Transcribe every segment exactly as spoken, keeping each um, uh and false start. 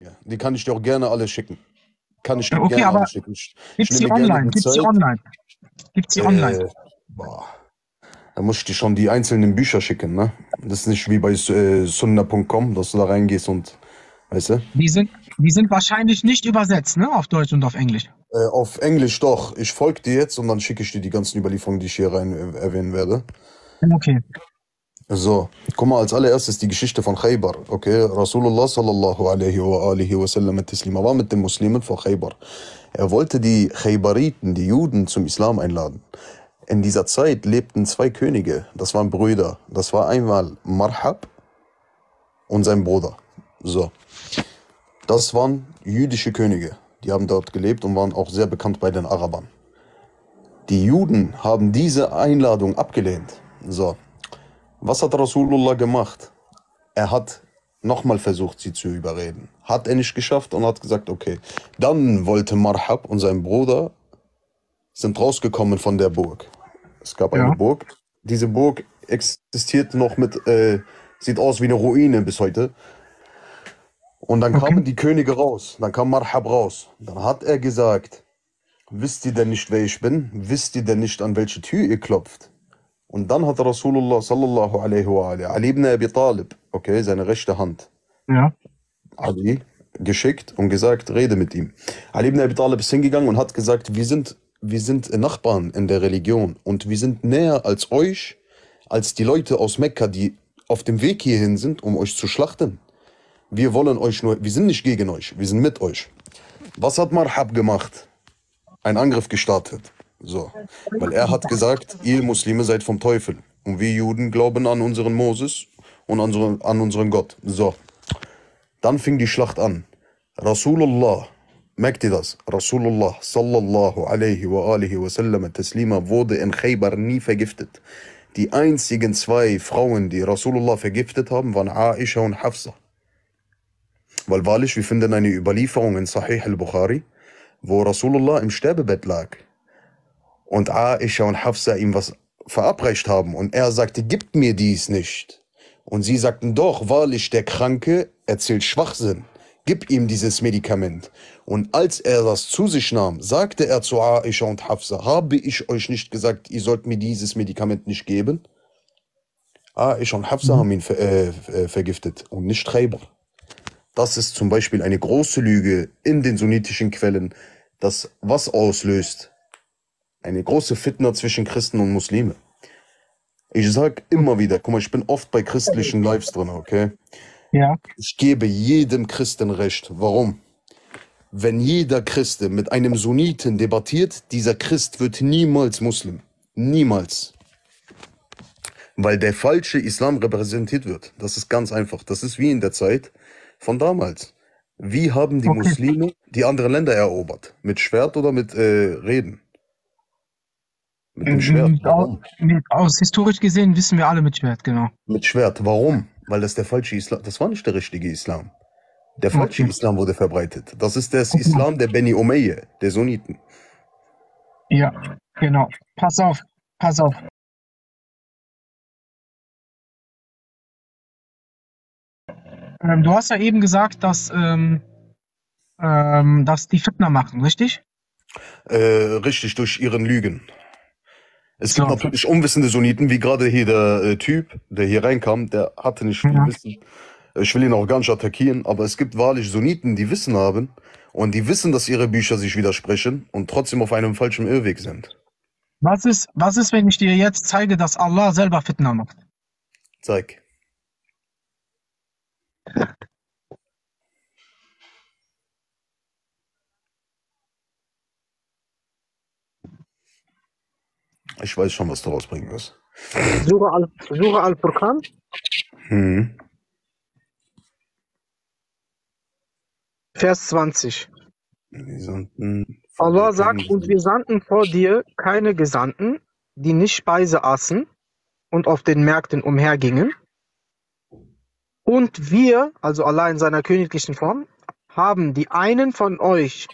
Ja, die kann ich dir auch gerne alle schicken. Kann ich dir okay, gerne alle schicken. Gibt es die online? Gibt es die online? Gibt's die online? Äh, boah. Da muss ich dir schon die einzelnen Bücher schicken, ne? Das ist nicht wie bei äh, sunna punkt com, dass du da reingehst und, weißt du? Die sind, die sind wahrscheinlich nicht übersetzt, ne? Auf Deutsch und auf Englisch. Äh, auf Englisch doch. Ich folge dir jetzt und dann schicke ich dir die ganzen Überlieferungen, die ich hier rein äh, erwähnen werde. Okay. So, guck mal, als allererstes die Geschichte von Khaybar, okay? Rasulullah sallallahu alaihi wa alihi wa sallam al-Tislima war mit den Muslimen vor Khaybar. Er wollte die Khaybariten, die Juden, zum Islam einladen. In dieser Zeit lebten zwei Könige, das waren Brüder. Das war einmal Marhab und sein Bruder. So, das waren jüdische Könige. Die haben dort gelebt und waren auch sehr bekannt bei den Arabern. Die Juden haben diese Einladung abgelehnt. So. Was hat Rasulullah gemacht? Er hat nochmal versucht, sie zu überreden. Hat er nicht geschafft und hat gesagt, okay. Dann wollte Marhab und sein Bruder, sind rausgekommen von der Burg. Es gab eine ja. Burg. Diese Burg existiert noch mit, äh, sieht aus wie eine Ruine bis heute. Und dann okay. kamen die Könige raus. Dann kam Marhab raus. Dann hat er gesagt, wisst ihr denn nicht, wer ich bin? Wisst ihr denn nicht, an welche Tür ihr klopft? Und dann hat Rasulullah sallallahu alaihi wa alihi, Ali ibn Abi Talib, okay, seine rechte Hand, ja. Ali, geschickt und gesagt, rede mit ihm. Ali ibn Abi Talib ist hingegangen und hat gesagt, wir sind, wir sind Nachbarn in der Religion und wir sind näher als euch, als die Leute aus Mekka, die auf dem Weg hierhin sind, um euch zu schlachten. Wir wollen euch nur, wir sind nicht gegen euch, wir sind mit euch. Was hat Marhab gemacht? Ein Angriff gestartet. So, weil er hat gesagt, ihr Muslime seid vom Teufel und wir Juden glauben an unseren Moses und an unseren, an unseren Gott. So, dann fing die Schlacht an. Rasulullah, merkt ihr das? Rasulullah sallallahu alaihi wa alihi wa sallam taslima wurde in Khaybar nie vergiftet. Die einzigen zwei Frauen, die Rasulullah vergiftet haben, waren Aisha und Hafsa. Weil wahrlich, wir finden eine Überlieferung in Sahih al-Bukhari, wo Rasulullah im Sterbebett lag. Und Aisha und Hafsa ihm was verabreicht haben. Und er sagte, gib mir dies nicht. Und sie sagten, doch, wahrlich, der Kranke erzählt Schwachsinn. Gib ihm dieses Medikament. Und als er das zu sich nahm, sagte er zu Aisha und Hafsa, habe ich euch nicht gesagt, ihr sollt mir dieses Medikament nicht geben? Aisha und Hafsa mhm. haben ihn ver äh, vergiftet und nicht Khaybar. Das ist zum Beispiel eine große Lüge in den sunnitischen Quellen, das was auslöst. Eine große Fitna zwischen Christen und Muslime. Ich sage immer wieder, guck mal, ich bin oft bei christlichen Lives drin, okay? Ja. Ich gebe jedem Christen recht. Warum? Wenn jeder Christ mit einem Sunniten debattiert, dieser Christ wird niemals Muslim. Niemals. Weil der falsche Islam repräsentiert wird. Das ist ganz einfach. Das ist wie in der Zeit von damals. Wie haben die okay. Muslime die anderen Länder erobert? Mit Schwert oder mit äh, Reden? Mit dem Schwert. Warum? Aus historisch gesehen wissen wir alle mit Schwert, genau. Mit Schwert. Warum? Weil das der falsche Islam, das war nicht der richtige Islam. Der falsche okay. Islam wurde verbreitet. Das ist das okay. Islam der Beni Omeye, der Sunniten. Ja, genau. Pass auf, pass auf. Ähm, du hast ja eben gesagt, dass, ähm, ähm, dass die Fitna machen, richtig? Äh, richtig, durch ihren Lügen. Es gibt so. natürlich unwissende Sunniten, wie gerade hier der äh, Typ, der hier reinkam, der hatte nicht viel ja. Wissen. Ich will ihn auch gar nicht attackieren, aber es gibt wahrlich Sunniten, die Wissen haben und die wissen, dass ihre Bücher sich widersprechen und trotzdem auf einem falschen Irrweg sind. Was ist, was ist, wenn ich dir jetzt zeige, dass Allah selber Fitna macht? Zeig. Ich weiß schon, was du rausbringen wirst. Sura al-Furqan? Hm. Vers zwanzig. Allah sagt, und wir sandten vor dir keine Gesandten, die nicht Speise aßen und auf den Märkten umhergingen. Und wir, also Allah in seiner königlichen Form, haben die einen von euch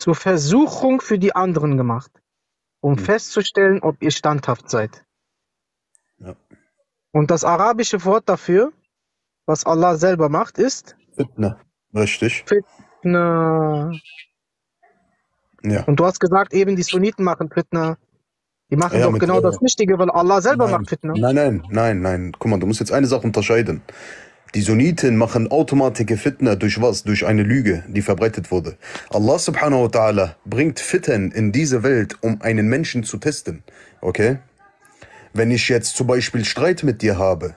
zur Versuchung für die anderen gemacht, um festzustellen, ob ihr standhaft seid. Ja. Und das arabische Wort dafür, was Allah selber macht, ist Fitna. Richtig. Fitna. Ja. Und du hast gesagt, eben die Sunniten machen Fitna. Die machen ja, doch genau äh, das Richtige, weil Allah selber nein, macht Fitna. Nein, nein, nein, nein. Guck mal, du musst jetzt eine Sache unterscheiden. Die Sunniten machen automatische Fitna durch was? Durch eine Lüge, die verbreitet wurde. Allah subhanahu wa ta'ala bringt Fitten in diese Welt, um einen Menschen zu testen. Okay? Wenn ich jetzt zum Beispiel Streit mit dir habe,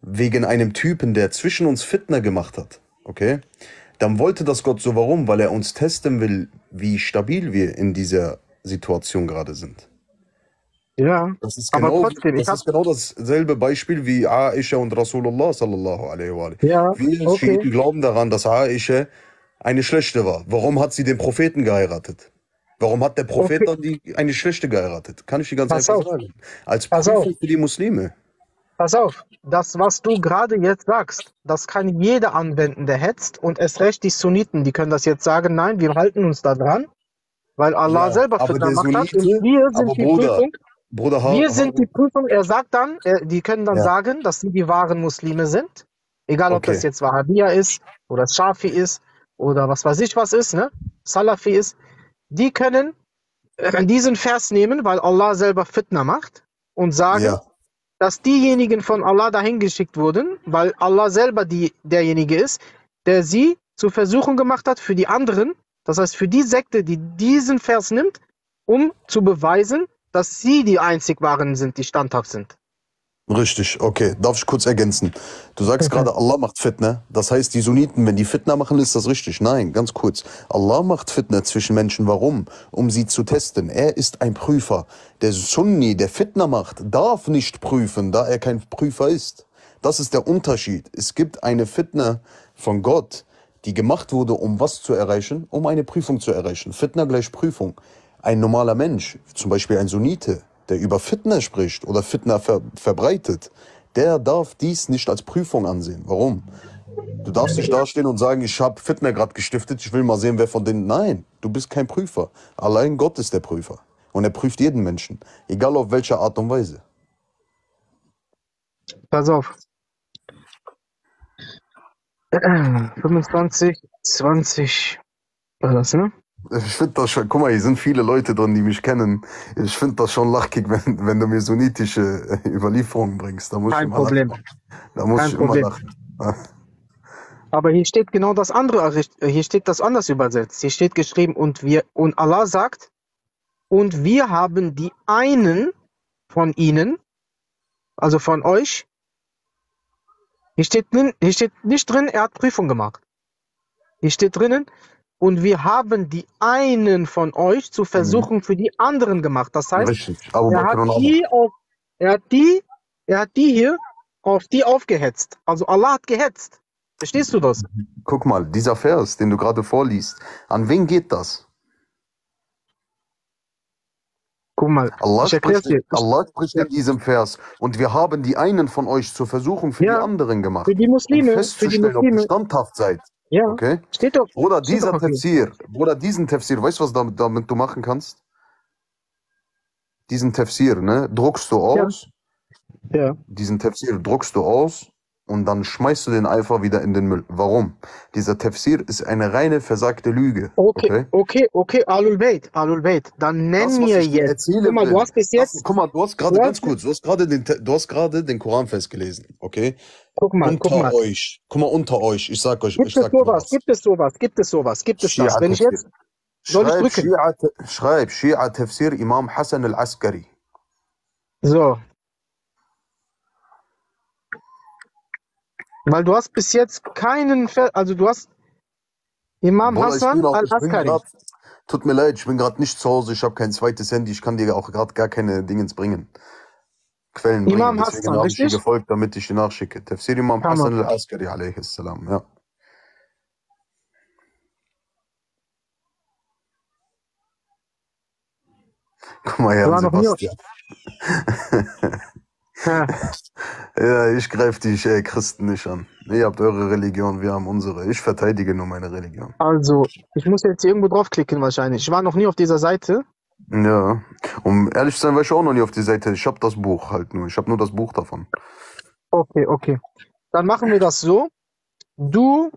wegen einem Typen, der zwischen uns Fitna gemacht hat, okay? Dann wollte das Gott so, warum? Weil er uns testen will, wie stabil wir in dieser Situation gerade sind. Ja, das ist genau, aber trotzdem, das ist genau dasselbe Beispiel wie Aisha und Rasulullah sallallahu alaihi wa sallam. Ja, wir okay. Schiiten glauben daran, dass Aisha eine Schlechte war. Warum hat sie den Propheten geheiratet? Warum hat der Prophet okay. dann die, eine Schlechte geheiratet? Kann ich dir ganz Pass einfach auf. sagen. Als Prophet für die Muslime. Pass auf, das, was du gerade jetzt sagst, das kann jeder anwenden, der hetzt. Und erst recht die Sunniten, die können das jetzt sagen, nein, wir halten uns da dran, weil Allah ja, selber für das macht hat. Und wir sind die Bruder, Prüfung. Bruder Harut, wir sind die Prüfung, er sagt dann, er, die können dann ja. sagen, dass sie die wahren Muslime sind. Egal, ob okay. das jetzt Wahhabiyya ist, oder Schafi ist, oder was weiß ich was ist, ne? Salafi ist. Die können äh, diesen Vers nehmen, weil Allah selber Fitna macht und sagen, ja. dass diejenigen von Allah dahin geschickt wurden, weil Allah selber die, derjenige ist, der sie zur Versuchung gemacht hat für die anderen. Das heißt, für die Sekte, die diesen Vers nimmt, um zu beweisen, dass sie die einzig Wahren sind, die standhaft sind. Richtig, okay. Darf ich kurz ergänzen? Du sagst okay. gerade, Allah macht Fitna. Das heißt, die Sunniten, wenn die Fitna machen, ist das richtig? Nein, ganz kurz. Allah macht Fitna zwischen Menschen. Warum? Um sie zu testen. Er ist ein Prüfer. Der Sunni, der Fitna macht, darf nicht prüfen, da er kein Prüfer ist. Das ist der Unterschied. Es gibt eine Fitna von Gott, die gemacht wurde, um was zu erreichen? Um eine Prüfung zu erreichen. Fitna gleich Prüfung. Ein normaler Mensch, zum Beispiel ein Sunnite, der über Fitna spricht oder Fitna ver verbreitet, der darf dies nicht als Prüfung ansehen. Warum? Du darfst nicht dastehen und sagen, ich habe Fitna gerade gestiftet, ich will mal sehen, wer von denen... Nein, du bist kein Prüfer. Allein Gott ist der Prüfer. Und er prüft jeden Menschen, egal auf welche Art und Weise. Pass auf. fünfundzwanzig, zwanzig war das, ne? Ich finde das schon, guck mal, hier sind viele Leute drin, die mich kennen. Ich finde das schon lachkick, wenn, wenn du mir sunnitische Überlieferungen bringst. Da muss Kein ich immer Problem. Lachen. Da muss Kein ich Problem. Immer lachen. Aber hier steht genau das andere, hier steht das anders übersetzt. Hier steht geschrieben, und wir, und Allah sagt, und wir haben die einen von ihnen, also von euch, hier steht, hier steht nicht drin, er hat Prüfung gemacht. Hier steht drinnen, und wir haben die einen von euch zur Versuchung für die anderen gemacht. Das heißt, er hat die, auf, er, hat die, er hat die hier auf die aufgehetzt. Also Allah hat gehetzt. Verstehst du das? Guck mal, dieser Vers, den du gerade vorliest, an wen geht das? Guck mal, Allah spricht, Allah spricht in diesem Vers, und wir haben die einen von euch zur Versuchung für ja, die anderen gemacht. Für die Muslime. Um festzustellen, für die Muslime. Ob ihr standhaft seid. Ja, okay. steht doch. Oder steht dieser doch Tafsir, oder diesen Tafsir, weißt du, was damit, damit du machen kannst? Diesen Tafsir, ne? Druckst du aus. Ja. ja. Diesen Tafsir druckst du aus und dann schmeißt du den einfach wieder in den Müll. Warum? Dieser Tafsir ist eine reine versagte Lüge. Okay, okay, okay, okay. Alul Bayt, Alul Bayt. Dann nenn das, mir jetzt. Guck mal, du hast bis jetzt. Das, guck mal, du hast gerade ganz kurz, du hast gerade den, du hast gerade den Koran festgelesen, okay? Guck mal, unter guck mal. euch. Guck mal, unter euch. Ich sag euch. Gibt ich es sag sowas? Gibt es sowas? Gibt es sowas? Gibt es Schia das? Wenn ich jetzt. Soll schreib, ich drücken? Schia, schreib Schia Tafsir Imam Hassan al-Askari. So. Weil du hast bis jetzt keinen. Ver also, du hast. Imam Boah, Hassan al-Askari. Tut mir leid, ich bin gerade nicht zu Hause. Ich habe kein zweites Handy. Ich kann dir auch gerade gar keine Dingens bringen. Quellen Imam bringen, deswegen habe ich dir gefolgt, damit ich dir nachschicke. Tafsir Imam Hammer. Hassan al-Askari, a s. Ja. Guck mal her, Sebastian. ja. ja, ich greife die äh, Christen nicht an. Ihr habt eure Religion, wir haben unsere. Ich verteidige nur meine Religion. Also, ich muss jetzt hier irgendwo draufklicken wahrscheinlich. Ich war noch nie auf dieser Seite. Ja, um ehrlich zu sein, war ich auch noch nie auf die Seite. Ich habe das Buch halt nur. Ich habe nur das Buch davon. Okay, okay. Dann machen wir das so. Du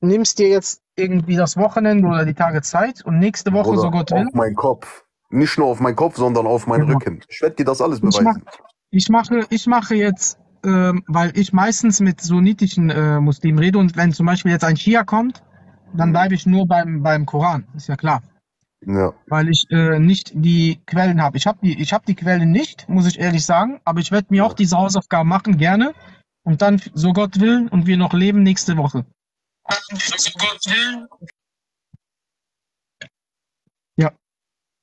nimmst dir jetzt irgendwie das Wochenende oder die Tage Zeit und nächste Woche, oder so Gott will. Auf meinen Kopf. Nicht nur auf meinen Kopf, sondern auf meinen genau. Rücken. Ich werde dir das alles beweisen. Ich, mach, ich, mache, ich mache jetzt, ähm, weil ich meistens mit sunnitischen äh, Muslimen rede, und wenn zum Beispiel jetzt ein Schia kommt, dann bleibe ich nur beim, beim Koran, ist ja klar. Ja. Weil ich äh, nicht die Quellen habe. Ich habe die, ich hab die Quellen nicht, muss ich ehrlich sagen, aber ich werde mir ja. auch diese Hausaufgaben machen, gerne. Und dann, so Gott will, und wir noch leben, nächste Woche. So Gott will. Ja.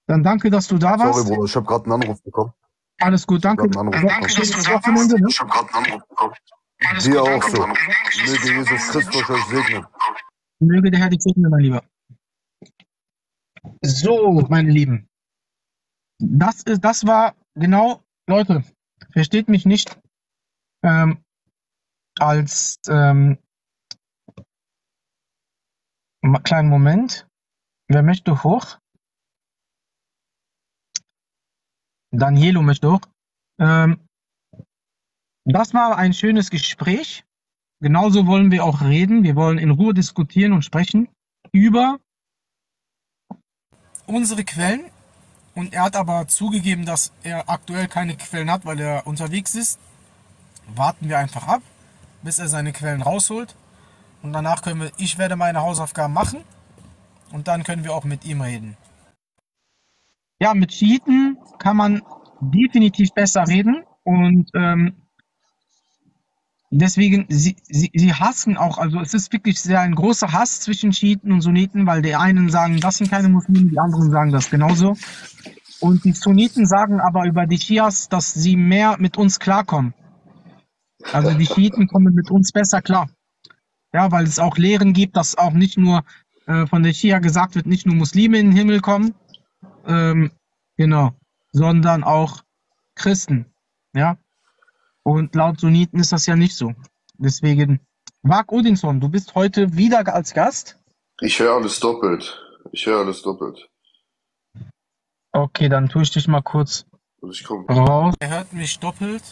Dann danke, dass du da warst. Sorry, Bruder, ich habe gerade einen Anruf bekommen. Alles gut, danke. Danke, dass du da warst. Ich habe gerade einen Anruf bekommen. Dir auch so. Möge Jesus Christus euch segnen. Möge der Herr dich segnen, mein Lieber. So, meine Lieben. Das ist, das war genau, Leute, versteht mich nicht ähm, als ähm, kleinen Moment. Wer möchte hoch? Danielo möchte hoch. Ähm, das war ein schönes Gespräch. Genauso wollen wir auch reden. Wir wollen in Ruhe diskutieren und sprechen über unsere Quellen. Und er hat aber zugegeben, dass er aktuell keine Quellen hat, weil er unterwegs ist. Warten wir einfach ab, bis er seine Quellen rausholt. Und danach können wir, ich werde meine Hausaufgaben machen. Und dann können wir auch mit ihm reden. Ja, mit Schiiten kann man definitiv besser reden. Und ähm, deswegen, sie, sie, sie hassen auch, also es ist wirklich sehr ein großer Hass zwischen Schiiten und Sunniten, weil die einen sagen, das sind keine Muslime, die anderen sagen das genauso. Und die Sunniten sagen aber über die Schias, dass sie mehr mit uns klarkommen. Also die Schiiten kommen mit uns besser klar. Ja, weil es auch Lehren gibt, dass auch nicht nur äh, von der Schia gesagt wird, nicht nur Muslime in den Himmel kommen, ähm, genau, sondern auch Christen, ja. Und laut Sunniten ist das ja nicht so. Deswegen, Mark Odinson, du bist heute wieder als Gast. Ich höre alles doppelt. Ich höre alles doppelt. Okay, dann tue ich dich mal kurz ich komm. raus. Er hört mich doppelt.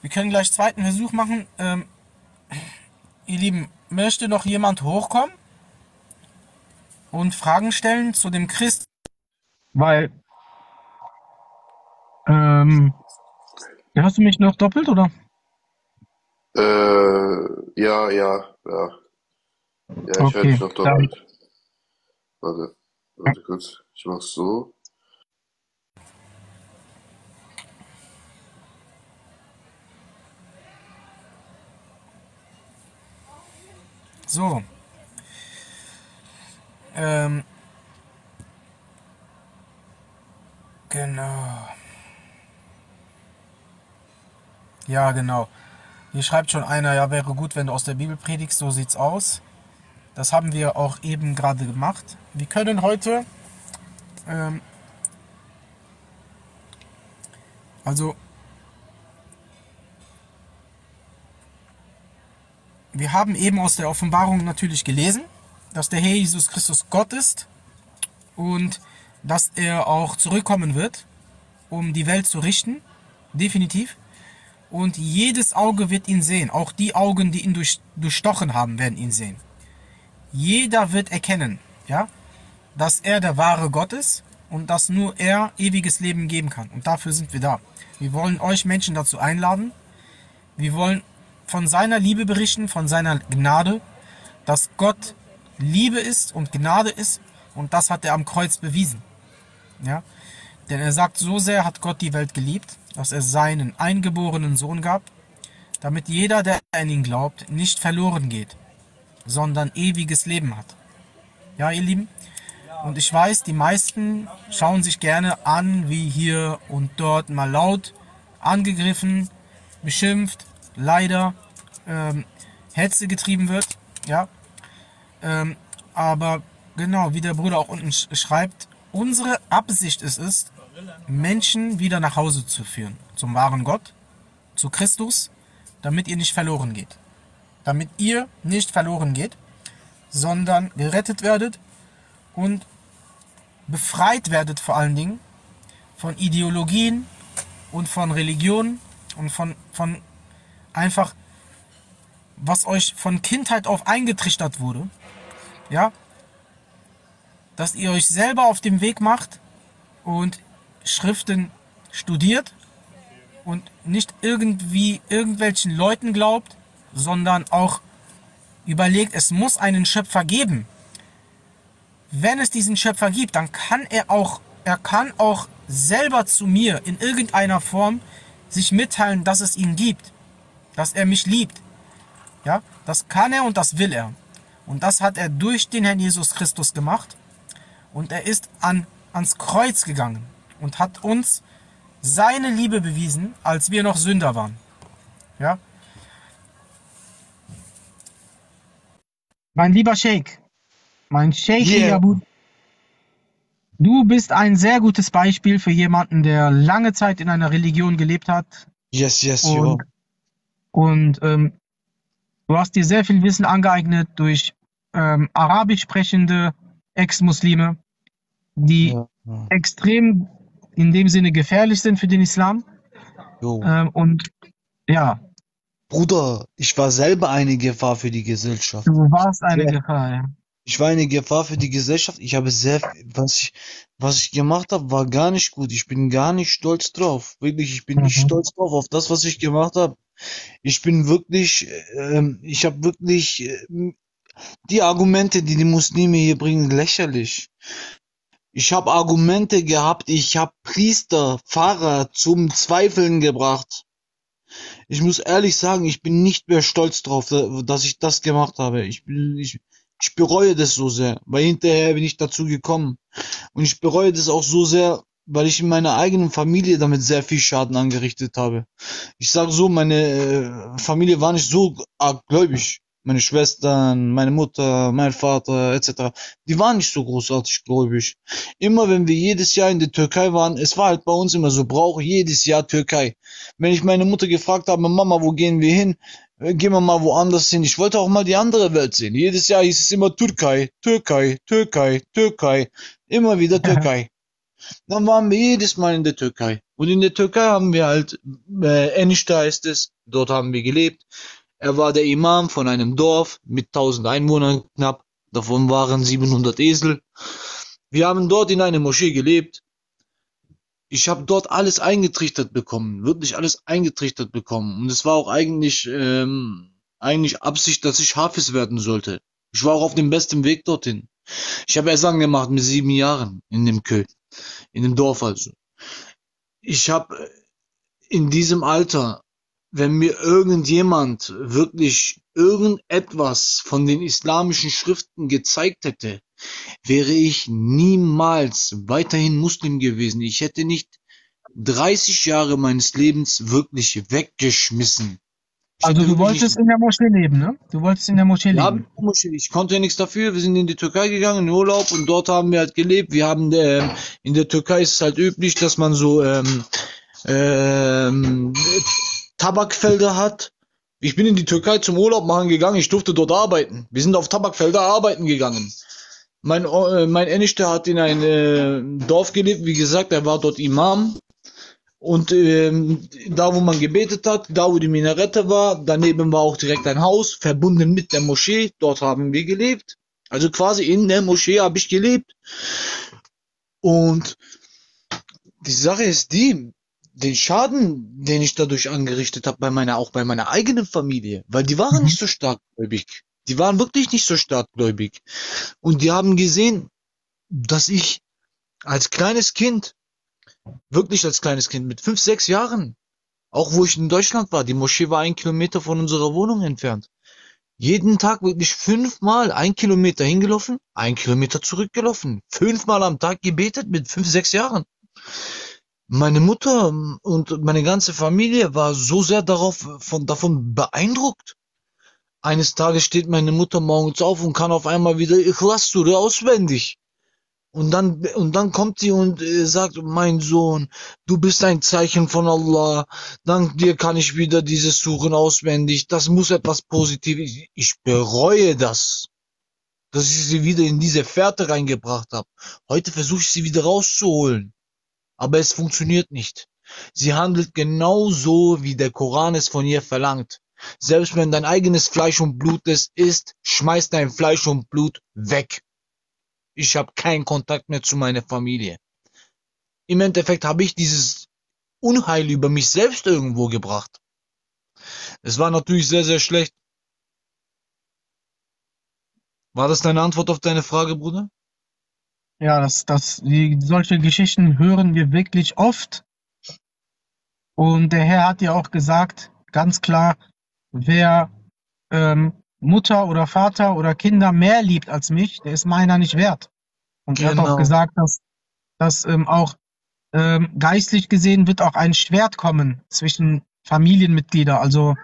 Wir können gleich einen zweiten Versuch machen. Ähm, ihr Lieben, möchte noch jemand hochkommen und Fragen stellen zu dem Christ? Weil, ähm, hörst du mich noch doppelt, oder? Äh, ja, ja, ja. Ja, ich höre dich noch doppelt. Warte, warte kurz. Ich mach's so. So. Ähm. Genau. Ja, genau. Hier schreibt schon einer, ja, wäre gut, wenn du aus der Bibel predigst, so sieht's aus. Das haben wir auch eben gerade gemacht. Wir können heute, ähm, also, wir haben eben aus der Offenbarung natürlich gelesen, dass der Herr Jesus Christus Gott ist und dass er auch zurückkommen wird, um die Welt zu richten, definitiv. Und jedes Auge wird ihn sehen. Auch die Augen, die ihn durch, durchstochen haben, werden ihn sehen. Jeder wird erkennen, ja, dass er der wahre Gott ist und dass nur er ewiges Leben geben kann. Und dafür sind wir da. Wir wollen euch Menschen dazu einladen. Wir wollen von seiner Liebe berichten, von seiner Gnade, dass Gott Liebe ist und Gnade ist. Und das hat er am Kreuz bewiesen. Ja? Denn er sagt, so sehr hat Gott die Welt geliebt, dass er seinen eingeborenen Sohn gab, damit jeder, der an ihn glaubt, nicht verloren geht, sondern ewiges Leben hat. Ja, ihr Lieben? Und ich weiß, die meisten schauen sich gerne an, wie hier und dort mal laut angegriffen, beschimpft, leider ähm, Hetze getrieben wird. Ja, ähm, aber genau, wie der Bruder auch unten schreibt, unsere Absicht ist es, Menschen wieder nach Hause zu führen, zum wahren Gott, zu Christus, damit ihr nicht verloren geht. Damit ihr nicht verloren geht, sondern gerettet werdet und befreit werdet vor allen Dingen von Ideologien und von Religionen und von, von einfach was euch von Kindheit auf eingetrichtert wurde, ja, dass ihr euch selber auf den Weg macht und Schriften studiert und nicht irgendwie irgendwelchen Leuten glaubt, sondern auch überlegt, es muss einen Schöpfer geben. Wenn es diesen Schöpfer gibt, dann kann er auch, er kann auch selber zu mir in irgendeiner Form sich mitteilen, dass es ihn gibt, dass er mich liebt. Ja, das kann er und das will er. Und das hat er durch den Herrn Jesus Christus gemacht. Und er ist an, ans Kreuz gegangen und hat uns seine Liebe bewiesen, als wir noch Sünder waren. Ja? Mein lieber Sheikh, mein Sheikh, yeah. Du bist ein sehr gutes Beispiel für jemanden, der lange Zeit in einer Religion gelebt hat. Yes, yes, und, you. Und ähm, du hast dir sehr viel Wissen angeeignet durch ähm, arabisch sprechende Ex-Muslime, die ja, ja. extrem in dem Sinne gefährlich sind für den Islam. Ähm, und ja. Bruder, ich war selber eine Gefahr für die Gesellschaft. Du warst eine ja. Gefahr, ja. Ich war eine Gefahr für die Gesellschaft. Ich habe sehr, was ich, was ich gemacht habe, war gar nicht gut. Ich bin gar nicht stolz drauf. Wirklich, ich bin mhm. nicht stolz drauf, auf das, was ich gemacht habe. Ich bin wirklich, ähm, ich habe wirklich äh, die Argumente, die die Muslime hier bringen, lächerlich. Ich habe Argumente gehabt, ich habe Priester, Pfarrer zum Zweifeln gebracht. Ich muss ehrlich sagen, ich bin nicht mehr stolz drauf, dass ich das gemacht habe. Ich bin, ich, ich bereue das so sehr, weil hinterher bin ich dazu gekommen. Und ich bereue das auch so sehr, weil ich in meiner eigenen Familie damit sehr viel Schaden angerichtet habe. Ich sage so, meine Familie war nicht so arg gläubig. Meine Schwestern, meine Mutter, mein Vater et cetera. Die waren nicht so großartig gläubig. Immer wenn wir jedes Jahr in der Türkei waren, es war halt bei uns immer so, brauche jedes Jahr Türkei. Wenn ich meine Mutter gefragt habe, Mama, wo gehen wir hin? Gehen wir mal woanders hin. Ich wollte auch mal die andere Welt sehen. Jedes Jahr hieß es immer Türkei, Türkei, Türkei, Türkei. Immer wieder Türkei. Dann waren wir jedes Mal in der Türkei. Und in der Türkei haben wir halt, äh, Enişte heißt es, dort haben wir gelebt. Er war der Imam von einem Dorf mit tausend Einwohnern knapp, davon waren siebenhundert Esel. Wir haben dort in einer Moschee gelebt. Ich habe dort alles eingetrichtert bekommen, wirklich alles eingetrichtert bekommen. Und es war auch eigentlich, ähm, eigentlich Absicht, dass ich Hafiz werden sollte. Ich war auch auf dem besten Weg dorthin. Ich habe Ersan gemacht mit sieben Jahren in dem Köy, in dem Dorf also. Ich habe in diesem Alter, wenn mir irgendjemand wirklich irgendetwas von den islamischen Schriften gezeigt hätte, wäre ich niemals weiterhin Muslim gewesen. Ich hätte nicht dreißig Jahre meines Lebens wirklich weggeschmissen. Also du wolltest in der Moschee leben, ne? Du wolltest in der Moschee leben. Ja, ich konnte ja nichts dafür. Wir sind in die Türkei gegangen, in den Urlaub, und dort haben wir halt gelebt. Wir haben äh, in der Türkei ist es halt üblich, dass man so ähm, ähm, Tabakfelder hat. Ich bin in die Türkei zum Urlaub machen gegangen, ich durfte dort arbeiten. Wir sind auf Tabakfelder arbeiten gegangen. Mein, äh, mein Enişte hat in ein äh, Dorf gelebt, wie gesagt, er war dort Imam. Und ähm, da, wo man gebetet hat, da, wo die Minarette war, daneben war auch direkt ein Haus, verbunden mit der Moschee. Dort haben wir gelebt. Also quasi in der Moschee habe ich gelebt. Und die Sache ist die, den Schaden, den ich dadurch angerichtet habe, bei meiner, auch bei meiner eigenen Familie, weil die waren nicht so starkgläubig. Die waren wirklich nicht so starkgläubig. Und die haben gesehen, dass ich als kleines Kind, wirklich als kleines Kind, mit fünf, sechs Jahren, auch wo ich in Deutschland war, die Moschee war ein Kilometer von unserer Wohnung entfernt. Jeden Tag wirklich fünfmal ein Kilometer hingelaufen, ein Kilometer zurückgelaufen. Fünfmal am Tag gebetet mit fünf, sechs Jahren. Meine Mutter und meine ganze Familie war so sehr darauf, von, davon beeindruckt. Eines Tages steht meine Mutter morgens auf und kann auf einmal wieder Ikhlas-Sure auswendig. Und dann, und dann kommt sie und äh, sagt, mein Sohn, du bist ein Zeichen von Allah. Dank dir kann ich wieder dieses Suchen auswendig. Das muss etwas Positives. Ich, ich bereue das, dass ich sie wieder in diese Fährte reingebracht habe. Heute versuche ich sie wieder rauszuholen. Aber es funktioniert nicht. Sie handelt genauso, wie der Koran es von ihr verlangt. Selbst wenn dein eigenes Fleisch und Blut es ist, schmeiß dein Fleisch und Blut weg. Ich habe keinen Kontakt mehr zu meiner Familie. Im Endeffekt habe ich dieses Unheil über mich selbst irgendwo gebracht. Es war natürlich sehr, sehr schlecht. War das deine Antwort auf deine Frage, Bruder? Ja, das, das, die, solche Geschichten hören wir wirklich oft. Und der Herr hat ja auch gesagt, ganz klar, wer ähm, Mutter oder Vater oder Kinder mehr liebt als mich, der ist meiner nicht wert. Und er genau. hat auch gesagt, dass, dass ähm, auch ähm, geistlich gesehen wird auch ein Schwert kommen zwischen Familienmitgliedern. Also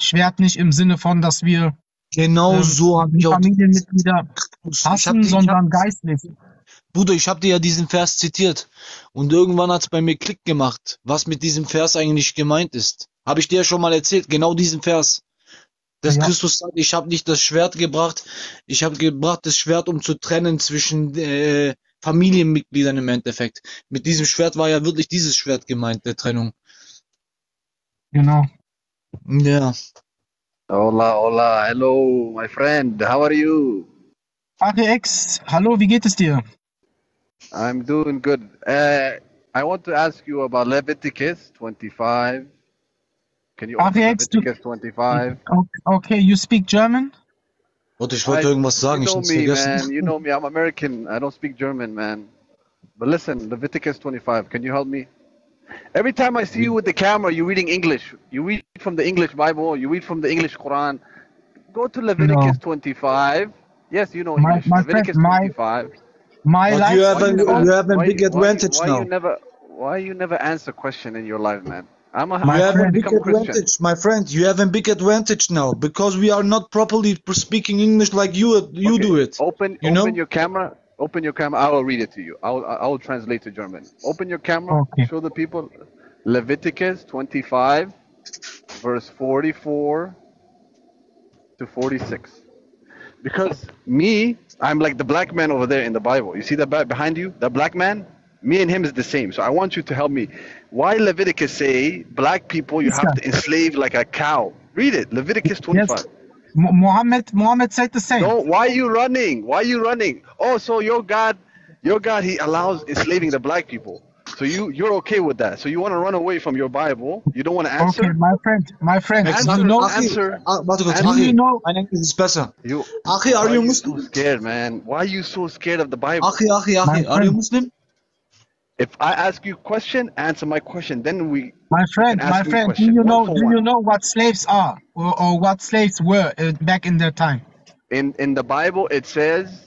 Schwert nicht im Sinne von, dass wir genau ähm, so haben die Familienmitglieder hassen, die, sondern hab, geistlich. Bruder, ich habe dir ja diesen Vers zitiert und irgendwann hat es bei mir Klick gemacht, was mit diesem Vers eigentlich gemeint ist. Habe ich dir ja schon mal erzählt, genau diesen Vers. Dass ja. Christus sagt, ich habe nicht das Schwert gebracht, ich habe gebracht das Schwert, um zu trennen zwischen äh, Familienmitgliedern im Endeffekt. Mit diesem Schwert war ja wirklich dieses Schwert gemeint, der Trennung. Genau. Ja. Hola, hola, hello, my friend, how are you? Arex, hallo, wie geht es dir? I'm doing good. Uh, I want to ask you about Leviticus twenty-five. Can you open Leviticus twenty-five? Okay, you speak German? Warte, ich wollte I, irgendwas sagen, you know ich hab's vergessen. Man, you know me, I'm American, I don't speak German, man. But listen, Leviticus twenty-five, can you help me? Every time I see you with the camera, you're reading English. You read from the English Bible, you read from the English Quran. Go to Leviticus no. twenty-five. Yes, you know my, English, my Leviticus friend, twenty-five. My, my life, you have, an, you have a big why, advantage why, why now. You never, why you never answer question in your life, man? I'm a, you have a big advantage, Christian. My friend. You have a big advantage now because we are not properly speaking English like you you okay. do it. Open, you open know? your camera. Open your camera. I will read it to you. I will, I will translate to German. Open your camera. Okay. Show the people Leviticus twenty-five, verse forty-four to forty-six. Because me, I'm like the black man over there in the Bible. You see that behind you, that black man? Me and him is the same. So I want you to help me. Why Leviticus say black people you have to enslave like a cow? Read it, Leviticus twenty-five. Yes. Muhammad, Muhammad said the same. No, why are you running? Why are you running? Oh, so your God, your God, he allows enslaving the black people. So you, you're okay with that. So you want to run away from your Bible. You don't want to answer. Okay, my friend, my friend. Answer, answer. No, answer. Warte you know? I think it's better. You, Achi, are you Muslim? So scared, man. Why are you so scared of the Bible? Achi, Achi, Achi, are you Muslim? If I ask you a question, answer my question. Then we. My friend, my friend, do you know? Do you know what slaves are, or, or what slaves were uh, back in their time? In in the Bible, it says.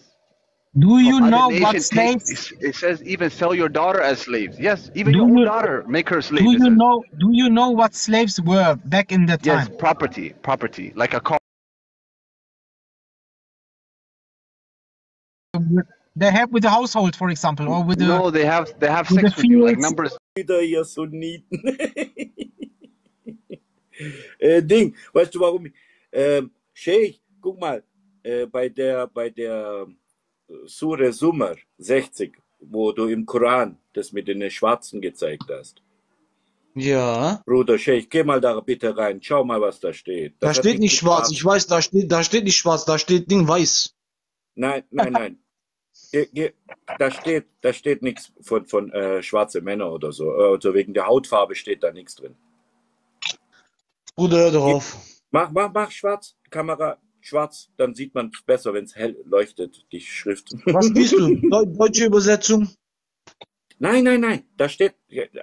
Do you know what slaves? It says even sell your daughter as slaves. Yes, even your own daughter, make her slave. Do you know? Do you know what slaves were back in the time? Yes, property, property, like a car. They help with the household, for example, or with the. No, they have they have sex with you, like numbers. Wieder ihr Sunniten. äh, Ding, weißt du warum? Ähm, Sheikh, guck mal, äh, bei der bei der Sure Summer sechzig, wo du im Koran das mit den Schwarzen gezeigt hast. Ja. Bruder Sheikh, geh mal da bitte rein, schau mal, was da steht. Das da steht nicht schwarz. Schwarz, ich weiß, da steht da steht nicht schwarz, da steht Ding weiß. Nein, nein, nein. Da steht, da steht nichts von, von äh, schwarzen Männern oder so. Also wegen der Hautfarbe steht da nichts drin. Bruder, hör drauf. Mach, mach, mach schwarz, Kamera schwarz, dann sieht man besser, wenn es hell leuchtet, die Schrift. Was bist du? Deutsche Übersetzung? Nein, nein, nein, da steht,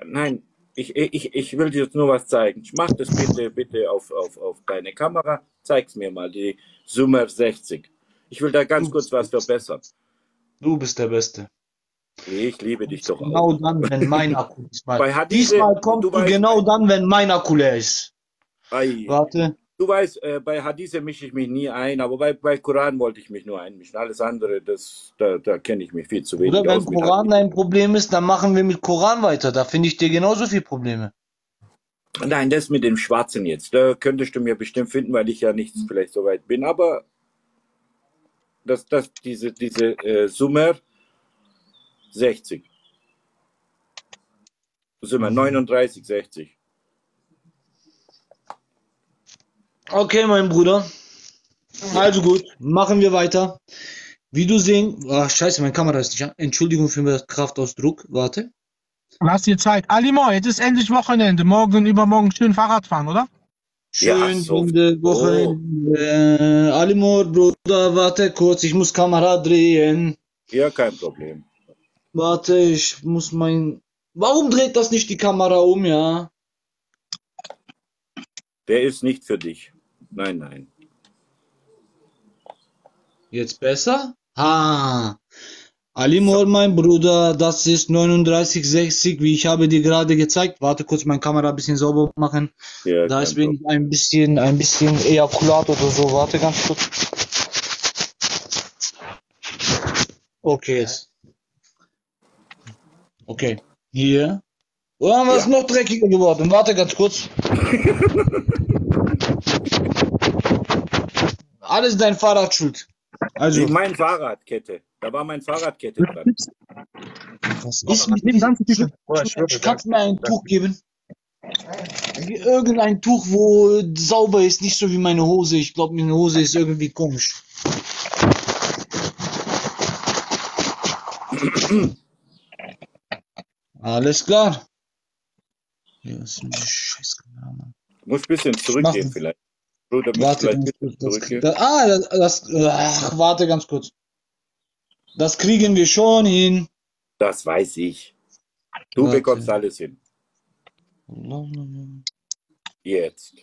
nein, ich, ich, ich will dir jetzt nur was zeigen. Mach das bitte, bitte auf, auf, auf deine Kamera. Zeig's mir mal, die Summer sechzig. Ich will da ganz kurz was verbessern. Du bist der Beste. Ich liebe dich doch auch. Genau dann, wenn mein Akku ist. Diesmal kommt du genau dann, wenn mein Akku leer ist. Ei. Warte. Du weißt, äh, bei Hadithe mische ich mich nie ein, aber bei, bei Koran wollte ich mich nur einmischen. Alles andere, das, da, da kenne ich mich viel zu wenig. Oder wenn aus Koran dein Problem ist, dann machen wir mit Koran weiter. Da finde ich dir genauso viele Probleme. Nein, das mit dem Schwarzen jetzt. Da könntest du mir bestimmt finden, weil ich ja nicht vielleicht so weit bin, aber. Dass das, diese, diese äh, Summer sechzig. Summer neununddreißig, sechzig. Okay, mein Bruder. Also gut, machen wir weiter. Wie du sehen... Ach, scheiße, meine Kamera ist nicht an. Entschuldigung für meinen Kraftausdruck. Warte. Lass dir Zeit. Alimo, jetzt ist endlich Wochenende. Morgen und übermorgen schön Fahrrad fahren, oder? Schön, ja, so. Wochenende. Oh. Alimo, Bruder, warte kurz. Ich muss Kamera drehen. Ja, kein Problem. Warte, ich muss mein... Warum dreht das nicht die Kamera um, ja? Der ist nicht für dich. Nein, nein. Jetzt besser? Ha! Alimor, mein Bruder, das ist neununddreißig sechzig, wie ich habe dir gerade gezeigt. Warte kurz, meine Kamera ein bisschen sauber machen. Ja, da ist wenig ein bisschen, ein bisschen Ejakulat oder so. Warte ganz kurz. Okay, jetzt. Okay, hier. Oh, was ist noch dreckiger geworden? Warte ganz kurz. Alles dein Fahrrad schuld. Also nee, mein Fahrradkette. Da war mein Fahrradkette dran. Was ist mit dem ganzen Tuch? Ich kann mir ein Tuch geben. Irgendein Tuch, wo sauber ist, nicht so wie meine Hose. Ich glaube, meine Hose ist irgendwie komisch. Alles klar. Ja, ist eine Scheißkanal. Muss ein bisschen zurückgehen vielleicht. Bruder, warte, vielleicht bisschen das, zurückgehen. Das, ah, das, das, ach, warte ganz kurz. Das kriegen wir schon hin. Das weiß ich. Du warte. Bekommst alles hin. Jetzt.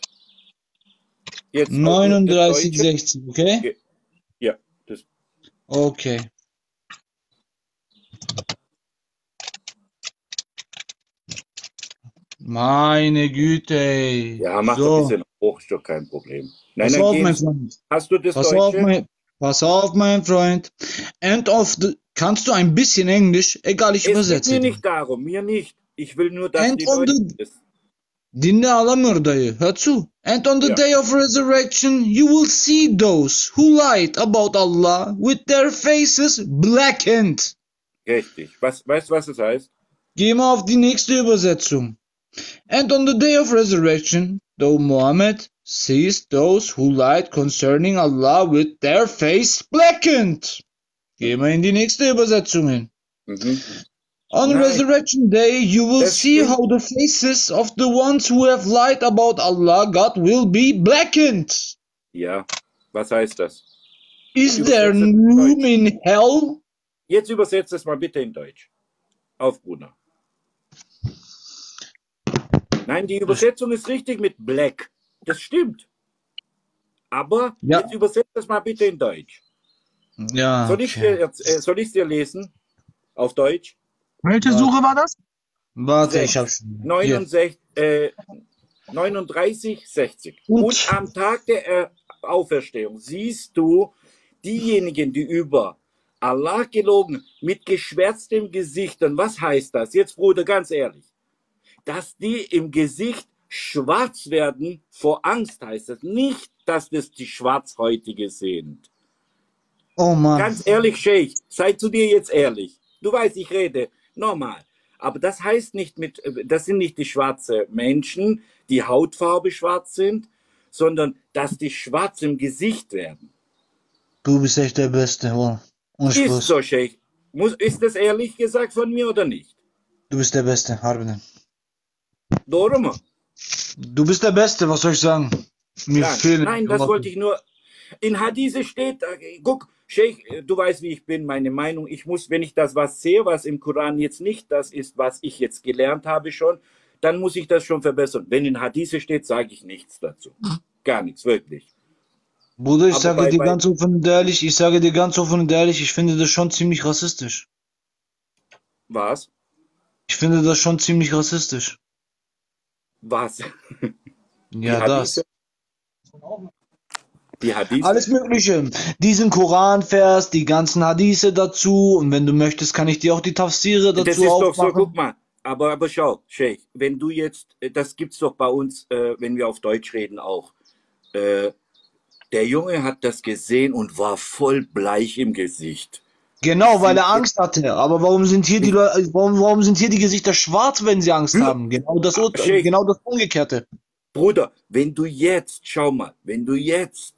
Jetzt neununddreißig sechzig, okay? Ja. Das. Okay. Meine Güte, ey. Ja, mach so. Ein bisschen hoch, ist doch kein Problem. Nein, pass auf, mein Freund. Hast du das pass auf, mein, pass auf, mein Freund. End of the... Kannst du ein bisschen Englisch? Egal, ich es übersetze. Es geht mir nicht darum, mir nicht. Ich will nur, dass End die Leute... The... Dinle alamıyor dayı. Hör zu. And on the ja. Day of resurrection, you will see those who lied about Allah with their faces blackened. Richtig. Was, weißt du, was das heißt? Geh mal auf die nächste Übersetzung. And on the day of resurrection, though Muhammad sees those who lied concerning Allah with their face blackened. Gehen wir in die nächste Übersetzung hin. Mhm. On Nein. Resurrection Day, you will das see how the faces of the ones who have lied about Allah, God will be blackened. Ja, was heißt das? Is ich there room Deutsch. In hell? Jetzt übersetzt es mal bitte in Deutsch. Auf, Bruder. Nein, die Übersetzung ist richtig mit Black. Das stimmt. Aber ja. Jetzt übersetzt das mal bitte in Deutsch. Ja. Soll ich okay. es dir, äh, dir lesen? Auf Deutsch? Welche Warte. Suche war das? Warte, sechs, ich hab's. neunundsechzig, äh, neununddreißig sechzig. Gut. Und am Tag der äh, Auferstehung siehst du diejenigen, die über Allah gelogen, mit geschwärztem Gesicht. Und was heißt das? Jetzt, Bruder, ganz ehrlich. Dass die im Gesicht schwarz werden vor Angst, heißt es. Nicht, dass das die Schwarzhäutige sind. Oh Mann. Ganz ehrlich, Scheich, sei zu dir jetzt ehrlich. Du weißt, ich rede normal. Aber das heißt nicht mit, das sind nicht die schwarzen Menschen, die Hautfarbe schwarz sind, sondern, dass die schwarz im Gesicht werden. Du bist echt der Beste, oh. Ist Spaß. So, Scheich. Muss, ist das ehrlich gesagt von mir oder nicht? Du bist der Beste, Harbiden. Dorum. Du bist der Beste, was soll ich sagen? Mir fehlen. Nein, das wollte ich nur. In Hadise steht, guck, Scheich, du weißt, wie ich bin, meine Meinung. Ich muss, wenn ich das was sehe, was im Koran jetzt nicht das ist, was ich jetzt gelernt habe schon, dann muss ich das schon verbessern. Wenn in Hadise steht, sage ich nichts dazu. Gar nichts, wirklich. Bruder, ich Aber sage bei, dir bei, ganz offen und ehrlich, ich sage dir ganz offen und ehrlich, ich finde das schon ziemlich rassistisch. Was? Ich finde das schon ziemlich rassistisch. Was? Die ja, Hadithe. Das. Die Hadithe. Alles Mögliche. Diesen Koranvers, die ganzen Hadithe dazu. Und wenn du möchtest, kann ich dir auch die Tafsire dazu das ist aufmachen. Doch so, guck mal. Aber, aber schau, Scheich, wenn du jetzt, das gibt's doch bei uns, äh, wenn wir auf Deutsch reden auch. Äh, der Junge hat das gesehen und war voll bleich im Gesicht. Genau, weil er Angst hatte. Aber warum sind hier die Leute, warum, warum sind hier die Gesichter schwarz, wenn sie Angst haben? Genau das, genau das Umgekehrte. Bruder, wenn du jetzt, schau mal, wenn du jetzt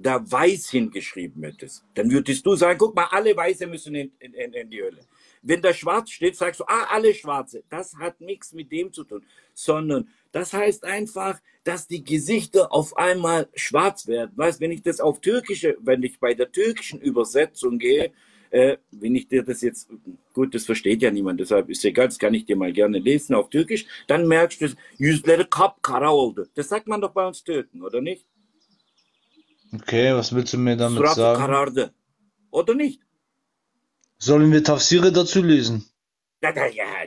da weiß hingeschrieben hättest, dann würdest du sagen, guck mal, alle Weiße müssen in, in, in die Hölle. Wenn da schwarz steht, sagst du, ah, alle Schwarze. Das hat nichts mit dem zu tun, sondern das heißt einfach, dass die Gesichter auf einmal schwarz werden. Weißt, wenn ich das auf türkische, wenn ich bei der türkischen Übersetzung gehe, äh, wenn ich dir das jetzt, gut, das versteht ja niemand, deshalb ist egal, das kann ich dir mal gerne lesen auf Türkisch, dann merkst du, yüzleri kap kara oldu. Das sagt man doch bei uns Türken, oder nicht? Okay, was willst du mir damit sagen? Karardı, oder nicht? Sollen wir Tafsire dazu lesen? Ja,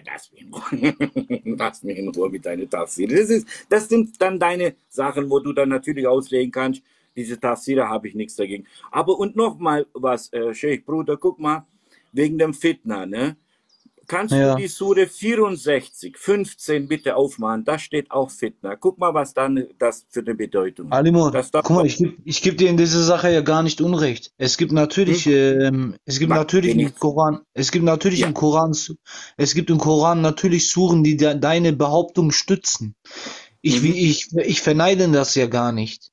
lass mich in Ruhe, lass mich in Ruhe mit deinen Tafsire. Das, ist, das sind dann deine Sachen, wo du dann natürlich auslegen kannst. Diese Tafsire habe ich nichts dagegen. Aber und nochmal was, äh, Sheikh Bruder, guck mal, wegen dem Fitna, ne? Kannst ja. du die Sure vierundsechzig, fünfzehn bitte aufmachen? Da steht auch Fitna. Guck mal, was dann das für eine Bedeutung Alimur, das guck mal, ich gebe geb dir in dieser Sache ja gar nicht Unrecht. Es gibt natürlich, ähm, es gibt natürlich im Koran, es gibt natürlich ja. im Koran, es gibt im Koran natürlich Suren, die de, deine Behauptung stützen. Ich, mhm. ich, ich verneide das ja gar nicht.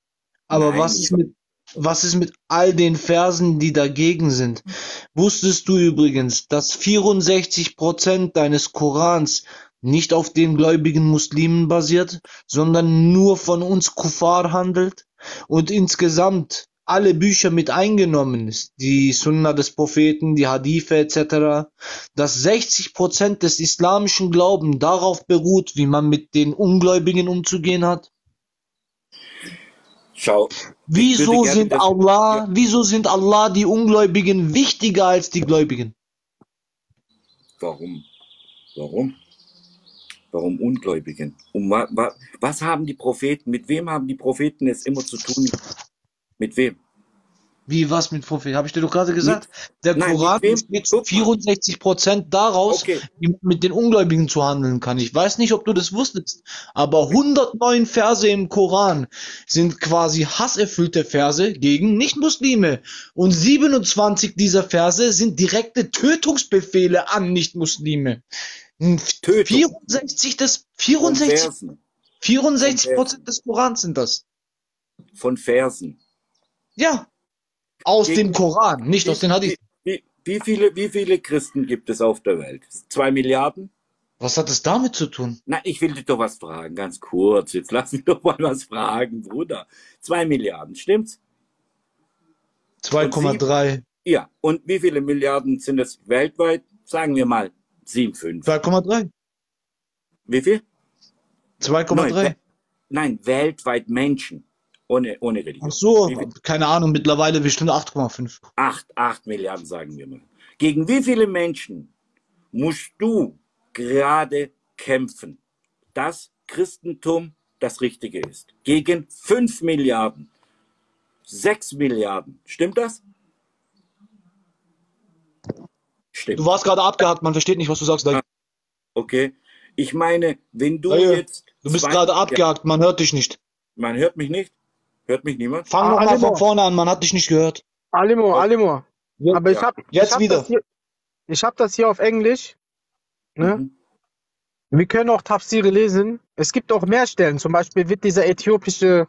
Aber Nein, was ist mit Was ist mit all den Versen, die dagegen sind? Wusstest du übrigens, dass vierundsechzig Prozent deines Korans nicht auf den gläubigen Muslimen basiert, sondern nur von uns Kuffar handelt und insgesamt alle Bücher mit eingenommen ist, die Sunna des Propheten, die Hadithe et cetera, dass sechzig Prozent des islamischen Glaubens darauf beruht, wie man mit den Ungläubigen umzugehen hat? Schau, wieso, gerne, sind Allah, ja. wieso sind Allah die Ungläubigen wichtiger als die Gläubigen? Warum? Warum? Warum Ungläubigen? Um, wa, was haben die Propheten, mit wem haben die Propheten es immer zu tun? Mit wem? Wie, was mit Propheten? Habe ich dir doch gerade gesagt. Mit, Der nein, Koran ist mit vierundsechzig Prozent daraus, okay. wie man mit den Ungläubigen zu handeln kann. Ich weiß nicht, ob du das wusstest, aber hundertneun Verse im Koran sind quasi hasserfüllte Verse gegen Nicht-Muslime. Und siebenundzwanzig dieser Verse sind direkte Tötungsbefehle an Nicht-Muslime. vierundsechzig Prozent des Korans sind das. Von Versen? Ja. Aus dem Koran, nicht wie, aus den Hadith. Wie, wie, viele, wie viele Christen gibt es auf der Welt? Zwei Milliarden? Was hat es damit zu tun? Na, ich will dich doch was fragen, ganz kurz. Jetzt lass mich doch mal was fragen, Bruder. Zwei Milliarden, stimmt's? zwei Komma drei. Ja, und wie viele Milliarden sind es weltweit? Sagen wir mal sieben Komma fünf. zwei Komma drei. Wie viel? zwei Komma drei. Nein, weltweit Menschen. Ohne, ohne Religion. Ach so, keine Ahnung, mittlerweile bestimmt acht Komma fünf. acht, acht Milliarden, sagen wir mal. Gegen wie viele Menschen musst du gerade kämpfen, dass Christentum das Richtige ist? Gegen fünf Milliarden, sechs Milliarden. Stimmt das? Stimmt. Du warst gerade abgehakt, man versteht nicht, was du sagst. Da okay. Ich meine, wenn du hey, jetzt... Du bist gerade abgehakt, man hört dich nicht. Man hört mich nicht? Hört mich niemand? Fang ah, nochmal von vorne an, man hat dich nicht gehört. Alimo, Alimo. Ja, aber ich habe jetzt ich hab wieder. Das hier, ich habe das hier auf Englisch. Ne? Mhm. Wir können auch Tafsire lesen. Es gibt auch mehr Stellen. Zum Beispiel wird dieser äthiopische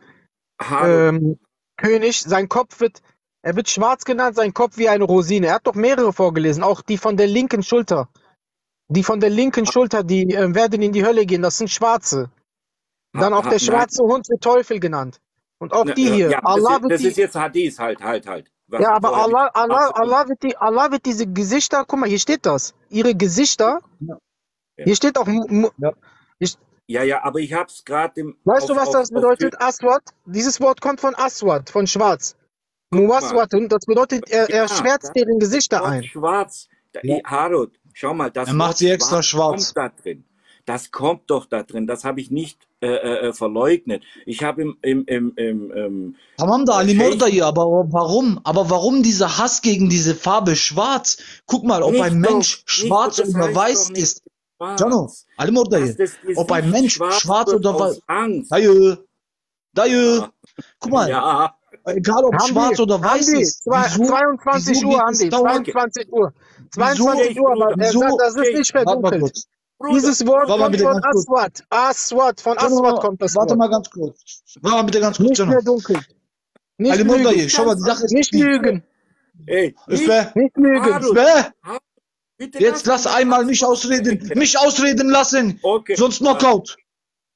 ähm, König, sein Kopf wird, er wird schwarz genannt, sein Kopf wie eine Rosine. Er hat doch mehrere vorgelesen, auch die von der linken Schulter. Die von der linken ah. Schulter, die äh, werden in die Hölle gehen. Das sind Schwarze. Dann auch ah, der schwarze nein. Hund wird Teufel genannt. Und auch die hier. Ja, Allah das wird ist, das die, ist jetzt Hadith, halt, halt, halt. Was ja, aber Allah, Allah, Allah, wird die, Allah wird diese Gesichter, guck mal, hier steht das. Ihre Gesichter, ja. hier steht auch... Ja, ich, ja, ja, aber ich hab's gerade im... Weißt auf, du, was auf, das bedeutet, Aswad? Dieses Wort kommt von Aswad, von Schwarz. Muwaswatun, das bedeutet, er, er ja, schwärzt deren Gesichter ein. Schwarz, ja. Harut, schau mal, das er macht sie extra schwarz. Kommt da drin. Das kommt doch da drin, das habe ich nicht äh, äh, verleugnet. Ich habe im... im, im, im, im okay. Aber warum? Aber warum dieser Hass gegen diese Farbe schwarz? Guck mal, ob nicht ein doch, Mensch schwarz nicht, oder weiß ist. Jano, Ali Mordayi, ob ein Mensch schwarz, schwarz oder weiß... Dayö, Dayö. Guck mal, ja. egal ob Andi, schwarz oder weiß Andi, ist. Wieso, zweiundzwanzig Uhr, Andi, zweiundzwanzig Uhr. zweiundzwanzig Uhr, aber das ist nicht verdunkelt. Bruder. Dieses Wort war kommt von Aswad. Aswad, von Aswad kommt das Wort. Warte mal ganz kurz. Warte mal bitte ganz kurz. Nicht mehr dunkel. Nicht Ali lügen. Schau mal, die Sache ist nicht lügen. Ey, nicht, nicht lügen. Harut. Jetzt lass einmal mich ausreden. Mich ausreden lassen. Okay. Sonst Knockout.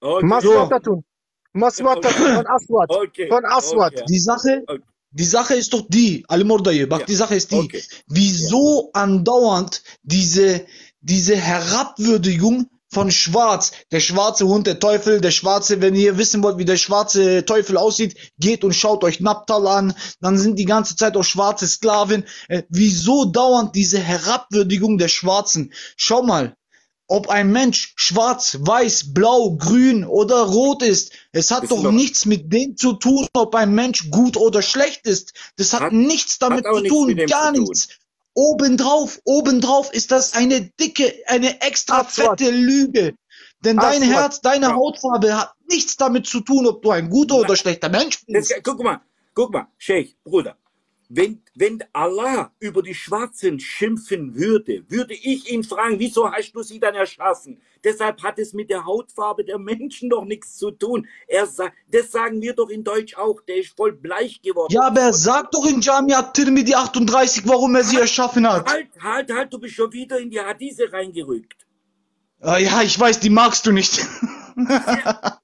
Okay. Maswatatun. Maswatatun von Aswad. Okay. Von Aswad. Okay. Die Sache... Okay. Die Sache ist doch die, Al-Mordaye, ja. Die Sache ist die, okay. Wieso ja. andauernd diese, diese Herabwürdigung von Schwarz, der schwarze Hund, der Teufel, der schwarze, wenn ihr wissen wollt, wie der schwarze Teufel aussieht, geht und schaut euch Naptal an, dann sind die ganze Zeit auch schwarze Sklaven. Äh, wieso dauernd diese Herabwürdigung der Schwarzen? Schau mal, ob ein Mensch schwarz, weiß, blau, grün oder rot ist, es hat doch nichts mit dem zu tun, ob ein Mensch gut oder schlecht ist. Das hat, hat nichts damit hat zu tun, gar nichts. Obendrauf, obendrauf ist das eine dicke, eine extra Aswad. fette Lüge. Denn Aswad. dein Herz, deine ja. Hautfarbe hat nichts damit zu tun, ob du ein guter oder schlechter Mensch bist. Das, guck mal, guck mal, Sheikh, Bruder. Wenn, wenn Allah über die Schwarzen schimpfen würde, würde ich ihn fragen, wieso hast du sie dann erschaffen? Deshalb hat es mit der Hautfarbe der Menschen doch nichts zu tun. Er sagt, das sagen wir doch in Deutsch auch, der ist voll bleich geworden. Ja, aber er sagt doch in Jamia Tirmidhi achtunddreißig, warum er sie halt, erschaffen hat. Halt, halt, halt, du bist schon wieder in die Hadithe reingerückt. Ah, ja, ich weiß, die magst du nicht. Ja.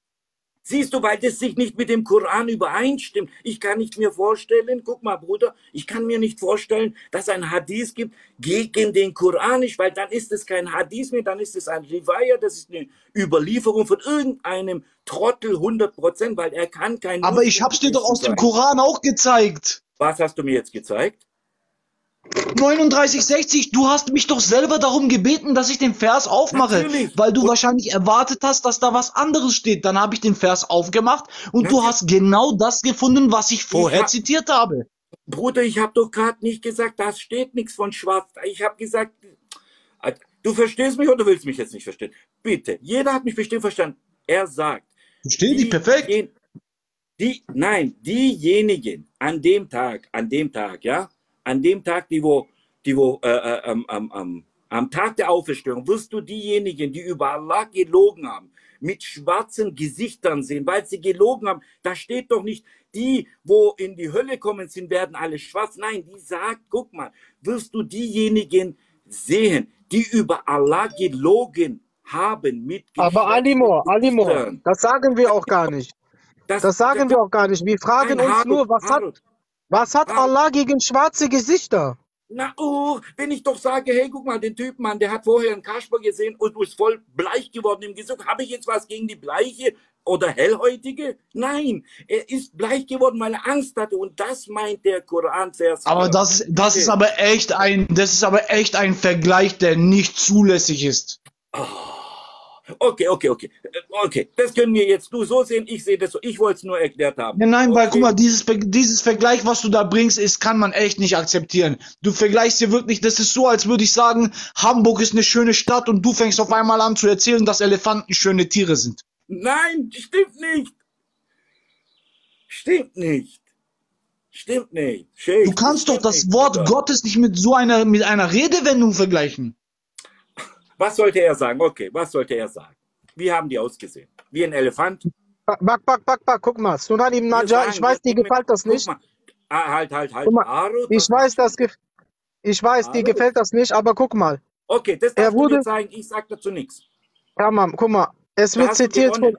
Siehst du, weil das sich nicht mit dem Koran übereinstimmt. Ich kann nicht mir vorstellen, guck mal, Bruder, ich kann mir nicht vorstellen, dass ein Hadith gibt gegen den Koran, nicht, weil dann ist es kein Hadith mehr, dann ist es ein Rivaya, das ist eine Überlieferung von irgendeinem Trottel, hundert Prozent, weil er kann kein... Aber Muslim ich hab's dir doch aus dem Koran auch gezeigt. Was hast du mir jetzt gezeigt? neununddreißig sechzig, du hast mich doch selber darum gebeten, dass ich den Vers aufmache, natürlich. Weil du und wahrscheinlich erwartet hast, dass da was anderes steht. Dann habe ich den Vers aufgemacht und natürlich. Du hast genau das gefunden, was ich vorher ich zitiert habe. Bruder, ich habe doch gerade nicht gesagt, da steht nichts von Schwarz. Ich habe gesagt, du verstehst mich oder willst mich jetzt nicht verstehen? Bitte, jeder hat mich bestimmt verstanden. Er sagt. Verstehe dich perfekt. Die, nein, diejenigen an dem Tag, an dem Tag, ja, an dem Tag, die wo, die wo äh, äh, ähm, ähm, ähm, am Tag der Auferstehung, wirst du diejenigen, die über Allah gelogen haben, mit schwarzen Gesichtern sehen, weil sie gelogen haben. Da steht doch nicht, die, wo in die Hölle kommen sind, werden alle schwarz. Nein, die sagt, guck mal, wirst du diejenigen sehen, die über Allah gelogen haben. Mit Aber Alimo, Alimo, das sagen wir auch gar nicht. Das, das sagen das, wir auch gar nicht. Wir fragen nein, uns Harut, nur, was Harut. hat... Was hat Allah gegen schwarze Gesichter? Na, oh, wenn ich doch sage, hey, guck mal, den Typen, Mann, der hat vorher einen Kasper gesehen und ist voll bleich geworden im Gesicht. Habe ich jetzt was gegen die Bleiche oder Hellhäutige? Nein, er ist bleich geworden, weil er Angst hatte. Und das meint der Koranvers. Aber das, das ist aber echt ein, das ist aber echt ein Vergleich, der nicht zulässig ist. Oh. Okay, okay, okay. Okay, das können wir jetzt du so sehen, ich sehe das so. Ich wollte es nur erklärt haben. Nein, nein, okay. Weil guck mal, dieses, dieses Vergleich, was du da bringst, ist, kann man echt nicht akzeptieren. Du vergleichst hier wirklich, das ist so, als würde ich sagen, Hamburg ist eine schöne Stadt und du fängst auf einmal an zu erzählen, dass Elefanten schöne Tiere sind. Nein, stimmt nicht. Stimmt nicht. Stimmt nicht. Schick, du kannst doch das nicht, Wort oder? Gottes nicht mit so einer, mit einer Redewendung vergleichen. Was sollte er sagen? Okay, was sollte er sagen? Wie haben die ausgesehen? Wie ein Elefant? Back, back, back, back, guck mal. Sunan Ibn Majah, ich weiß, dir gefällt das nicht. Ah, halt, halt, halt. Mal, Harut, ich weiß, das ich weiß Harut. dir gefällt das nicht, aber guck mal. Okay, das darfst er wurde, du jetzt sagen, ich sag dazu nichts. Ja, Mann, guck mal, es da wird zitiert von,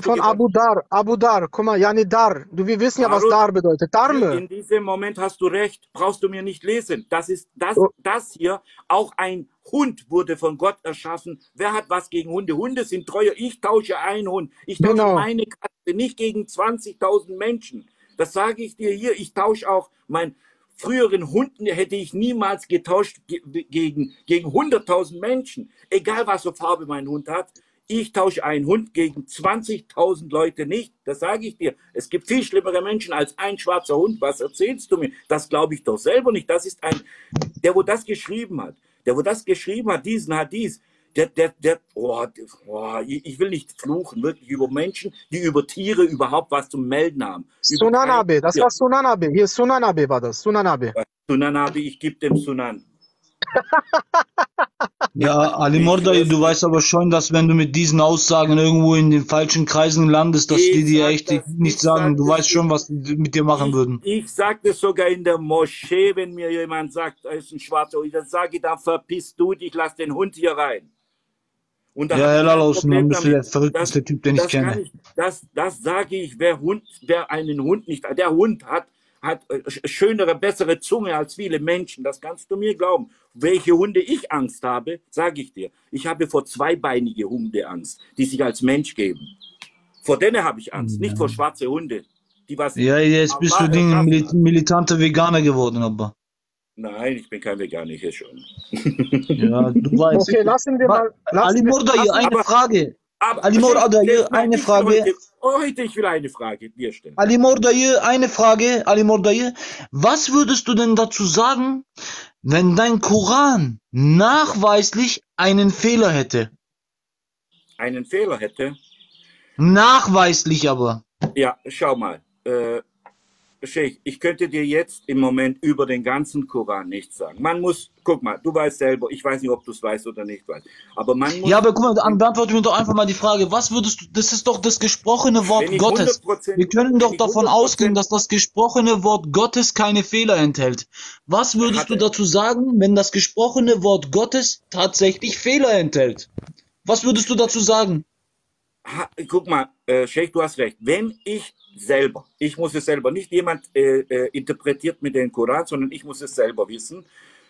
von Abu Dar, Abu Dar, guck mal, Jani Dar. Du, wir wissen ja, Harut, was Dar bedeutet. Darme. In diesem Moment hast du recht, brauchst du mir nicht lesen. Das ist das, oh. das hier auch ein Hund wurde von Gott erschaffen. Wer hat was gegen Hunde? Hunde sind teuer. Ich tausche einen Hund. Ich tausche genau. meine Katze nicht gegen zwanzigtausend Menschen. Das sage ich dir hier. Ich tausche auch meinen früheren Hunden, hätte ich niemals getauscht ge gegen, gegen hunderttausend Menschen. Egal, was für Farbe mein Hund hat. Ich tausche einen Hund gegen zwanzigtausend Leute nicht. Das sage ich dir. Es gibt viel schlimmere Menschen als ein schwarzer Hund. Was erzählst du mir? Das glaube ich doch selber nicht. Das ist ein, der, wo das geschrieben hat. Der, wo das geschrieben hat, diesen hat dies, der, der, der, oh, oh, ich will nicht fluchen, wirklich über Menschen, die über Tiere überhaupt was zu melden haben. Sunan Abi, das war Sunan Abi, hier Sunan Abi war das, Sunan Abi. Sunan Abi, ich gebe dem Sunan. Ja, Ali Mordai, du weißt aber schon, dass wenn du mit diesen Aussagen irgendwo in den falschen Kreisen landest, dass ich die dir echt das, nicht sagen. Du weißt schon, was die mit dir machen ich, würden. Ich sage das sogar in der Moschee, wenn mir jemand sagt, er ist ein Schwarzer, und dann sage ich, da verpiss du dich, lass den Hund hier rein. Und ja, Herr Lallausen, du bist der verrückteste das, Typ, den ich kenne. Ich, das das sage ich, wer, Hund, wer einen Hund nicht... Der Hund hat... hat schönere, bessere Zunge als viele Menschen. Das kannst du mir glauben. Welche Hunde ich Angst habe, sage ich dir. Ich habe vor zweibeinige Hunde Angst, die sich als Mensch geben. Vor denen habe ich Angst, ja. Nicht vor schwarze Hunde. Die was ja, jetzt bist du ein Mil militanter Veganer geworden, aber... Nein, ich bin kein Veganer, ich esse schon. Ja, du weißt. Okay, lassen wir mal... Ali Mordai, eine Frage. Aber Ali Mordai, eine Frage. Heute, ich will eine Frage dir stellen. Ali Mordai, eine Frage. Ali Mordai, was würdest du denn dazu sagen, wenn dein Koran nachweislich einen Fehler hätte? Einen Fehler hätte? Nachweislich aber. Ja, schau mal. Äh, Scheich, ich könnte dir jetzt im Moment über den ganzen Koran nichts sagen. Man muss, guck mal, du weißt selber, ich weiß nicht, ob du es weißt oder nicht weißt, aber man muss... Ja, aber guck mal, beantworte mir doch einfach mal die Frage, was würdest du, das ist doch das gesprochene Wort Gottes. Wir können doch davon ausgehen, dass das gesprochene Wort Gottes keine Fehler enthält. Was würdest du dazu sagen, wenn das gesprochene Wort Gottes tatsächlich Fehler enthält? Was würdest du dazu sagen? Ha, guck mal, äh, Scheich, du hast recht. Wenn ich selber, ich muss es selber, nicht jemand äh, äh, interpretiert mit dem Koran, sondern ich muss es selber wissen.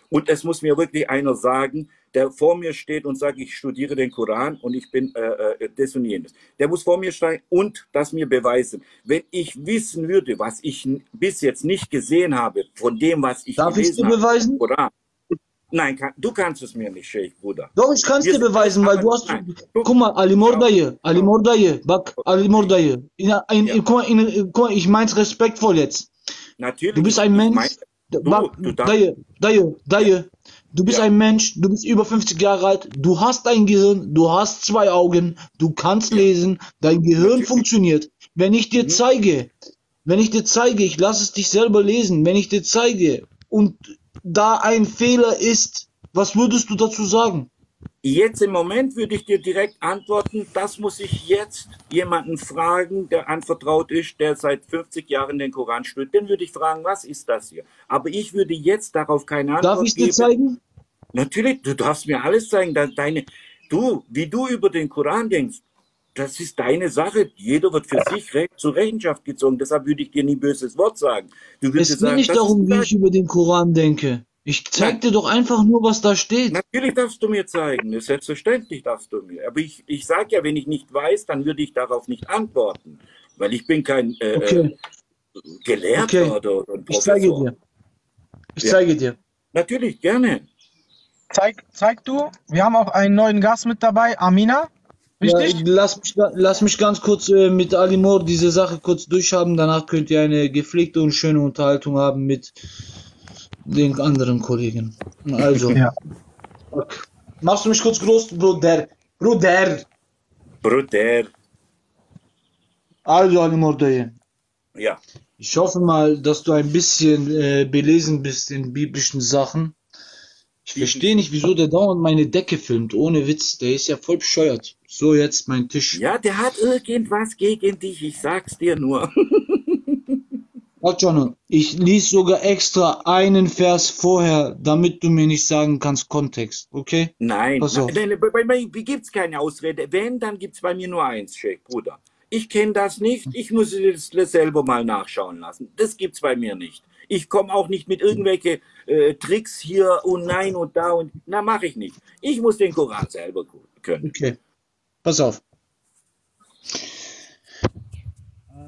Und es muss mir wirklich einer sagen, der vor mir steht und sagt, ich studiere den Koran und ich bin äh, äh, das und jenes. Der muss vor mir stehen und das mir beweisen. Wenn ich wissen würde, was ich bis jetzt nicht gesehen habe, von dem, was ich Darf gelesen ich dir beweisen? Habe, Koran, Nein, kann, du kannst es mir nicht, Scheich, Bruder. Doch, ich kann es dir beweisen, weil du hast... Nein. Guck mal, Ali Mordai, Ali Mordai, Bak, Ali Mordai. Ich meine es respektvoll jetzt. Natürlich. Du bist ein Mensch, mein, du, Bak, du, Daye, Daye, Daye. Du bist ja. ein Mensch, du bist über fünfzig Jahre alt, du hast ein Gehirn, du hast zwei Augen, du kannst lesen, dein Gehirn Natürlich. funktioniert. Wenn ich dir mhm. zeige, wenn ich dir zeige, ich lasse es dich selber lesen, wenn ich dir zeige und... da ein Fehler ist, was würdest du dazu sagen? Jetzt im Moment würde ich dir direkt antworten, das muss ich jetzt jemanden fragen, der anvertraut ist, der seit fünfzig Jahren den Koran studiert. Dann würde ich fragen, was ist das hier? Aber ich würde jetzt darauf keine Antwort geben. Darf ich dir zeigen? Natürlich, du darfst mir alles zeigen. Deine, du, wie du über den Koran denkst, das ist deine Sache. Jeder wird für sich zur Rechenschaft gezogen. Deshalb würde ich dir nie böses Wort sagen. Du würdest es geht sagen, nicht darum, wie ich über den Koran denke. Ich zeig dir doch einfach nur, was da steht. Natürlich darfst du mir zeigen. Selbstverständlich darfst du mir. Aber ich, ich sage ja, wenn ich nicht weiß, dann würde ich darauf nicht antworten. Weil ich bin kein äh, okay. Gelehrter okay. oder ein Professor. Ich zeige dir. Ich ja. zeige dir. Natürlich, gerne. Zeig, zeig du. Wir haben auch einen neuen Gast mit dabei, Amina. Ja, lass, mich, lass mich ganz kurz äh, mit Ali Mor diese Sache kurz durchhaben, danach könnt ihr eine gepflegte und schöne Unterhaltung haben mit den anderen Kollegen. Also, ja. Okay. Machst du mich kurz groß, Bruder? Bruder! Bruder! Also, Ali Mordai. Ja. Ich hoffe mal, dass du ein bisschen äh, belesen bist in biblischen Sachen. Ich verstehe nicht, wieso der dauernd meine Decke filmt, ohne Witz, der ist ja voll bescheuert. So, jetzt mein Tisch. Ja, der hat irgendwas gegen dich, ich sag's dir nur. Ich ließ sogar extra einen Vers vorher, damit du mir nicht sagen kannst, Kontext, okay? Nein, nein, bei mir gibt's keine Ausrede. Wenn, dann gibt's bei mir nur eins, Scheich, Bruder. Ich kenne das nicht, ich muss es selber mal nachschauen lassen. Das gibt's bei mir nicht. Ich komme auch nicht mit irgendwelchen äh, Tricks hier und nein und da und na, mache ich nicht. Ich muss den Koran selber können. Okay, pass auf.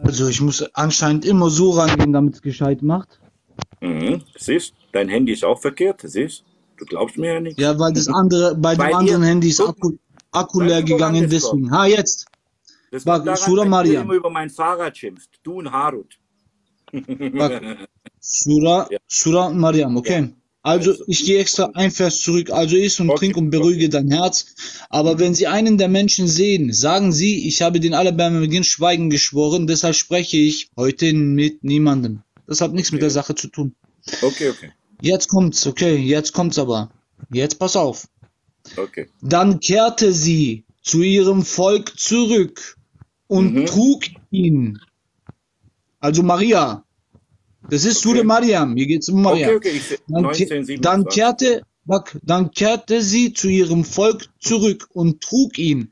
Also ich muss anscheinend immer so rangehen, damit es gescheit macht. Mhm. Siehst, dein Handy ist auch verkehrt, siehst, du glaubst mir ja nicht. Ja, weil das andere, bei, bei dem anderen Handy ist Akku, Akku leer gegangen, deswegen. Ha, jetzt. Das war Sura Mariam. Wenn du immer über mein Fahrrad schimpfst, du und Harut. Sura, ja. Sura Mariam, okay. Ja. Also, ich gehe extra ein Vers zurück. Also, iss und okay. trink und beruhige okay. dein Herz. Aber wenn sie einen der Menschen sehen, sagen sie, ich habe den Allerbarmherzigen Schweigen geschworen, deshalb spreche ich heute mit niemandem. Das hat nichts okay. mit der Sache zu tun. Okay, okay. Jetzt kommt's, okay, jetzt kommt's aber. Jetzt pass auf. Okay. Dann kehrte sie zu ihrem Volk zurück und mhm. trug ihn. Also Maria. Das ist okay. Sura Mariam. Hier geht es um Maria. Okay, okay. Ich, dann, neunzehn, dann, kehrte, dann kehrte sie zu ihrem Volk zurück und trug ihn.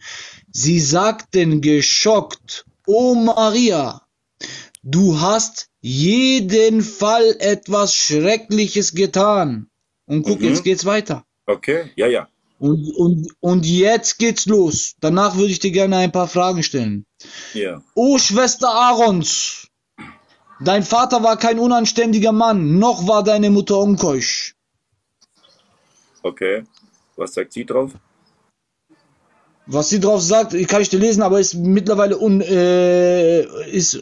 Sie sagten geschockt: O Maria, du hast jeden Fall etwas Schreckliches getan. Und guck, mhm. jetzt geht's weiter. Okay, ja, ja. Und, und, und jetzt geht's los. Danach würde ich dir gerne ein paar Fragen stellen. Ja. O Schwester Aarons, dein Vater war kein unanständiger Mann, noch war deine Mutter unkeusch. Okay, was sagt sie drauf? Was sie drauf sagt, kann ich dir lesen, aber ist mittlerweile un, äh, ist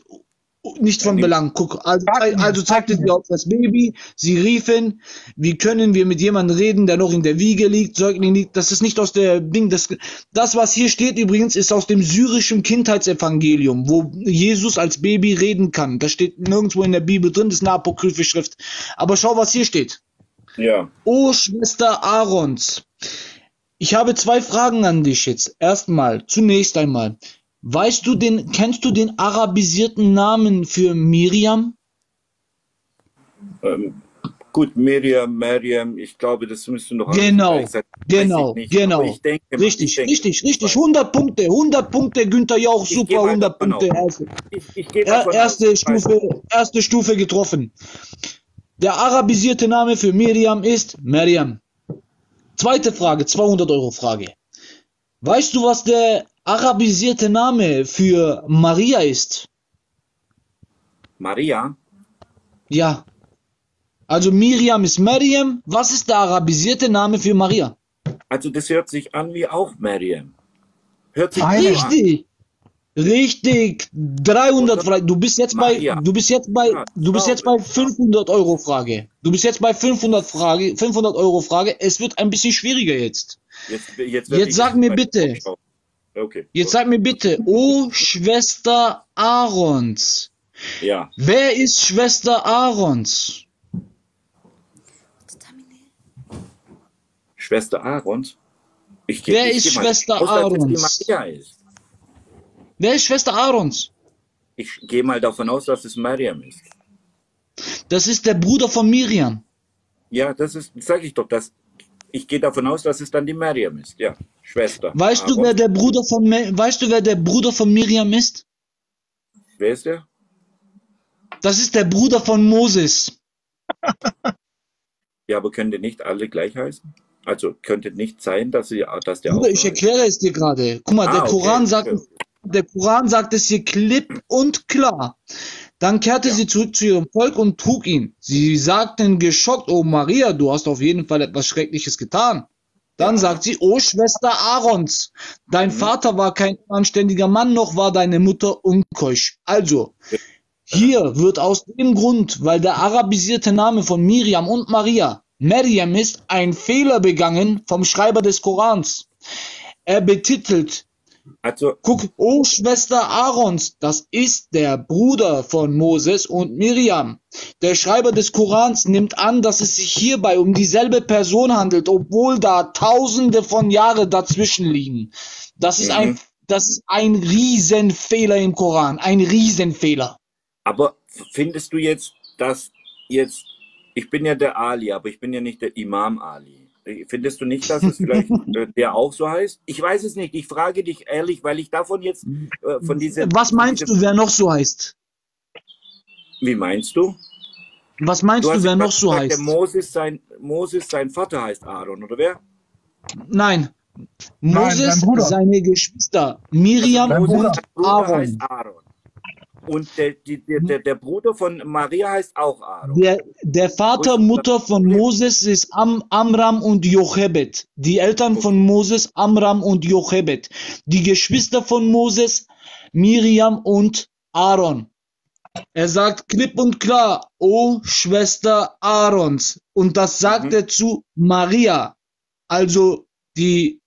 nicht von Belang. Guck, also, also zeigte sie auf das Baby, sie riefen: Wie können wir mit jemandem reden, der noch in der Wiege liegt, Säugling liegt? Das ist nicht aus der Ding, das, das was hier steht übrigens, ist aus dem syrischen Kindheitsevangelium, wo Jesus als Baby reden kann. Das steht nirgendwo in der Bibel drin, das ist eine apokryphe Schrift. Aber schau, was hier steht. Ja. O Schwester Aarons, ich habe zwei Fragen an dich jetzt. Erstmal, zunächst einmal, weißt du den, kennst du den arabisierten Namen für Miriam? Ähm, gut, Miriam, Miriam, ich glaube, das müsste noch... Genau, alles, genau, nicht, genau. Ich denke, richtig, ich denke, richtig, richtig, hundert Punkte, hundert Punkte, Günther Jauch, ich super, hundert Punkte. Erste, ich, ich erste, Stufe, erste Stufe getroffen. Der arabisierte Name für Miriam ist Miriam. Zweite Frage, zweihundert-Euro-Frage. Weißt du, was der arabisierte Name für Maria ist? Maria? Ja. Also Miriam ist Mariam. Was ist der arabisierte Name für Maria? Also das hört sich an wie auch Mariam. Hört sich richtig an. Richtig. dreihundert Fragen. Du bist jetzt Maria. bei du bist jetzt bei ja, du bist jetzt bei fünfhundert Euro Frage. Du bist jetzt bei fünfhundert Frage, fünfhundert Euro Frage. Es wird ein bisschen schwieriger jetzt. Jetzt, jetzt, jetzt sag mir bitte. Okay. Jetzt sag mir bitte, O Schwester Aarons. Ja. Wer ist Schwester Aarons? Schwester Aarons? Ich geh, Wer ich ist geh mal Schwester aus, Aarons? Ist. Wer ist Schwester Aarons? Ich gehe mal davon aus, dass es Mariam ist. Das ist der Bruder von Miriam. Ja, das ist, sag ich doch, das. Ich gehe davon aus, dass es dann die Mariam ist, ja, Schwester. Weißt du, wer der Bruder von, weißt du, wer der Bruder von Miriam ist? Wer ist der? Das ist der Bruder von Moses. Ja, aber können die nicht alle gleich heißen? Also könnte nicht sein, dass, sie, dass der Bruder, auch... Ich erkläre es dir gerade. Guck mal, ah, der, Koran okay. sagt, der Koran sagt es hier klipp und klar. Dann kehrte ja. sie zurück zu ihrem Volk und trug ihn. Sie sagten geschockt: O Maria, du hast auf jeden Fall etwas Schreckliches getan. Dann ja. sagt sie: O Schwester Aarons, dein mhm. Vater war kein anständiger Mann, noch war deine Mutter unkeusch. Also, ja. hier wird aus dem Grund, weil der arabisierte Name von Miriam und Maria, Miriam ist, ein Fehler begangen vom Schreiber des Korans. Er betitelt: Also, guck, O Schwester Aarons, das ist der Bruder von Moses und Miriam. Der Schreiber des Korans nimmt an, dass es sich hierbei um dieselbe Person handelt, obwohl da tausende von Jahren dazwischen liegen. Das ist, mhm. ein, das ist ein Riesenfehler im Koran, ein Riesenfehler. Aber findest du jetzt, dass jetzt, ich bin ja der Ali, aber ich bin ja nicht der Imam Ali. Findest du nicht, dass es vielleicht der auch so heißt? Ich weiß es nicht. Ich frage dich ehrlich, weil ich davon jetzt äh, von dieser... Was meinst diese, du, wer noch so heißt? Wie meinst du? Was meinst du, du wer noch so gesagt, heißt? Der Moses, sein, Moses, sein Vater heißt Aaron, oder wer? Nein. Moses, Nein, seine Geschwister. Miriam also Bruder, und Bruder Aaron. Heißt Aaron. Und der, der, der, der Bruder von Maria heißt auch Aaron. Der, der Vater, und Mutter von Moses ist Am, Amram und Jochebed. Die Eltern von Moses, Amram und Jochebed. Die Geschwister von Moses, Miriam und Aaron. Er sagt klipp und klar: O Schwester Aarons. Und das sagt mhm. er zu Maria. Also die...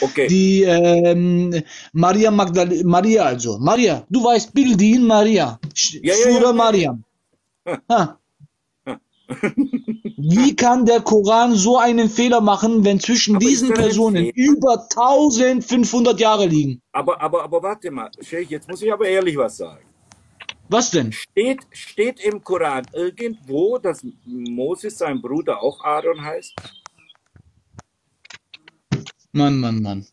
Okay. Die ähm, Maria Magdalena, Maria also, Maria, du weißt, Bildin Maria, ja, Sura ja, ja, ja. Mariam. Ha. Ha. Wie kann der Koran so einen Fehler machen, wenn zwischen aber diesen Personen über eintausendfünfhundert Jahre liegen? Aber, aber, aber warte mal, Sheikh, jetzt muss ich aber ehrlich was sagen. Was denn? Steht, steht im Koran irgendwo, dass Moses sein Bruder auch Aaron heißt? Mann, Mann, Mann.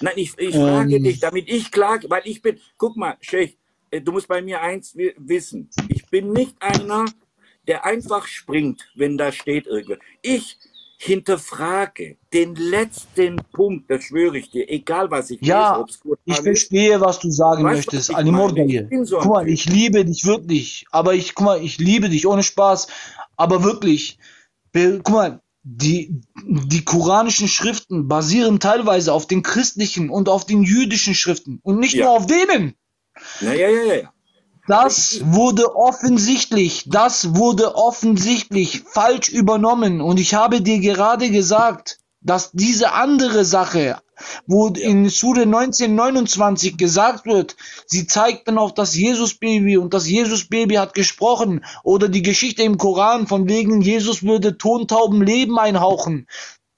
Nein, ich, ich ähm. frage dich, damit ich klar, weil ich bin, guck mal, Sheikh, du musst bei mir eins wissen. Ich bin nicht einer, der einfach springt, wenn da steht irgendwas. Ich hinterfrage den letzten Punkt, das schwöre ich dir, egal was ich ja, lese, ob's gut ich habe. Verstehe, was du sagen weißt, möchtest, Ali Mordaye. So guck mal, ich liebe dich wirklich, aber ich, guck mal, ich liebe dich, ohne Spaß, aber wirklich, guck mal, die, die koranischen Schriften basieren teilweise auf den christlichen und auf den jüdischen Schriften und nicht ja. nur auf denen. Ja, ja, ja, ja. Das wurde offensichtlich, das wurde offensichtlich falsch übernommen. Und ich habe dir gerade gesagt, dass diese andere Sache, wo in Sure neunzehn neunundzwanzig gesagt wird, sie zeigt dann auf das Jesusbaby und das Jesusbaby hat gesprochen. Oder die Geschichte im Koran von wegen Jesus würde Tontauben Leben einhauchen.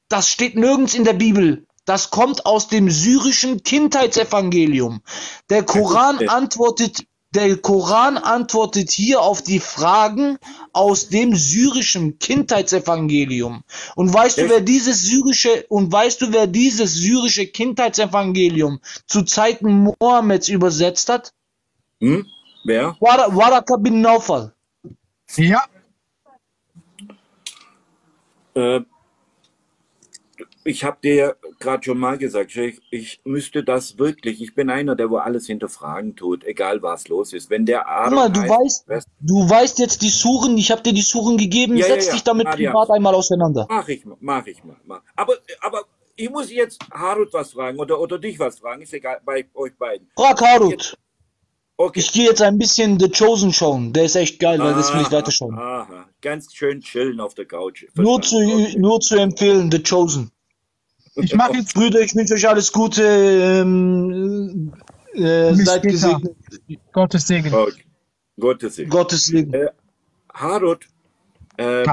Das steht nirgends in der Bibel. Das kommt aus dem syrischen Kindheitsevangelium. Der Koran antwortet... Der Koran antwortet hier auf die Fragen aus dem syrischen Kindheitsevangelium. Und weißt du, wer dieses syrische, und weißt du, wer dieses syrische Kindheitsevangelium zu Zeiten Mohammeds übersetzt hat? Hm? Wer? War Waraka bin Naufal. Ja. Äh, ich habe dir gerade schon mal gesagt, ich, ich müsste das wirklich, ich bin einer, der wo alles hinterfragen tut, egal was los ist. Wenn der Aaron Guck mal, du, heißt, weißt, du weißt jetzt die Suren, ich habe dir die Suren gegeben, ja, setz ja, ja. dich damit Mariam. privat einmal auseinander. Mach ich mal, mach ich mal. Mach. Aber, aber ich muss jetzt Harut was fragen oder, oder dich was fragen, ist egal, bei euch beiden. Frag Harut. Jetzt, okay. Ich gehe jetzt ein bisschen The Chosen schauen, der ist echt geil, aha, weil das will ich weiter schauen. Aha. Ganz schön chillen auf der Couch. Nur zu, okay. nur zu empfehlen, The Chosen. Ich mache jetzt. Brüder, ich wünsche euch alles Gute. Ähm, äh, seid gesegnet. Gottes Segen. Okay. Gottes Segen. Gottes Segen. Äh, Harut, äh,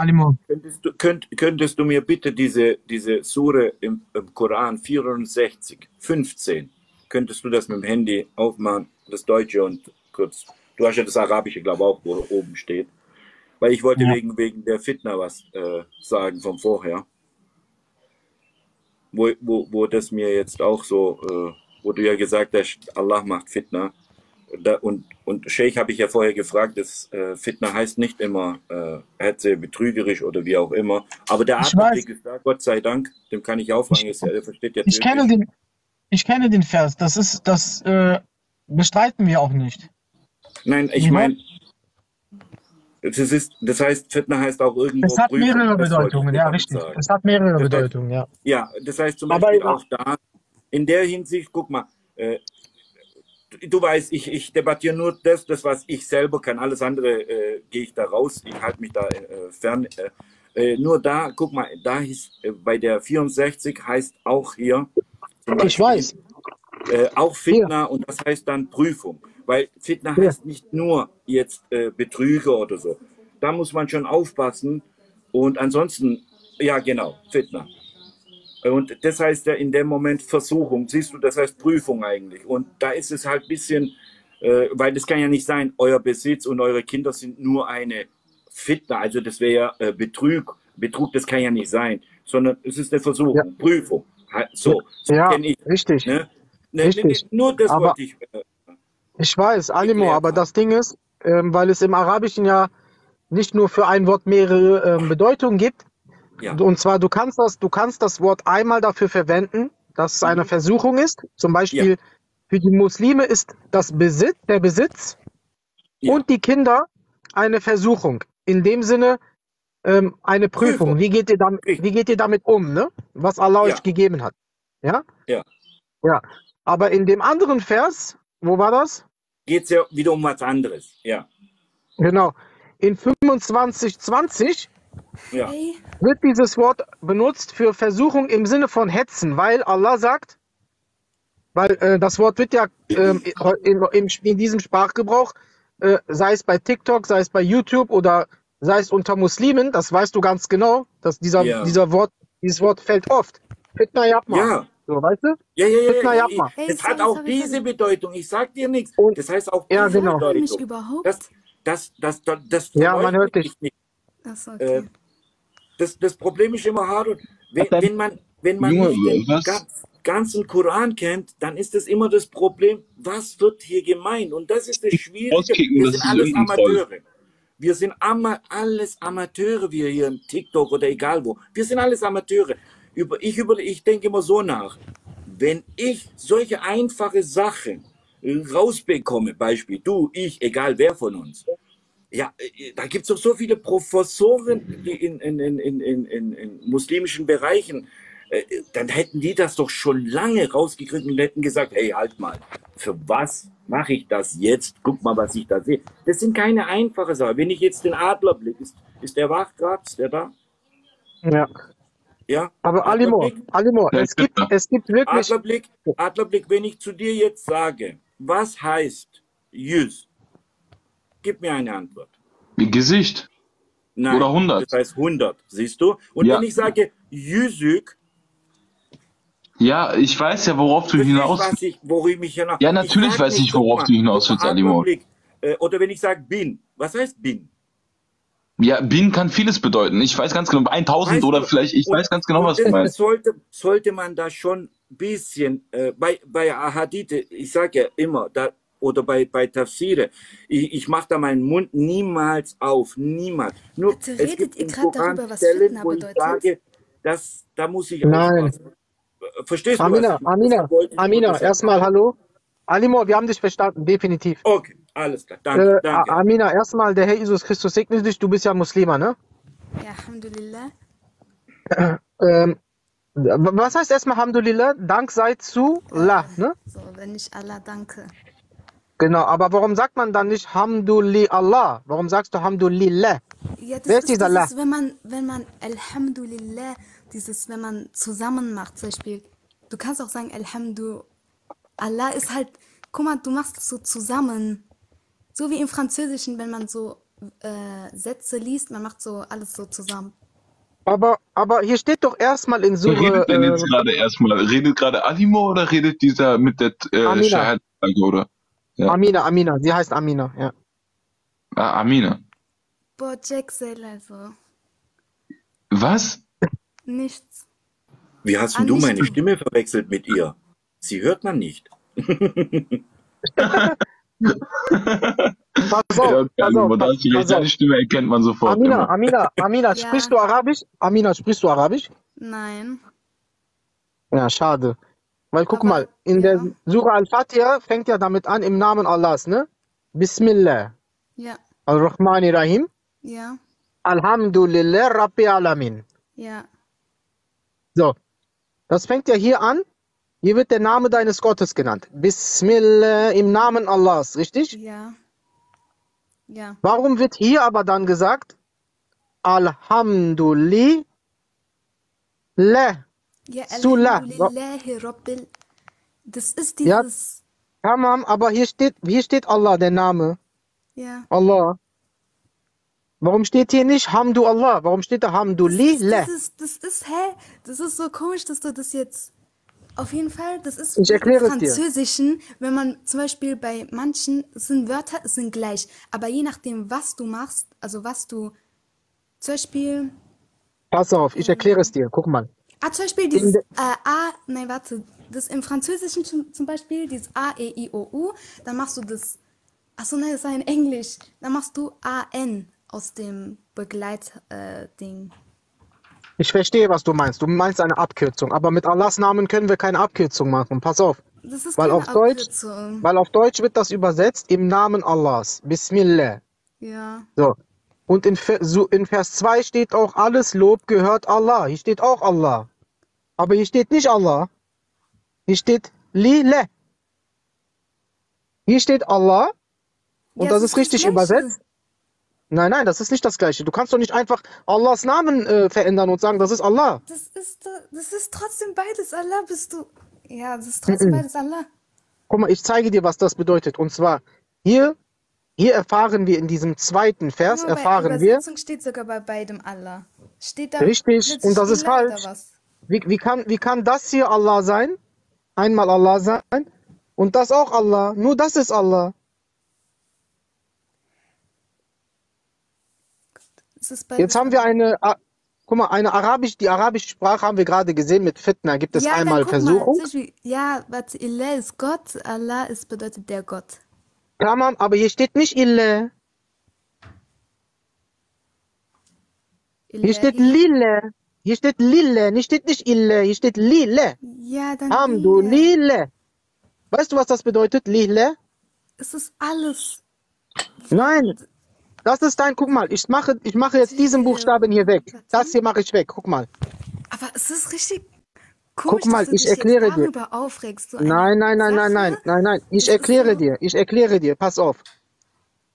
könntest, du, könnt, könntest du mir bitte diese, diese Sure im, im Koran vierundsechzig, fünfzehn, könntest du das mit dem Handy aufmachen, das Deutsche und kurz, du hast ja das Arabische, glaube ich, auch, wo oben steht. Weil ich wollte ja. wegen, wegen der Fitna was äh, sagen von vorher. Wo, wo, wo das mir jetzt auch so, äh, wo du ja gesagt hast, Allah macht Fitna. Da, und, und Sheikh habe ich ja vorher gefragt, dass äh, Fitna heißt nicht immer äh, Hetze, betrügerisch oder wie auch immer. Aber der Atatürk ist da, Gott sei Dank, dem kann ich auffangen. Ich, ja, versteht ja ich, kenne den, ich kenne den Vers, das, ist, das äh, bestreiten wir auch nicht. Nein, ich meine, das, ist, das heißt, Fitna heißt auch irgendwo... Es hat mehrere Bedeutungen, ja, richtig. Es hat mehrere Bedeutungen, ja. Ja, das heißt zum Beispiel auch da, in der Hinsicht, guck mal, äh, du, du weißt, ich, ich debattiere nur das, das, was ich selber kann, alles andere äh, gehe ich da raus, ich halte mich da äh, fern. Äh, nur da, guck mal, da ist, äh, bei der vierundsechzig heißt auch hier... Beispiel, ich weiß. Äh, auch Fitna, ja. Und das heißt dann Prüfung. Weil Fitna ja. heißt nicht nur jetzt äh, Betrüger oder so. Da muss man schon aufpassen. Und ansonsten, ja genau, Fitna. Und das heißt ja in dem Moment Versuchung. Siehst du, das heißt Prüfung eigentlich. Und da ist es halt ein bisschen, äh, weil das kann ja nicht sein, euer Besitz und eure Kinder sind nur eine Fitna. Also das wäre ja äh, Betrug. Betrug, das kann ja nicht sein. Sondern es ist eine Versuchung, ja. Prüfung. So, so ja, kenne ich. Richtig. Ne? Ne, richtig. Ne, nur das aber wollte ich... Äh, Ich weiß, Alimo, aber das Ding ist, ähm, weil es im Arabischen ja nicht nur für ein Wort mehrere ähm, Bedeutungen gibt. Ja. Und zwar, du kannst, das, du kannst das Wort einmal dafür verwenden, dass es eine Versuchung ist. Zum Beispiel ja. für die Muslime ist das Besitz, der Besitz ja. und die Kinder eine Versuchung. In dem Sinne ähm, eine Prüfung. Prüfung. Wie, geht ihr damit, wie geht ihr damit um, ne? Was Allah ja. euch gegeben hat? Ja? Ja. Ja. Aber in dem anderen Vers, wo war das? Geht es ja wieder um was anderes, ja. Genau. In fünfundzwanzig zwanzig ja. wird dieses Wort benutzt für Versuchung im Sinne von Hetzen, weil Allah sagt, weil äh, das Wort wird ja äh, in, in, in diesem Sprachgebrauch, äh, sei es bei TikTok, sei es bei YouTube oder sei es unter Muslimen, das weißt du ganz genau, dass dieser, ja. dieser Wort, dieses Wort fällt oft. Fitna Yapma. Ja. So, weißt du? Ja, ja, ja. Fitna Yapma. Hey, das sorry, hat auch sorry, diese sorry. Bedeutung. Ich sag dir nichts. Und das heißt auch ja, diese genau. Bedeutung. Mich überhaupt? Das, das, das, das, das ja, man hört dich nicht. Das, okay. das, das Problem ist immer, Harut, wenn, wenn man, wenn man Junge, nicht den ganz, ganzen Koran kennt, dann ist das immer das Problem, was wird hier gemeint? Und das ist das Schwierige. Auskicken, wir sind alles Amateure. Voll. Wir sind ama alles Amateure, wir hier im TikTok oder egal wo. Wir sind alles Amateure. Über, ich, über, ich denke immer so nach, wenn ich solche einfache Sachen rausbekomme, Beispiel du, ich, egal wer von uns, ja, da gibt es doch so viele Professoren die in, in, in, in, in, in muslimischen Bereichen, dann hätten die das doch schon lange rausgekriegt und hätten gesagt, hey, halt mal, für was mache ich das jetzt? Guck mal, was ich da sehe. Das sind keine einfachen Sachen. Wenn ich jetzt den Adler blicke, ist, ist der wach gerade? Ist der da? Ja. Ja? Aber Alimo, Alimo, es gibt, es gibt wirklich... Adlerblick, Adlerblick, wenn ich zu dir jetzt sage, was heißt Jüz? Gib mir eine Antwort. Gesicht. Nein, oder hundert. Das heißt hundert, siehst du? Und ja. wenn ich sage Jüzük, ja, ich weiß ja, worauf du hinaus willst. Ja, natürlich weiß ich, worauf du hinaus willst, Alimo. Oder wenn ich sage bin, was heißt bin? Ja, bin kann vieles bedeuten. Ich weiß ganz genau, tausend oder vielleicht, ich weiß ganz genau, was du meinst. Sollte, sollte man da schon ein bisschen, äh, bei, bei Ahadite, ich sage ja immer, da, oder bei, bei Tafsire, ich, ich mache da meinen Mund niemals auf, niemals. Nur, also es gibt im Koran Stellen, wo ich sage, das, da muss ich aufpassen. Verstehst du? Amina, Amina, Amina, erstmal hallo. Alimo, wir haben dich verstanden, definitiv. Okay, alles klar, danke. Äh, danke. Amina, erstmal, der Herr Jesus Christus segne dich, du bist ja Muslima, ne? Ja, Alhamdulillah. Äh, ähm, was heißt erstmal Alhamdulillah? Dank sei zu Allah, ne? So, wenn ich Allah danke. Genau, aber warum sagt man dann nicht Alhamdulillah? Warum sagst du Alhamdulillah? Ja, das Wer ist, ist dieser Allah? Wenn man, wenn man Alhamdulillah, dieses, wenn man zusammen macht, zum Beispiel, du kannst auch sagen Alhamdulillah. Allah ist halt, guck mal, du machst es so zusammen. So wie im Französischen, wenn man so äh, Sätze liest, man macht so alles so zusammen. Aber, aber hier steht doch erstmal in Sura... Wer redet denn jetzt äh, gerade erstmal? Redet gerade Alimo oder redet dieser mit der äh, Shahad? Oder? Ja. Amina, Amina, sie heißt Amina, ja. Ah, Amina. Boah, Jack Sell, also. Was? Nichts. Wie hast ah, du meine du. Stimme verwechselt mit ihr? Sie hört man nicht. Pass auf, pass auf, pass auf. Stimme erkennt man sofort. Amina, Amina, Amina, sprichst ja. du Arabisch? Amina, sprichst du Arabisch? Nein. Ja, schade. Weil guck Aber, mal, in ja. der Sura al-Fatiha fängt ja damit an, im Namen Allahs, ne? Bismillah. Ja. Al-Rahmanirrahim. Ja. Alhamdulillah Rabbi Alamin. Ja. So, das fängt ja hier an. Hier wird der Name deines Gottes genannt. Bismillah, im Namen Allahs, richtig? Ja. Ja. Warum wird hier aber dann gesagt, Alhamdulillah, ja, Alhamdulillahi Rabbil, das ist dieses... Ja, tamam, aber hier steht, hier steht Allah, der Name. Ja. Allah. Warum steht hier nicht Hamdu Allah? Warum steht da Hamdulillah? Das ist, das ist, das ist, hä? Das ist so komisch, dass du das jetzt... Auf jeden Fall, das ist im Französischen, dir. Wenn man zum Beispiel bei manchen, sind Wörter sind gleich, aber je nachdem, was du machst, also was du, zum Beispiel... Pass auf, ich erkläre es dir, guck mal. Ah, zum Beispiel dieses äh, A, nein, warte, das im Französischen zum, zum Beispiel, dieses A, E, I, O, U, dann machst du das, achso, nein, das war in Englisch, dann machst du A, N aus dem Begleit-Ding. Äh, Ich verstehe, was du meinst. Du meinst eine Abkürzung. Aber mit Allahs Namen können wir keine Abkürzung machen. Pass auf. Das ist weil, auf Deutsch, weil auf Deutsch wird das übersetzt im Namen Allahs. Bismillah. Ja. So. Und in, in Vers zwei steht auch, alles Lob gehört Allah. Hier steht auch Allah. Aber hier steht nicht Allah. Hier steht Lillah. Hier steht Allah. Und ja, das, das ist richtig das übersetzt. Nein, nein, das ist nicht das Gleiche. Du kannst doch nicht einfach Allahs Namen äh, verändern und sagen, das ist Allah. Das ist, das ist trotzdem beides Allah, bist du... Ja, das ist trotzdem beides Allah. Guck mal, ich zeige dir, was das bedeutet. Und zwar, hier, Hier erfahren wir in diesem zweiten Vers, aber erfahren bei Übersetzung wir... steht sogar bei beidem Allah. Steht da richtig, und das ist falsch. Wie, wie, kann, wie kann das hier Allah sein? Einmal Allah sein und das auch Allah. Nur das ist Allah. Jetzt haben wir eine... Guck mal, eine Arabisch, die arabische Sprache haben wir gerade gesehen, mit Fitna gibt es ja, einmal Versuchung. Mal, ja, but Illah ist Gott, Allah ist bedeutet der Gott. Tamam, aber hier steht nicht Illah. Hier steht Lille. Hier steht Lille, hier steht nicht Illah, hier steht Lille. Ja, dann Hamdu, Lille. Weißt du, was das bedeutet, Lille? Es ist alles. Nein. Das ist dein, guck mal, ich mache, ich mache jetzt diesen Buchstaben hier weg. Das hier mache ich weg, guck mal. Aber es ist richtig komisch, guck mal, dass du ich dich erkläre jetzt darüber dir. aufregst. So nein, nein, nein, nein, nein, nein, nein, ich erkläre dir, ich erkläre dir, pass auf.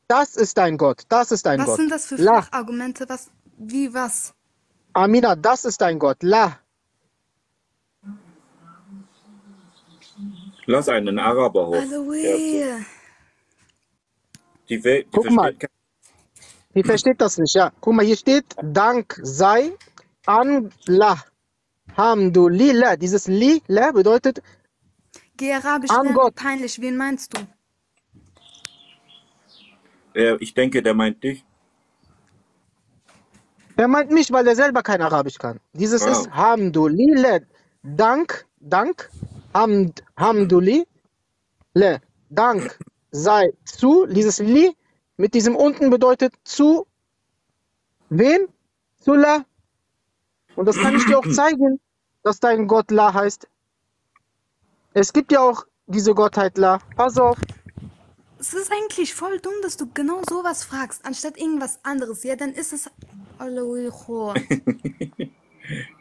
Das ist dein Gott, das ist dein was Gott. Was sind das für Flachargumente, was, wie was? Amina, das ist dein Gott, La. Lass einen Araber hoch. Halleluja. Die Welt, die guck mal. Ihr versteht das nicht, ja. Guck mal, hier steht, Dank sei an Allah. Hamdulillah. Dieses Li, La bedeutet Geh Arabisch an Gott. Peinlich, wen meinst du? Äh, ich denke, der meint dich. Der meint mich, weil er selber kein Arabisch kann. Dieses wow. ist Hamdulillah. Dank, Dank, Hamd, Hamdulillah. Dank sei zu, dieses Li. Mit diesem unten bedeutet zu wem? Zu La. Und das kann ich dir auch zeigen, dass dein Gott La heißt. Es gibt ja auch diese Gottheit La. Pass auf. Es ist eigentlich voll dumm, dass du genau sowas fragst, anstatt irgendwas anderes. Ja, dann ist es...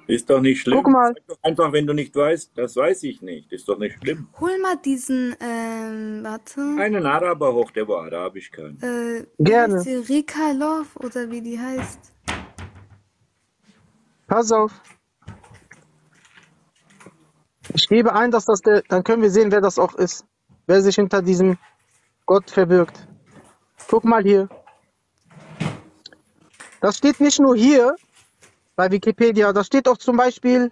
Ist doch nicht schlimm. Guck mal. Sag doch einfach, wenn du nicht weißt, das weiß ich nicht. Ist doch nicht schlimm. Hol mal diesen, ähm, warte. Einen Araber hoch, der war Arabisch kann. Äh, Gerne. Rika Love oder wie die heißt. Pass auf. Ich gebe ein, dass das der, dann können wir sehen, wer das auch ist. Wer sich hinter diesem Gott verbirgt. Guck mal hier. Das steht nicht nur hier. Bei Wikipedia, da steht auch zum Beispiel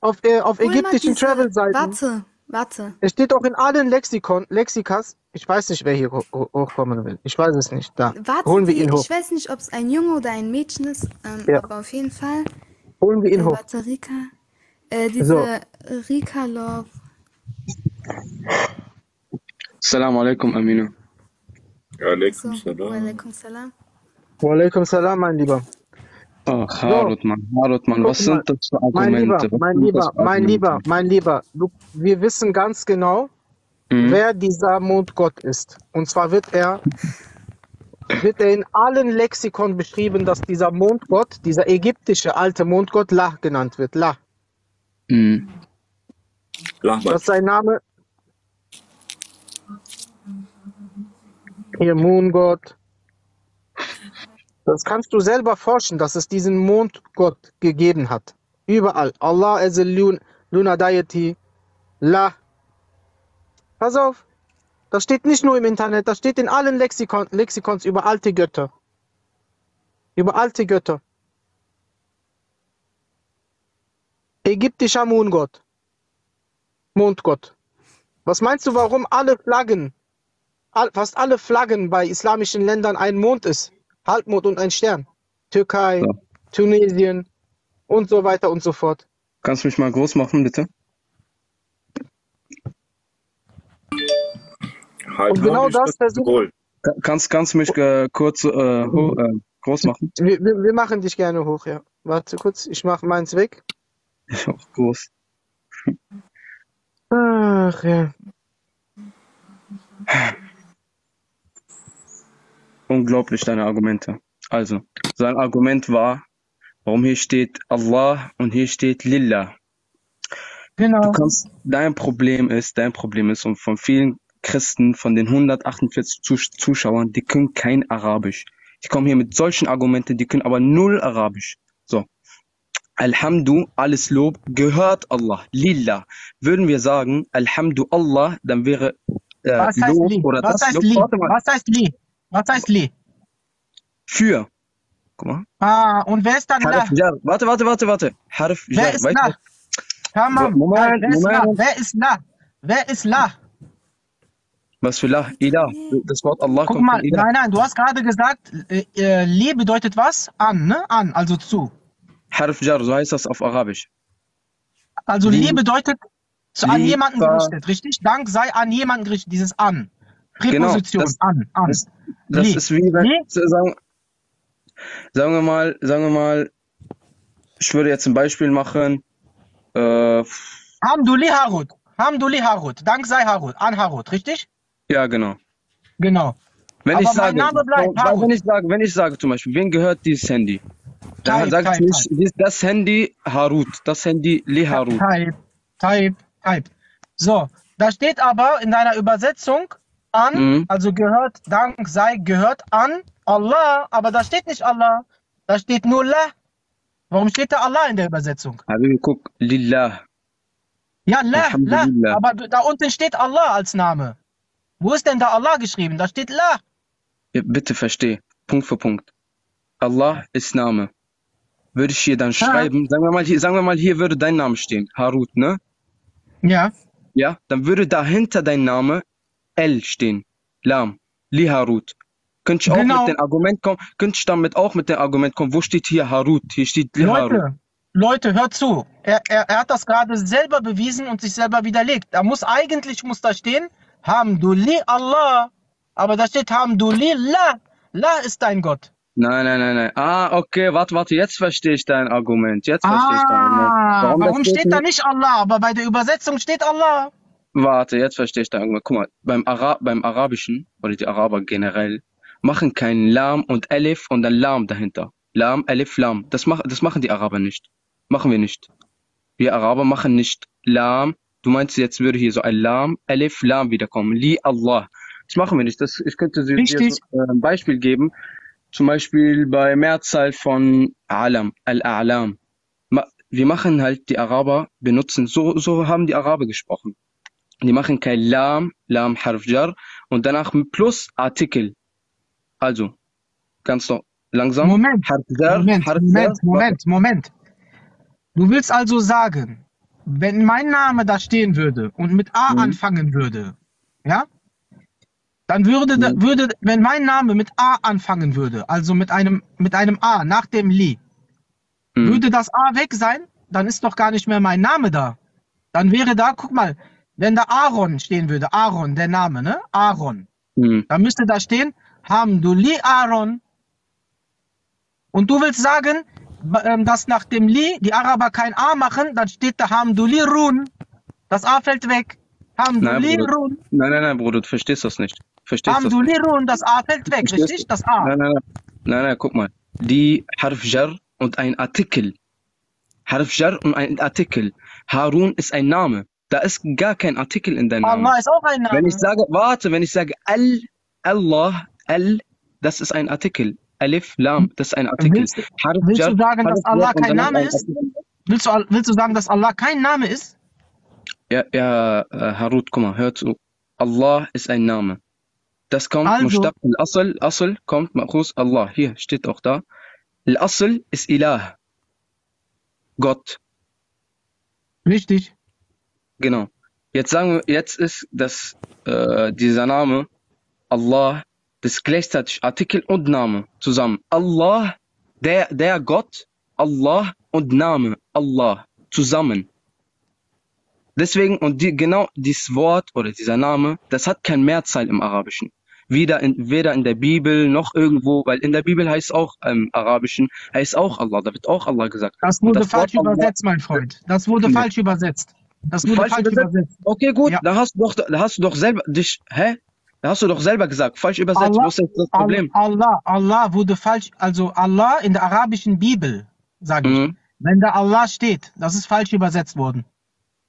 auf, äh, auf ägyptischen Travel-Seiten. Warte, warte. Es steht auch in allen Lexikon, Lexikas. Ich weiß nicht, wer hier ho ho hochkommen will. Ich weiß es nicht. Da warte, holen wir ihn hoch. Ich weiß nicht, ob es ein Junge oder ein Mädchen ist, ähm, ja. aber auf jeden Fall. Holen wir ihn äh, hoch. Warte, Rika. Äh, diese so. Rika Love. Assalamu alaikum, Amina. Ja, alaikum so, salam. Alaikum salam. Wa alaikum salam, mein Lieber. Oh, Harut, so. Mann, Harut, Mann, was sind das für Argumente? Mein Lieber, mein Lieber, mein Lieber, du, wir wissen ganz genau, mhm. wer dieser Mondgott ist. Und zwar wird er, wird er in allen Lexikon beschrieben, dass dieser Mondgott, dieser ägyptische alte Mondgott, Lah genannt wird. Lah. Mhm. Das ist sein Name. Hier, Mondgott. Das kannst du selber forschen, dass es diesen Mondgott gegeben hat. Überall. Allah is a Lunar Deity. La. Pass auf. Das steht nicht nur im Internet, das steht in allen Lexikon, Lexikons über alte Götter. Über alte Götter. Ägyptischer Mondgott. Mondgott. Was meinst du, warum alle Flaggen, fast alle Flaggen bei islamischen Ländern ein Mond ist? Halbmond und ein Stern. Türkei, ja. Tunesien und so weiter und so fort. Kannst du mich mal groß machen, bitte? Und genau das versuchen. Kannst, kannst du mich äh, kurz äh, hoch, äh, groß machen? Wir, wir, wir machen dich gerne hoch, ja. Warte kurz, ich mache meins weg. Ich auch groß. Ach ja. Unglaublich, deine Argumente. Also, sein Argument war, warum hier steht Allah und hier steht Lillah. Genau. Du kannst, dein Problem ist, dein Problem ist, und von vielen Christen, von den hundertachtundvierzig Zus Zuschauern, die können kein Arabisch. Ich komme hier mit solchen Argumenten, die können aber null Arabisch. So. Alhamdu, alles Lob, gehört Allah, Lillah. Würden wir sagen, Alhamdu Allah, dann wäre äh, was heißt Lob, Li? Oder was das heißt Lob? Li? Was heißt Li? Was heißt Li? Für. Guck mal. Ah, und wer ist dann Harf da? Jar. Warte, warte, warte, warte. Harf wer, Jar. Ist weißt du? Tamam. So, Moment, wer, ist wer ist La? Wer ist La? Was für La? Ilah. Das Wort Allah Guck kommt mal, von Ilah. Nein, nein, du hast gerade gesagt, äh, Li bedeutet was? An, ne? An, also zu. Harf Jar, so heißt das auf Arabisch. Also Li, Li bedeutet zu, an jemanden gerichtet, richtig? Dank sei an jemanden gerichtet, dieses an. Präposition, genau, das, an, an. Das, das ist wie wenn, sagen, sagen wir mal, sagen wir mal, ich würde jetzt ein Beispiel machen. Äh, Hamduli Harut, Hamduli Harut, Dank sei Harut, an Harut, richtig? Ja, genau. Genau. Wenn, ich sage, bleibt, wenn ich sage, wenn ich sage zum Beispiel, wem gehört dieses Handy? Dann sagt es nicht, type. Das Handy Harut, das Handy Li Harut. Type, type, type. So, da steht aber in deiner Übersetzung an, mhm. also gehört, Dank sei, gehört an Allah, aber da steht nicht Allah, da steht nur La. Warum steht da Allah in der Übersetzung? Habibi, guck, Lillah. Ja, La, La, aber da unten steht Allah als Name. Wo ist denn da Allah geschrieben? Da steht La. Ja, bitte versteh, Punkt für Punkt. Allah ist Name. Würde ich hier dann schreiben, sagen wir mal hier, sagen wir mal, hier würde dein Name stehen, Harut, ne? Ja. Ja, dann würde dahinter dein Name L stehen, Lam, Li Harut. Könnte ich auch genau. mit dem Argument kommen, könnte ich damit auch mit dem Argument kommen, wo steht hier Harut, hier steht Li Harut. Leute, Leute, hört zu, er, er, er hat das gerade selber bewiesen und sich selber widerlegt. Da muss, eigentlich muss da stehen, Hamduli Allah, aber da steht Hamduli La, La ist dein Gott. Nein, nein, nein, nein. Ah, okay, warte, warte, jetzt verstehe ich dein Argument. Jetzt verstehe ah, ich dein Argument. Warum, warum steht, steht da nicht Allah? Aber bei der Übersetzung steht Allah. Warte, jetzt verstehe ich dein Argument. Guck mal, beim, Ara beim Arabischen, oder die Araber generell, machen kein Lam und Elif und dann Lam dahinter. Lam, Elif, Lam. Das, mach, das machen die Araber nicht. Machen wir nicht. Wir Araber machen nicht Lam. Du meinst, jetzt würde hier so ein Lam, Elif, Lam wiederkommen. Li, Allah. Das machen wir nicht. Das, ich könnte dir so ein Beispiel geben. Zum Beispiel bei Mehrzahl von Alam, Al-A'lam. Wir machen halt, die Araber benutzen, so, so haben die Araber gesprochen. Die machen kein Lam, Lam Harf Jar und danach plus Artikel. Also, ganz noch langsam. Moment, Harf Jar, Moment, Harf Jar, Moment, Moment, Moment. Du willst also sagen, wenn mein Name da stehen würde und mit A hm. anfangen würde, ja? Dann würde, mhm. würde, wenn mein Name mit A anfangen würde, also mit einem, mit einem A nach dem Li, mhm. würde das A weg sein, dann ist doch gar nicht mehr mein Name da. Dann wäre da, guck mal, wenn da Aaron stehen würde, Aaron, der Name, ne? Aaron. Mhm. Dann müsste da stehen, Hamduli Aaron. Und du willst sagen, dass nach dem Li die Araber kein A machen, dann steht da Hamduli Run. Das A fällt weg. Hamduli Run. Nein, nein, nein, Bruder, du verstehst das nicht. Hamdulirun, das A fällt weg, richtig? Das A. Nein, nein, nein, nein, nein, guck mal. Die Harf Jar und ein Artikel. Harf Jar und ein Artikel. Harun ist ein Name. Da ist gar kein Artikel in deinem Namen. Allah ist auch ein Name. Wenn ich sage, warte, wenn ich sage Al, Allah, Al, das ist ein Artikel. Alif, Lam, das ist ein Artikel. Willst, Harf willst Jar, du sagen, Harf dass Allah Jar kein Name ist? Willst du, willst du sagen, dass Allah kein Name ist? Ja, ja, Harut, guck mal, hör zu. Allah ist ein Name. Das kommt, also, Mustab al-Asl, Asl kommt, Ma'khuz Allah. Hier steht auch da. Al-Asl ist Ilah. Gott. Richtig. Genau. Jetzt sagen wir, jetzt ist das, äh, dieser Name, Allah, das gleichzeitig Artikel und Name zusammen. Allah, der, der Gott, Allah und Name, Allah, zusammen. Deswegen, und die, genau dieses Wort oder dieser Name, das hat kein Mehrzahl im Arabischen. Weder in, weder in der Bibel noch irgendwo, weil in der Bibel heißt auch im Arabischen, heißt auch Allah, da wird auch Allah gesagt. Das wurde das falsch Wort übersetzt, Allah, mein Freund. Das wurde genau. falsch übersetzt. Das wurde falsch, falsch übersetzt. übersetzt. Okay, gut, ja. da hast du doch, da hast du doch selber dich, hä? Da hast du doch selber gesagt, falsch übersetzt, Allah, wo ist das Problem? Allah, Allah wurde falsch, also Allah in der arabischen Bibel, sage ich, mhm. wenn da Allah steht, das ist falsch übersetzt worden.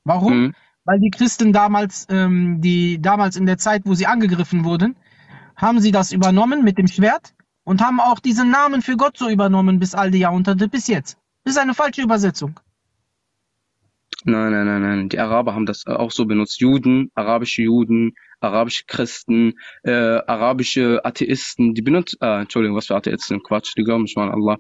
Warum? Mhm. Weil die Christen damals, ähm, die damals in der Zeit, wo sie angegriffen wurden, haben sie das übernommen mit dem Schwert und haben auch diesen Namen für Gott so übernommen bis all die Jahrhunderte, bis jetzt. Das ist eine falsche Übersetzung. Nein, nein, nein, nein. Die Araber haben das auch so benutzt. Juden, arabische Juden, arabische Christen, äh, arabische Atheisten. Die benutzen, äh, Entschuldigung, was für Atheisten? Quatsch, die glauben nicht mal an Allah.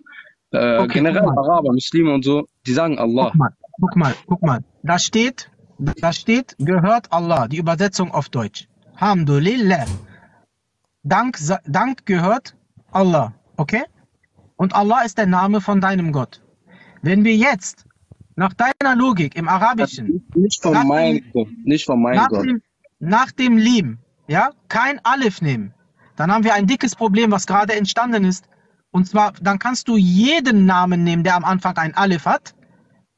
Äh, okay, generell Araber, Muslime und so, die sagen Allah. Guck mal, guck mal, guck mal. Da steht, da steht, gehört Allah, die Übersetzung auf Deutsch. Alhamdulillah. Dank, Dank gehört Allah, okay? Und Allah ist der Name von deinem Gott. Wenn wir jetzt nach deiner Logik im Arabischen nicht von meinem Gott, nicht von meinem Gott, nach dem Lim, ja, kein Alif nehmen, dann haben wir ein dickes Problem, was gerade entstanden ist. Und zwar, dann kannst du jeden Namen nehmen, der am Anfang ein Alif hat,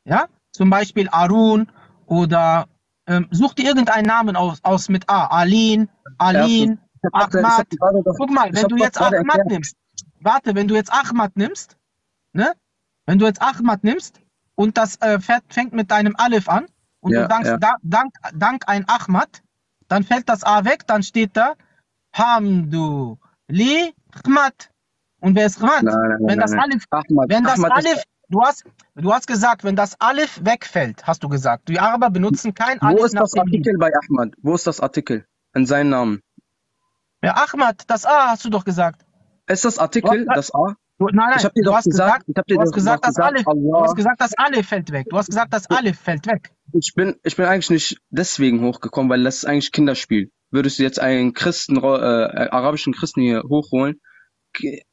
ja, zum Beispiel Arun oder ähm, such dir irgendeinen Namen aus, aus mit A, Alin, Alin, Ahmad. Guck mal, wenn du jetzt Ahmad nimmst, warte, wenn du jetzt Ahmad nimmst, ne? Wenn du jetzt Ahmad nimmst und das äh, fängt mit deinem Alif an und ja, du sagst, ja. da, dank, dank ein Ahmad, dann fällt das A weg, dann steht da Hamdu li Ahmad. Und wer ist Ahmad? Wenn das nein. Alif, Ahmad, wenn das Ahmad Alif, du hast, du hast gesagt, wenn das Alif wegfällt, hast du gesagt. Die Araber benutzen kein Alif. Wo ist das Artikel bei Ahmad? Wo ist das Artikel? In seinem Namen. Ja, Ahmad, das A hast du doch gesagt. Ist das Artikel, das A? Du, nein, nein, ich hab dir du, hast gesagt, gesagt, ich hab dir du hast gesagt, dass Alif, du hast gesagt, dass Alif fällt weg. Du hast gesagt, dass Alif fällt weg. Ich bin, ich bin eigentlich nicht deswegen hochgekommen, weil das ist eigentlich Kinderspiel. Würdest du jetzt einen Christen, äh, arabischen Christen hier hochholen,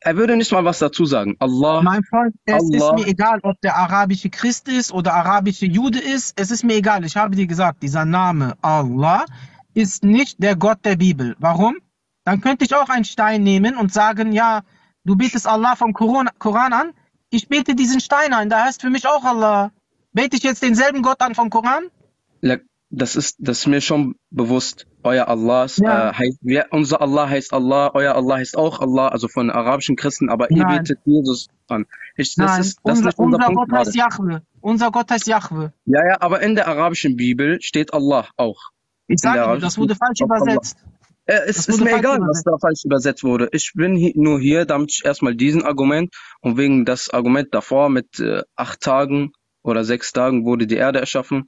er würde nicht mal was dazu sagen. Allah. Mein Freund, es Allah. ist mir egal, ob der arabische Christ ist oder arabische Jude ist. Es ist mir egal. Ich habe dir gesagt, dieser Name Allah ist nicht der Gott der Bibel. Warum? Dann könnte ich auch einen Stein nehmen und sagen, ja, du betest Allah vom Koran an, ich bete diesen Stein an, da heißt für mich auch Allah. Bete ich jetzt denselben Gott an vom Koran? Das ist, das ist mir schon bewusst. Euer Allah ja. äh, heißt, wir, unser Allah heißt Allah, euer Allah heißt auch Allah, also von arabischen Christen, aber Nein. ihr betet Jesus an. Ich, das Nein, ist, das unser, ist unser, unser Punkt Gott heißt Yahweh. Unser Gott heißt Yahweh. Ja, ja, aber in der arabischen Bibel steht Allah auch. Ich sage dir, das wurde falsch übersetzt. Allah. Es ist mir egal, was da falsch übersetzt wurde. Ich bin hier, nur hier, damit ich erstmal diesen Argument und wegen das Argument davor mit äh, acht Tagen oder sechs Tagen wurde die Erde erschaffen.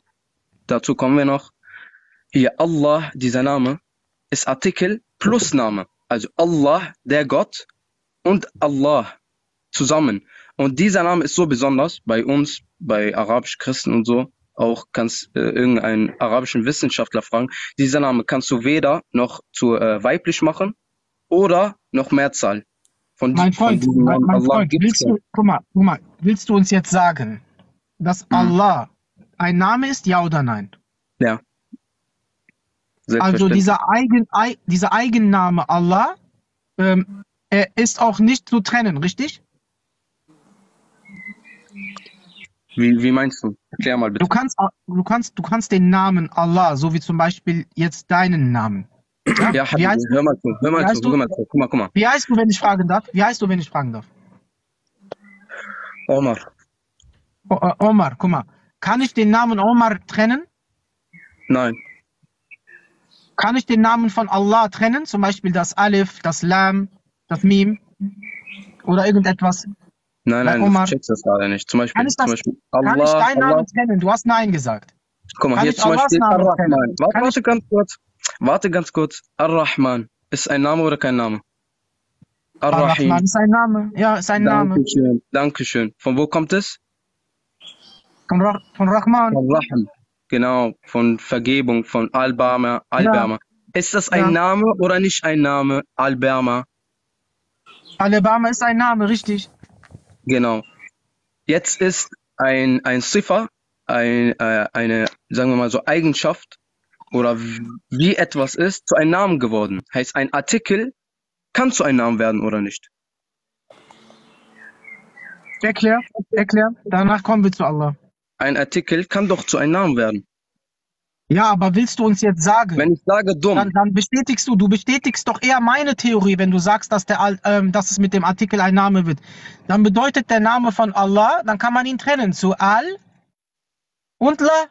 Dazu kommen wir noch. Hier Allah, dieser Name, ist Artikel plus Name. Also Allah, der Gott und Allah zusammen. Und dieser Name ist so besonders bei uns, bei arabisch Christen und so. Auch kannst äh, irgendeinen arabischen Wissenschaftler fragen, dieser Name kannst du weder noch zu äh, weiblich machen oder noch Mehrzahl. Von mein Freund, von mein, mein Freund willst, du, guck mal, guck mal, willst du uns jetzt sagen, dass hm. Allah ein Name ist, ja oder nein? Ja. Also dieser, Eigen, ei, dieser Eigenname Allah ähm, er ist auch nicht zu trennen, richtig? Wie, wie meinst du? Erklär mal bitte. Du kannst, du, kannst, du kannst den Namen Allah, so wie zum Beispiel jetzt deinen Namen. Ja, ja wie heißt hör mal zu, hör mal zu, hör mal zu. Guck mal, guck mal. Wie heißt du, wenn ich fragen darf? Wie heißt du, wenn ich fragen darf? Omar. O, äh, Omar, guck mal. Kann ich den Namen Omar trennen? Nein. Kann ich den Namen von Allah trennen? Zum Beispiel das Alif, das Lam, das Mim oder irgendetwas? Nein, nein, Omar, du checkst das gerade nicht. Zum Beispiel, kann ich, das, zum Beispiel, Allah, kann ich deinen Namen trennen? Du hast Nein gesagt. Guck mal, kann hier zum Beispiel Ar-Rahman. Warte, warte ganz kurz. Warte ganz kurz. Ar-Rahman. Ist ein Name oder kein Name? Ar-Rahim. Ar-Rahman ist ein Name. Ja, ist ein Name. Dankeschön. Dankeschön. Von wo kommt es? Von, Ra von Rahman. Von Rahman. Genau, von Vergebung, von Al-Barma. Al ja. Ist das ein ja. Name oder nicht ein Name? Al-Barma. Al-Barma ist ein Name, richtig. Genau. Jetzt ist ein ein Ziffer, ein, äh, eine, sagen wir mal so, Eigenschaft oder wie etwas ist, zu einem Namen geworden. Heißt, ein Artikel kann zu einem Namen werden oder nicht. Erklär, erklär. Danach kommen wir zu Allah. Ein Artikel kann doch zu einem Namen werden. Ja, aber willst du uns jetzt sagen? Wenn ich sage dumm. Dann, dann bestätigst du, du bestätigst doch eher meine Theorie, wenn du sagst, dass, der, ähm, dass es mit dem Artikel ein Name wird. Dann bedeutet der Name von Allah, dann kann man ihn trennen zu Al und La,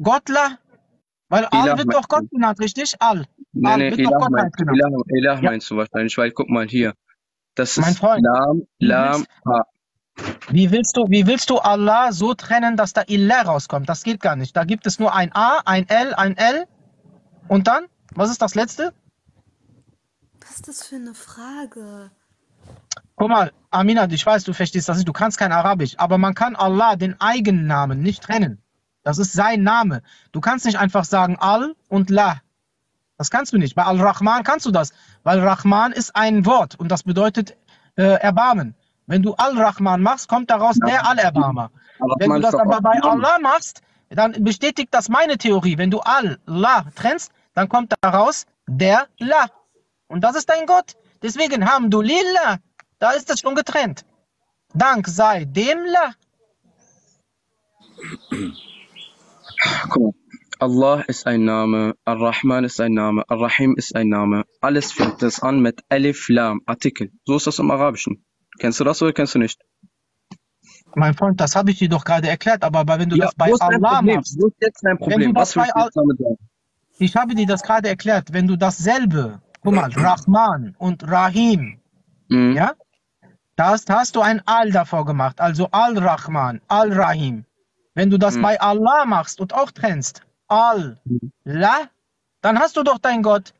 Gott La. Weil Allah wird doch Gott genannt, richtig? Al. Nee, Al nee, wird doch Gottheit genannt. Ilah, Ilah ja. meinst du wahrscheinlich, weil guck mal hier. Das mein ist Freund. Lam, Lam, Ha. Wie willst du, wie willst du Allah so trennen, dass da Illah rauskommt? Das geht gar nicht. Da gibt es nur ein A, ein L, ein L. Und dann? Was ist das Letzte? Was ist das für eine Frage? Guck mal, Amina, ich weiß, du verstehst das nicht. Du kannst kein Arabisch. Aber man kann Allah, den Eigennamen, nicht trennen. Das ist sein Name. Du kannst nicht einfach sagen Al und La. Das kannst du nicht. Bei Al-Rahman kannst du das. Weil Rahman ist ein Wort und das bedeutet äh, Erbarmen. Wenn du Al-Rahman machst, kommt daraus ja. der Al-Erbarmer. Wenn du das aber bei Allah machst, dann bestätigt das meine Theorie. Wenn du Al-La trennst, dann kommt daraus der La. Und das ist dein Gott. Deswegen Hamdulillah, da ist es schon getrennt. Dank sei dem La. Guck mal. Allah ist ein Name, Ar-Rahman ist ein Name, Ar-Rahim ist ein Name. Alles fängt das an mit Alif, Lam, Artikel. So ist das im Arabischen. Kennst du das oder kennst du nicht? Mein Freund, das habe ich dir doch gerade erklärt, aber wenn du ja, das bei Allah machst... Wo ist jetzt dein Problem? Was willst du damit sagen? Ich habe dir das gerade erklärt. Wenn du dasselbe, guck mal, Rahman und Rahim, mhm. ja? Da hast du ein Al davor gemacht, also Al-Rahman, Al-Rahim. Wenn du das mhm. bei Allah machst und auch trennst, Allah, dann hast du doch dein Gott.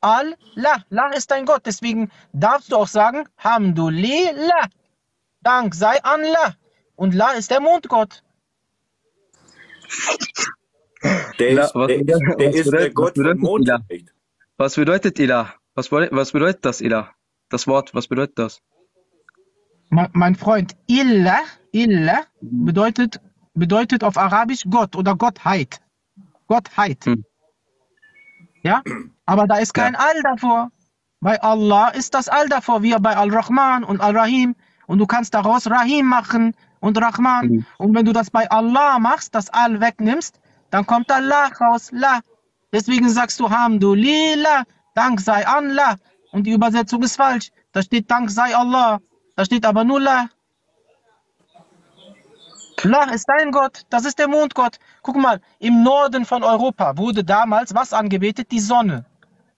Allah, La ist dein Gott. Deswegen darfst du auch sagen, Hamdulillah, Dank sei an La. Und La ist der Mondgott. Der La, ist, was, der, was, der, was ist bedeutet, der Gott des Mondes. Was bedeutet Ilah? Was, was bedeutet das Ilah? Das Wort, was bedeutet das? Ma, mein Freund, Ilah, Ilah bedeutet, bedeutet auf Arabisch Gott oder Gottheit. Gottheit. Hm. Ja? Aber da ist kein ja. All davor. Bei Allah ist das All davor, wie bei Al-Rahman und Al-Rahim. Und du kannst daraus Rahim machen und Rahman. Mhm. Und wenn du das bei Allah machst, das All wegnimmst, dann kommt Allah raus, La. Deswegen sagst du Hamdulillah, Dank sei an La. Und die Übersetzung ist falsch. Da steht Dank sei Allah. Da steht aber nur La. La ist dein Gott, das ist der Mondgott. Guck mal, im Norden von Europa wurde damals was angebetet? Die Sonne.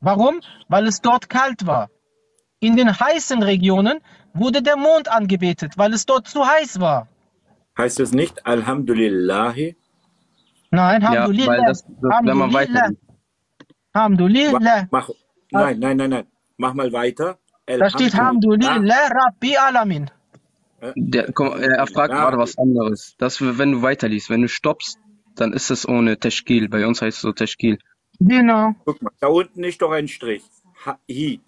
Warum? Weil es dort kalt war. In den heißen Regionen wurde der Mond angebetet, weil es dort zu heiß war. Heißt das nicht Alhamdulillahi? Nein, Alhamdulillah. Ja, das, das Alhamdulillah. Alhamdulillah. Mach, nein, nein, nein, nein. Mach mal weiter. Da steht Alhamdulillah Rabbi Alamin. Der, komm, er fragt gerade was anderes. Das, wenn du weiterliest, wenn du stoppst, dann ist es ohne Teschkil. Bei uns heißt es so Teschkil. Genau. Guck mal, da unten ist doch ein Strich. Ha, hi.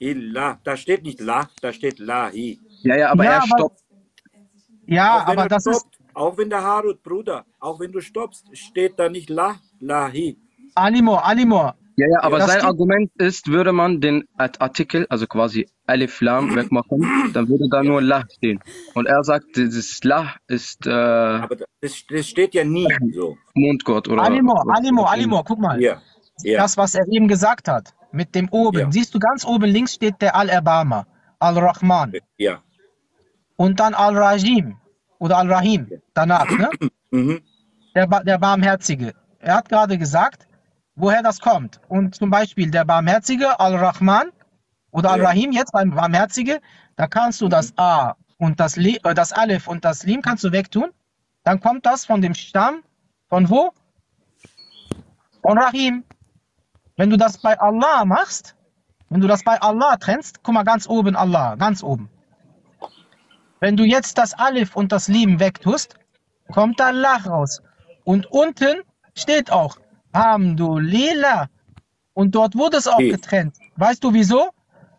Hi, la. Da steht nicht La, da steht La, hi. Ja, ja, aber ja, er stoppt. Ja, aber das stoppt, ist... Auch wenn der Harut, Bruder, auch wenn du stoppst, steht da nicht La, La, hi. Alimo, Alimo. Ja, ja, aber das sein Argument ist, würde man den Artikel, also quasi Alif Lam wegmachen, dann würde da nur La stehen. Und er sagt, dieses La ist... Äh, aber das, das steht ja nie so. Mondgott oder... Alimo, Alimo, Alimo, guck mal. Ja. Ja. Das, was er eben gesagt hat, mit dem oben. Ja. Siehst du, ganz oben links steht der Al-Erbarmer, Al-Rahman. Ja. Und dann Al-Rajim oder Al-Rahim danach, ne? Mhm. Der, der Barmherzige. Er hat gerade gesagt, woher das kommt. Und zum Beispiel der Barmherzige, Al-Rahman oder Al-Rahim, jetzt beim Barmherzige, da kannst du das A und das, Le äh, das Alef und das Lim kannst du wegtun. Dann kommt das von dem Stamm, von wo? Von Rahim. Wenn du das bei Allah machst, wenn du das bei Allah trennst, guck mal ganz oben Allah, ganz oben. Wenn du jetzt das Alef und das Lim wegtust, kommt Allah raus. Und unten steht auch Hamdulillah. Und dort wurde es auch okay. getrennt. Weißt du wieso?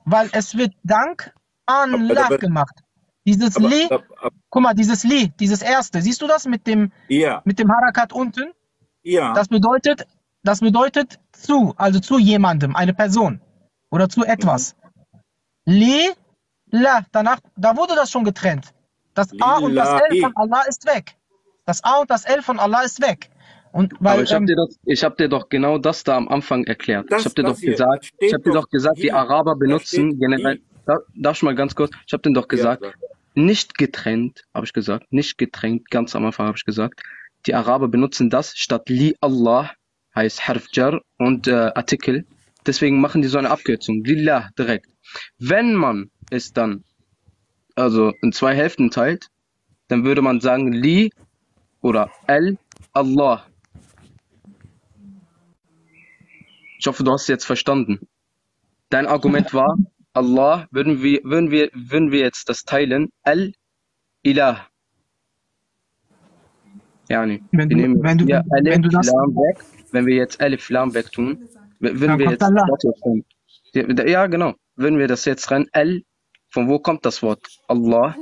Weil es wird Dank an La gemacht. Dieses aber, Li, aber, aber, guck mal, dieses Li, dieses erste. Siehst du das mit dem, yeah. mit dem Harakat unten? Ja. Yeah. Das bedeutet, das bedeutet zu, also zu jemandem, eine Person oder zu etwas. Mhm. Li, La, danach, da wurde das schon getrennt. Das A und das L von Allah ist weg. Das A und das L von Allah ist weg. Und weil, aber ich habe ähm, dir, hab dir doch genau das da am Anfang erklärt. Das, ich habe dir, hab dir doch gesagt, ich habe dir doch gesagt, die Araber benutzen generell. Da, darf ich mal ganz kurz? Ich habe dir doch gesagt, ja, nicht getrennt, habe ich gesagt, nicht getrennt. Ganz am Anfang habe ich gesagt, die Araber benutzen das statt Li Allah heißt Harf Jar und äh, Artikel. Deswegen machen die so eine Abkürzung, Lillah direkt. Wenn man es dann also in zwei Hälften teilt, dann würde man sagen Li oder Al Allah. Ich hoffe, du hast es jetzt verstanden. Dein Argument war, Allah, würden wir, würden wir, würden wir jetzt das teilen, Al-Ilah. Ja, nee. Wenn du, wir nehmen wenn du, ja, Alif wenn du das Lam weg, wenn wir jetzt Alif Lam weg tun, würden wir jetzt Allah. Das, ja, genau. Würden wir das jetzt rein, Al, von wo kommt das Wort? Allah.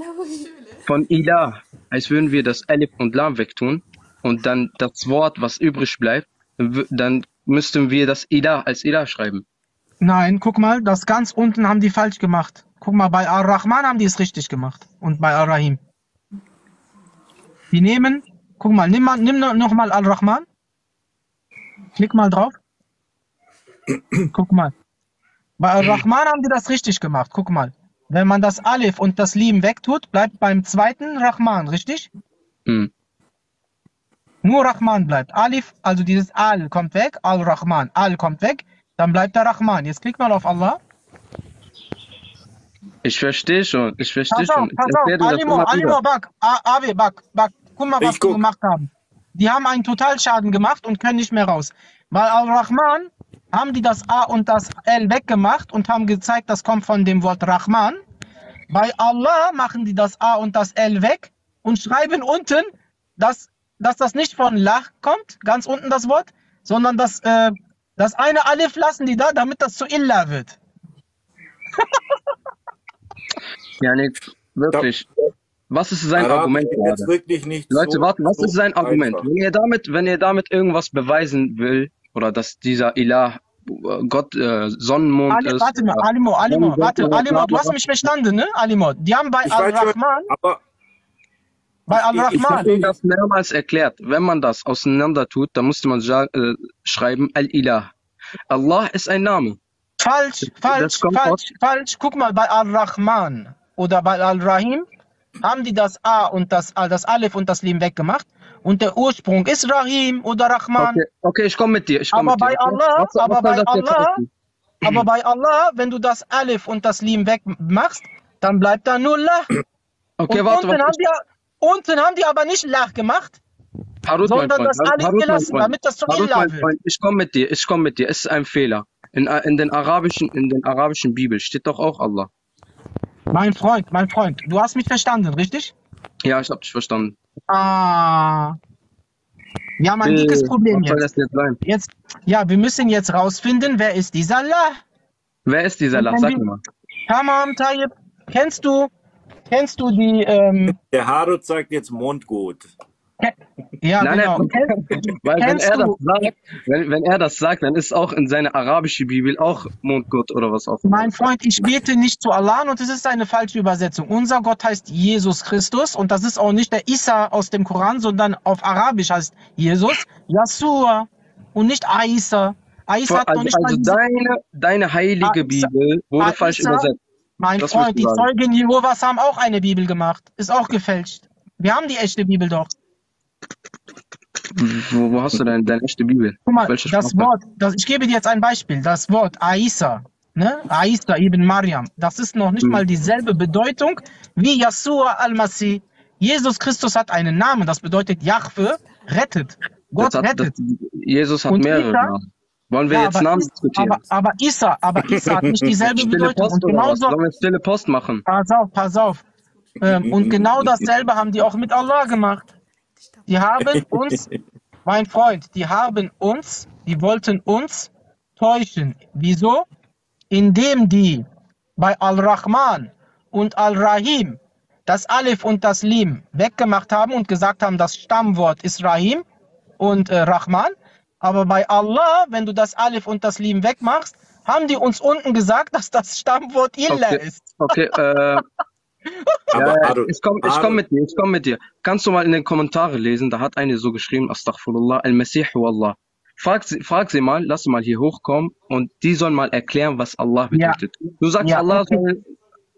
Von Ilah. Als würden wir das Alif und Lam weg tun und dann das Wort, was übrig bleibt, dann müssten wir das Ilah als Ilah schreiben. Nein, guck mal, das ganz unten haben die falsch gemacht. Guck mal, bei Ar-Rahman haben die es richtig gemacht und bei Ar-Rahim. Die nehmen, guck mal, nimm, nimm nochmal Ar-Rahman. Klick mal drauf. Guck mal. Bei Ar-Rahman haben die das richtig gemacht, guck mal. Wenn man das Alif und das Lim wegtut, bleibt beim zweiten Rahman, richtig? Mhm. Nur Rahman bleibt. Alif, also dieses Al kommt weg, Al-Rahman, Al kommt weg. Dann bleibt der Rahman. Jetzt klick mal auf Allah. Ich verstehe schon. Ich verstehe schon. Guck mal, was die gemacht haben. Die haben einen Totalschaden gemacht und können nicht mehr raus. Weil Al-Rahman haben die das A und das L weggemacht und haben gezeigt, das kommt von dem Wort Rahman. Bei Allah machen die das A und das L weg und schreiben unten, dass, dass das nicht von Lah kommt, ganz unten das Wort, sondern das... Äh, Das eine Alif lassen die da, damit das zu Illa wird. Ja, nicht wirklich. Was ist sein Arabisch Argument gerade? Wirklich nicht Leute, so warten, was so ist sein Argument? Wenn ihr, damit, wenn ihr damit irgendwas beweisen will, oder dass dieser Ilah Gott, äh, Sonnenmond Ali, ist... Warte mal, Alimo, Alimo, warte, Alimo, du hast mich verstanden, ne, Alimo? Die haben bei Al-Rahman... Bei Al-Rahman. Ich habe das mehrmals erklärt. Wenn man das auseinander tut, dann musste man äh, schreiben Al-Ilah. Allah ist ein Name. Falsch, falsch, falsch, falsch. Guck mal, bei Al-Rahman oder bei Al-Rahim haben die das A und das, das Alif und das Lim weggemacht. Und der Ursprung ist Rahim oder Rahman. Okay, okay, ich komme mit dir. Ich komm aber mit bei dir. Allah, was, aber, was bei Allah aber bei Allah, wenn du das Alif und das Lim wegmachst, dann bleibt da nur La. Okay, und warte, warte. Haben wir Unten haben die aber nicht Lach gemacht, Harut, sondern das Alif Harut, gelassen, Harut, damit das zu Illah wird. Ich komme mit dir, ich komme mit dir. Es ist ein Fehler. In, in, den arabischen, in den arabischen Bibel steht doch auch Allah. Mein Freund, mein Freund, du hast mich verstanden, richtig? Ja, ich habe dich verstanden. Ah, wir haben ein äh, dickes Problem jetzt. Das jetzt, sein? jetzt. Ja, wir müssen jetzt rausfinden, wer ist dieser Allah? Wer ist dieser Allah? Sag mal. Tamam, Tayyip, kennst du... Kennst du die... Ähm der Harut sagt jetzt Mondgut. Ja, nein, genau. Nein, weil wenn er, das sagt, wenn, wenn er das sagt, dann ist auch in seiner arabischen Bibel auch Mondgott oder was auch immer. Mein Freund, ich bete nicht zu Allah und es ist eine falsche Übersetzung. Unser Gott heißt Jesus Christus und das ist auch nicht der Isa aus dem Koran, sondern auf Arabisch heißt Jesus Yeshua und nicht Aisha. Aisha hat also, noch nicht also deine, deine heilige Aisha, Bibel wurde Aisha, falsch übersetzt. Mein das Freund, die Zeugen Jehovas haben auch eine Bibel gemacht. Ist auch gefälscht. Wir haben die echte Bibel doch. Wo, wo hast du denn deine echte Bibel? Guck mal, das Sprache? Wort, das, ich gebe dir jetzt ein Beispiel. Das Wort Aisha, ne? Aisha ibn Mariam, das ist noch nicht hm. mal dieselbe Bedeutung wie Yeshua al-Masih. Jesus Christus hat einen Namen, das bedeutet Jahwe rettet. Gott hat, rettet. Das, Jesus hat Und mehrere Isa, Namen. Wollen wir ja, jetzt Namen diskutieren? Aber, aber Isa, aber Isa hat nicht dieselbe Bedeutung. Und genauso, sollen wir stille Post machen? Pass auf, pass auf. Ähm, und genau dasselbe haben die auch mit Allah gemacht. Die haben uns, mein Freund, die haben uns, die wollten uns täuschen. Wieso? Indem die bei Al-Rahman und Al-Rahim das Alif und das Lim weggemacht haben und gesagt haben, das Stammwort ist Rahim und äh, Rahman. Aber bei Allah, wenn du das Alif und das Lim wegmachst, haben die uns unten gesagt, dass das Stammwort Illa okay, ist. Okay, äh, ja, ich komme ich komm mit dir, ich komme mit dir. Kannst du mal in den Kommentaren lesen, da hat eine so geschrieben, Astaghfirullah, Al-Masih Wallah. Frag sie, frag sie mal, lass sie mal hier hochkommen und die sollen mal erklären, was Allah bedeutet. Ja. Du sagst, ja, Allah okay. soll,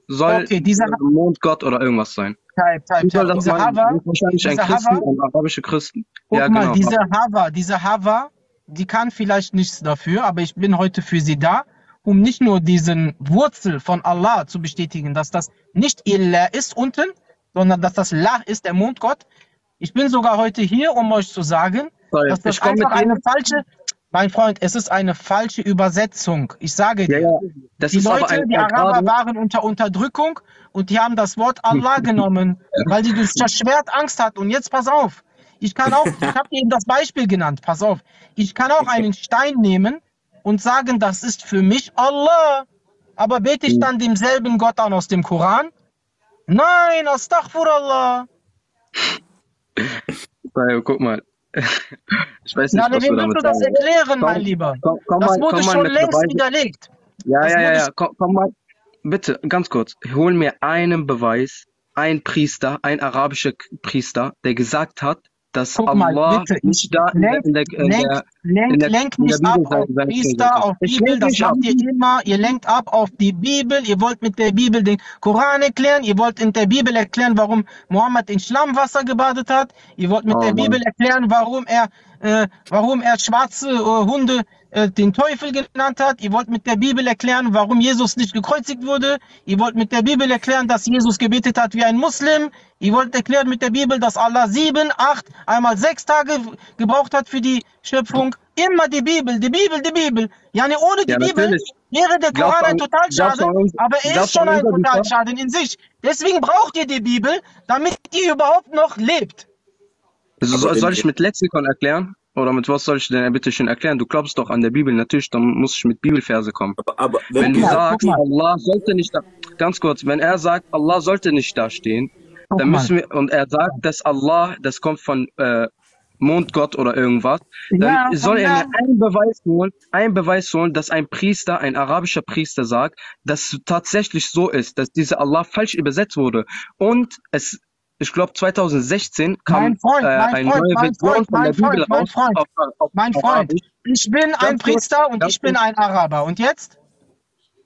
soll okay, dieser Mondgott oder irgendwas sein. Type, type, type. Das diese Hava, wahrscheinlich diese ein Christen, Hava, ein arabische Christen. Guck ja, mal, genau. diese Hava, diese Hava, die kann vielleicht nichts dafür, aber ich bin heute für sie da um nicht nur diesen Wurzel von Allah zu bestätigen, dass das nicht Illa ist unten, sondern dass das La ist, der Mondgott. Ich bin sogar heute hier, um euch zu sagen, Sorry, dass das einfach eine falsche, mein Freund, es ist eine falsche Übersetzung. Ich sage dir, ja, ja. Das die ist Leute, ein, die Araber waren unter Unterdrückung und die haben das Wort Allah genommen, weil die durch das Schwert Angst hat. Und jetzt pass auf, ich kann auch, ich habe eben das Beispiel genannt, pass auf, ich kann auch einen Stein nehmen und sagen, das ist für mich Allah. Aber bete ich dann demselben Gott an aus dem Koran? Nein, Astaghfirullah. Guck mal. Ich weiß nicht, Na, was wem du willst du das sagen. erklären, komm, mein Lieber? Komm, komm, das wurde komm, schon längst Beweise. widerlegt. Ja, das ja, ja, ja. Komm, komm mal. Bitte, ganz kurz. Hol mir einen Beweis. Ein Priester, ein arabischer Priester, der gesagt hat, dass Guck Allah mal, nicht da lenk, in der, in der, lenk, in der, lenk in der nicht Bibel ab auf Priester, auf Bibel, das habt ihr immer, ihr lenkt ab auf die Bibel, ihr wollt mit der Bibel den Koran erklären, ihr wollt in der Bibel erklären, warum Mohammed in Schlammwasser gebadet hat, ihr wollt mit oh, der Mann. Bibel erklären, warum er, äh, warum er schwarze äh, Hunde äh, den Teufel genannt hat, ihr wollt mit der Bibel erklären, warum Jesus nicht gekreuzigt wurde, ihr wollt mit der Bibel erklären, dass Jesus gebetet hat wie ein Muslim, ihr wollt erklären mit der Bibel, dass Allah sieben, acht, einmal sechs Tage gebraucht hat für die Schöpfung. Immer die Bibel, die Bibel, die Bibel. Yani ohne die ja, Bibel wäre der Koran ein Totalschaden, aber er ist schon ein Totalschaden in sich. Deswegen braucht ihr die Bibel, damit ihr überhaupt noch lebt. Also, soll, soll ich mit Lexikon erklären? Oder mit was soll ich denn bitte schön erklären? Du glaubst doch an der Bibel, natürlich, dann muss ich mit Bibelverse kommen. Aber, aber wenn, wenn du sagst, Allah sollte nicht da, ganz kurz, wenn er sagt, Allah sollte nicht dastehen, dann müssen wir, und er sagt, dass Allah, das kommt von äh, Mondgott oder irgendwas, dann ja, soll er mir einen Beweis holen, einen Beweis holen, dass ein Priester, ein arabischer Priester sagt, dass tatsächlich so ist, dass dieser Allah falsch übersetzt wurde. Und es, ich glaube, zwanzig sechzehn kam Freund, äh, ein neuer Version von der Bibel raus. Mein Freund, ich bin ein Priester und ich bin ein Araber. Und jetzt?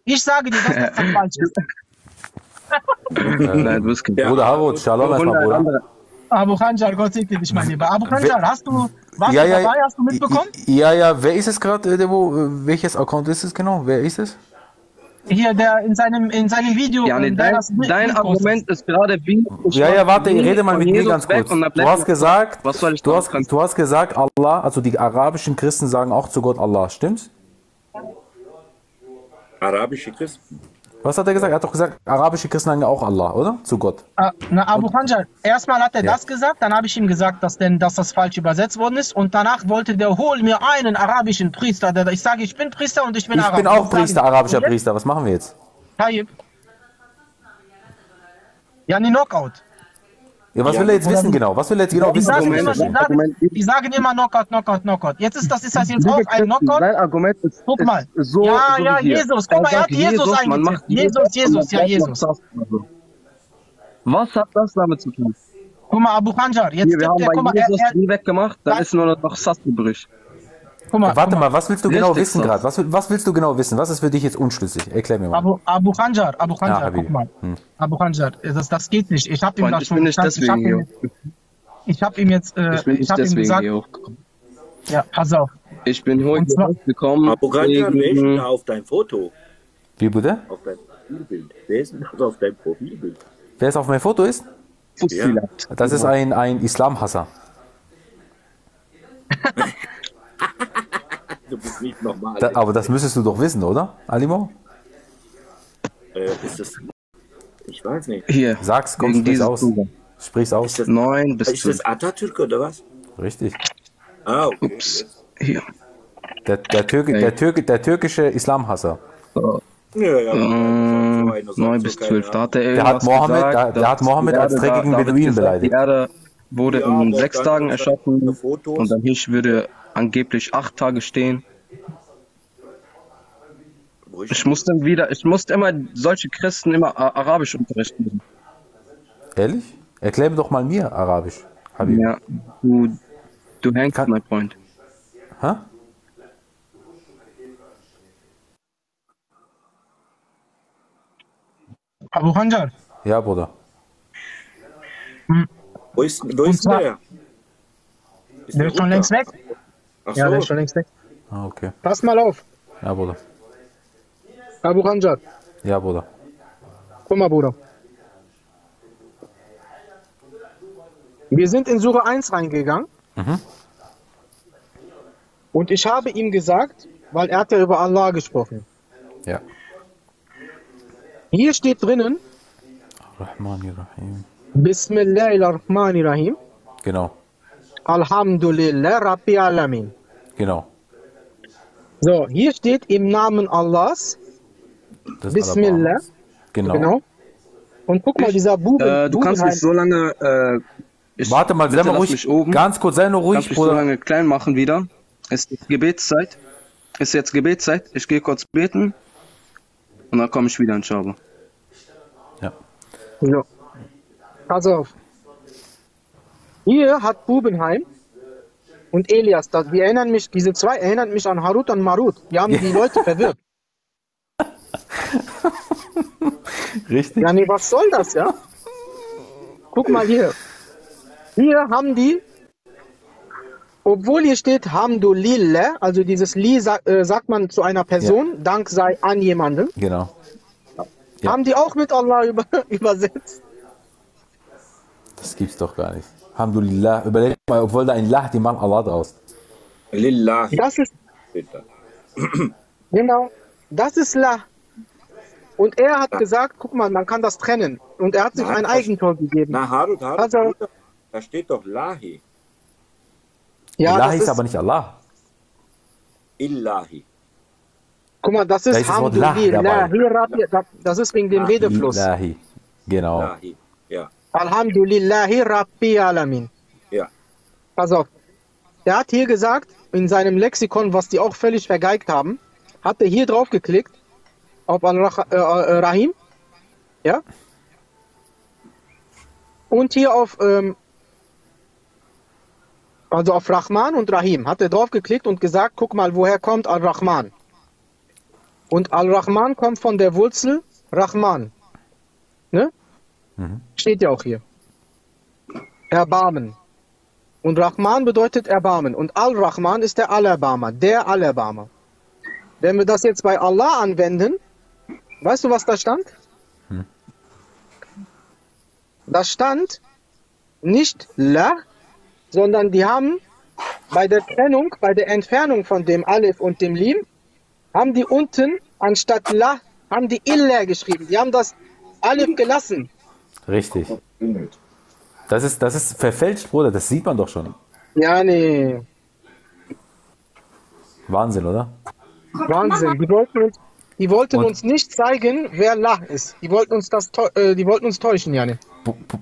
Ich sage dir, dass das falsch ist. Nein, du bist ja. Bruder Harut, Shalom erstmal, Bruder. Abu Khanjar, Gott segne dich, mein Lieber. Abu Khanjar, hast du, warst ja, du ja, dabei, hast du mitbekommen? Ja, ja, wer ist es gerade, welches Account ist es genau, wer ist es? Hier, der in seinem, in seinem Video. Ja, nee, der dein das dein Argument ist, ist gerade wie... Ja, ja, warte, ich rede mal mit mir ganz kurz. Du hast gesagt, was soll ich du, hast, du hast gesagt, Allah, also die arabischen Christen sagen auch zu Gott Allah, stimmt's? Arabische Christen? Was hat er gesagt? Er hat doch gesagt, arabische Christen sagen auch Allah, oder? Zu Gott. Ah, na, Abu Khanjar, erstmal hat er ja. das gesagt, dann habe ich ihm gesagt, dass, denn, dass das falsch übersetzt worden ist und danach wollte der, hol mir einen arabischen Priester. Der, ich sage, ich bin Priester und ich bin ich Araber. Ich bin auch Priester, sagen, arabischer Priester. Was machen wir jetzt? Tayyip. Ja, ne Knockout. Ja, was ja, will er jetzt wissen genau? Was will er jetzt genau wissen? Sagen immer, die, sagen, die sagen immer Knockout, Knockout, Knockout. Jetzt ist das ist das jetzt auch ein Knockout. Sein Argument ist, guck mal. Ist so, ja, so ja, hier. Jesus. Guck mal, er hat Jesus eingesetzt. Jesus, Jesus, ja, Jesus. Was hat das damit zu tun? Guck mal, Abu Khanjar, jetzt hier, wir haben der, bei mal, Jesus er, er, nie weggemacht, da ist nur noch Sass übrig. Guck mal, warte guck mal, was willst du genau wissen gerade? Was, was willst du genau wissen? Was ist für dich jetzt unschlüssig? Erklär mir mal. Abu, Abu Khanjar, Abu Khanjar, ja, guck mal. Hm. Abu Khanjar, das, das geht nicht. Ich habe ihm das schon gesagt. Ich, ich habe ihm, hab ihm jetzt äh, ich bin nicht ich deswegen ihm gesagt, hier hochgekommen. Ja, pass auf. Ich bin heute hochgekommen. Abu Khanjar, wer ist denn auf dein Foto? Wie bitte? Auf dein Profilbild. Wer ist denn auf dein Profilbild? Wer ist auf mein Foto ist? Ja. Das ist ein, ein Islamhasser. Du bist nicht normal. Da, aber das müsstest du doch wissen, oder, Alimo? Äh, ist das... Ich weiß nicht. Hier, sag's, komm, sprich's aus. Zugang. Sprich's aus. Ist das, Neun bis ist das Atatürk oder was? Richtig. Ah, okay. Ups. Hier. Der, der, Türke, der, Türke, der türkische Islamhasser. So. Ja, ja, ähm, neun bis zwölf. Da hat der hat Mohammed, gesagt, da, der hat Mohammed als dreckigen Beduinen beleidigt. Die Erde wurde ja, in sechs Tagen erschaffen und dann hier würde... angeblich acht Tage stehen. Ich musste wieder, ich musste immer solche Christen immer Arabisch unterrichten. Ehrlich? Erklär mir doch mal mir Arabisch. Habib. Ja, du, du hängst, mein Freund. Hä? Abu Khanjar? Ja, Bruder. Hm. Wo ist, wo ist der? Ist der ist schon längst weg. Ach ja, so. Der ist schon längst weg. Ah, okay. Pass mal auf. Ja, Bruder. Abu Khanjar. Ja, Bruder. Guck mal, Bruder. Wir sind in Sura eins reingegangen. Mhm. Und ich habe ihm gesagt, weil er hat ja über Allah gesprochen. Ja. Hier steht drinnen, Bismillahirrahmanirrahim. Genau. Alhamdulillah Rabbi Alamin. Genau. So, hier steht im Namen Allahs. Das Bismillah. Genau. genau. Und guck mal, dieser Buben. Äh, du Buben kannst mich so lange. Äh, ich Warte mal, bitte, sei mal ruhig. Mich oben. Ganz kurz, sei nur ruhig, Bruder. Ich so lange klein machen wieder. Es ist Gebetszeit. Ist jetzt Gebetszeit. Ich gehe kurz beten. Und dann komme ich wieder in Schaube. Ja. ja. Pass auf. Hier hat Bubenheim und Elias, das, die erinnern mich, diese zwei erinnern mich an Harut und Marut. Die haben ja. die Leute verwirrt. Richtig. Ja, nee, was soll das, ja? Guck mal hier. Hier haben die, obwohl hier steht, Hamdulillah, also dieses Li sagt, äh, sagt man zu einer Person, ja. Dank sei an jemanden. Genau. Ja. Haben die auch mit Allah über, übersetzt. Das gibt's doch gar nicht. Alhamdulillah, überleg mal, obwohl da ein Lah, die machen Allah draus. Lillah. Das ist. Genau, das ist Lah. Und er hat gesagt, guck mal, man kann das trennen. Und er hat sich ein Eigentor gegeben. Na, Harut, Harut, also, da steht doch Lahi. Ja, Lahi ist, ist aber nicht Allah. Illahi. Guck mal, das ist Alhamdulillah. Das ist wegen dem Redefluss. Lahi. Genau. Lahi. Ja. Alhamdulillahi Rabbi Alamin. Ja. Pass auf. Er hat hier gesagt, in seinem Lexikon, was die auch völlig vergeigt haben, hat er hier drauf geklickt, auf Al-Rahim. Ja. Und hier auf, ähm, also auf Rahman und Rahim, hat er drauf geklickt und gesagt, guck mal, woher kommt Al-Rahman. Und Al-Rahman kommt von der Wurzel Rahman. Ne? Mhm. Steht ja auch hier. Erbarmen. Und Rahman bedeutet Erbarmen. Und Al-Rahman ist der Allerbarmer, der Allerbarmer. Wenn wir das jetzt bei Allah anwenden, weißt du, was da stand? Mhm. Da stand nicht La, sondern die haben bei der Trennung, bei der Entfernung von dem Alef und dem Lim, haben die unten anstatt La, haben die Illa geschrieben. Die haben das Alef gelassen. Richtig. Das ist, das ist verfälscht, Bruder. Das sieht man doch schon. Ja, nee. Wahnsinn, oder? Wahnsinn. Die wollten uns, die wollten uns nicht zeigen, wer Lah ist. Die wollten uns, das, die wollten uns täuschen, Janne.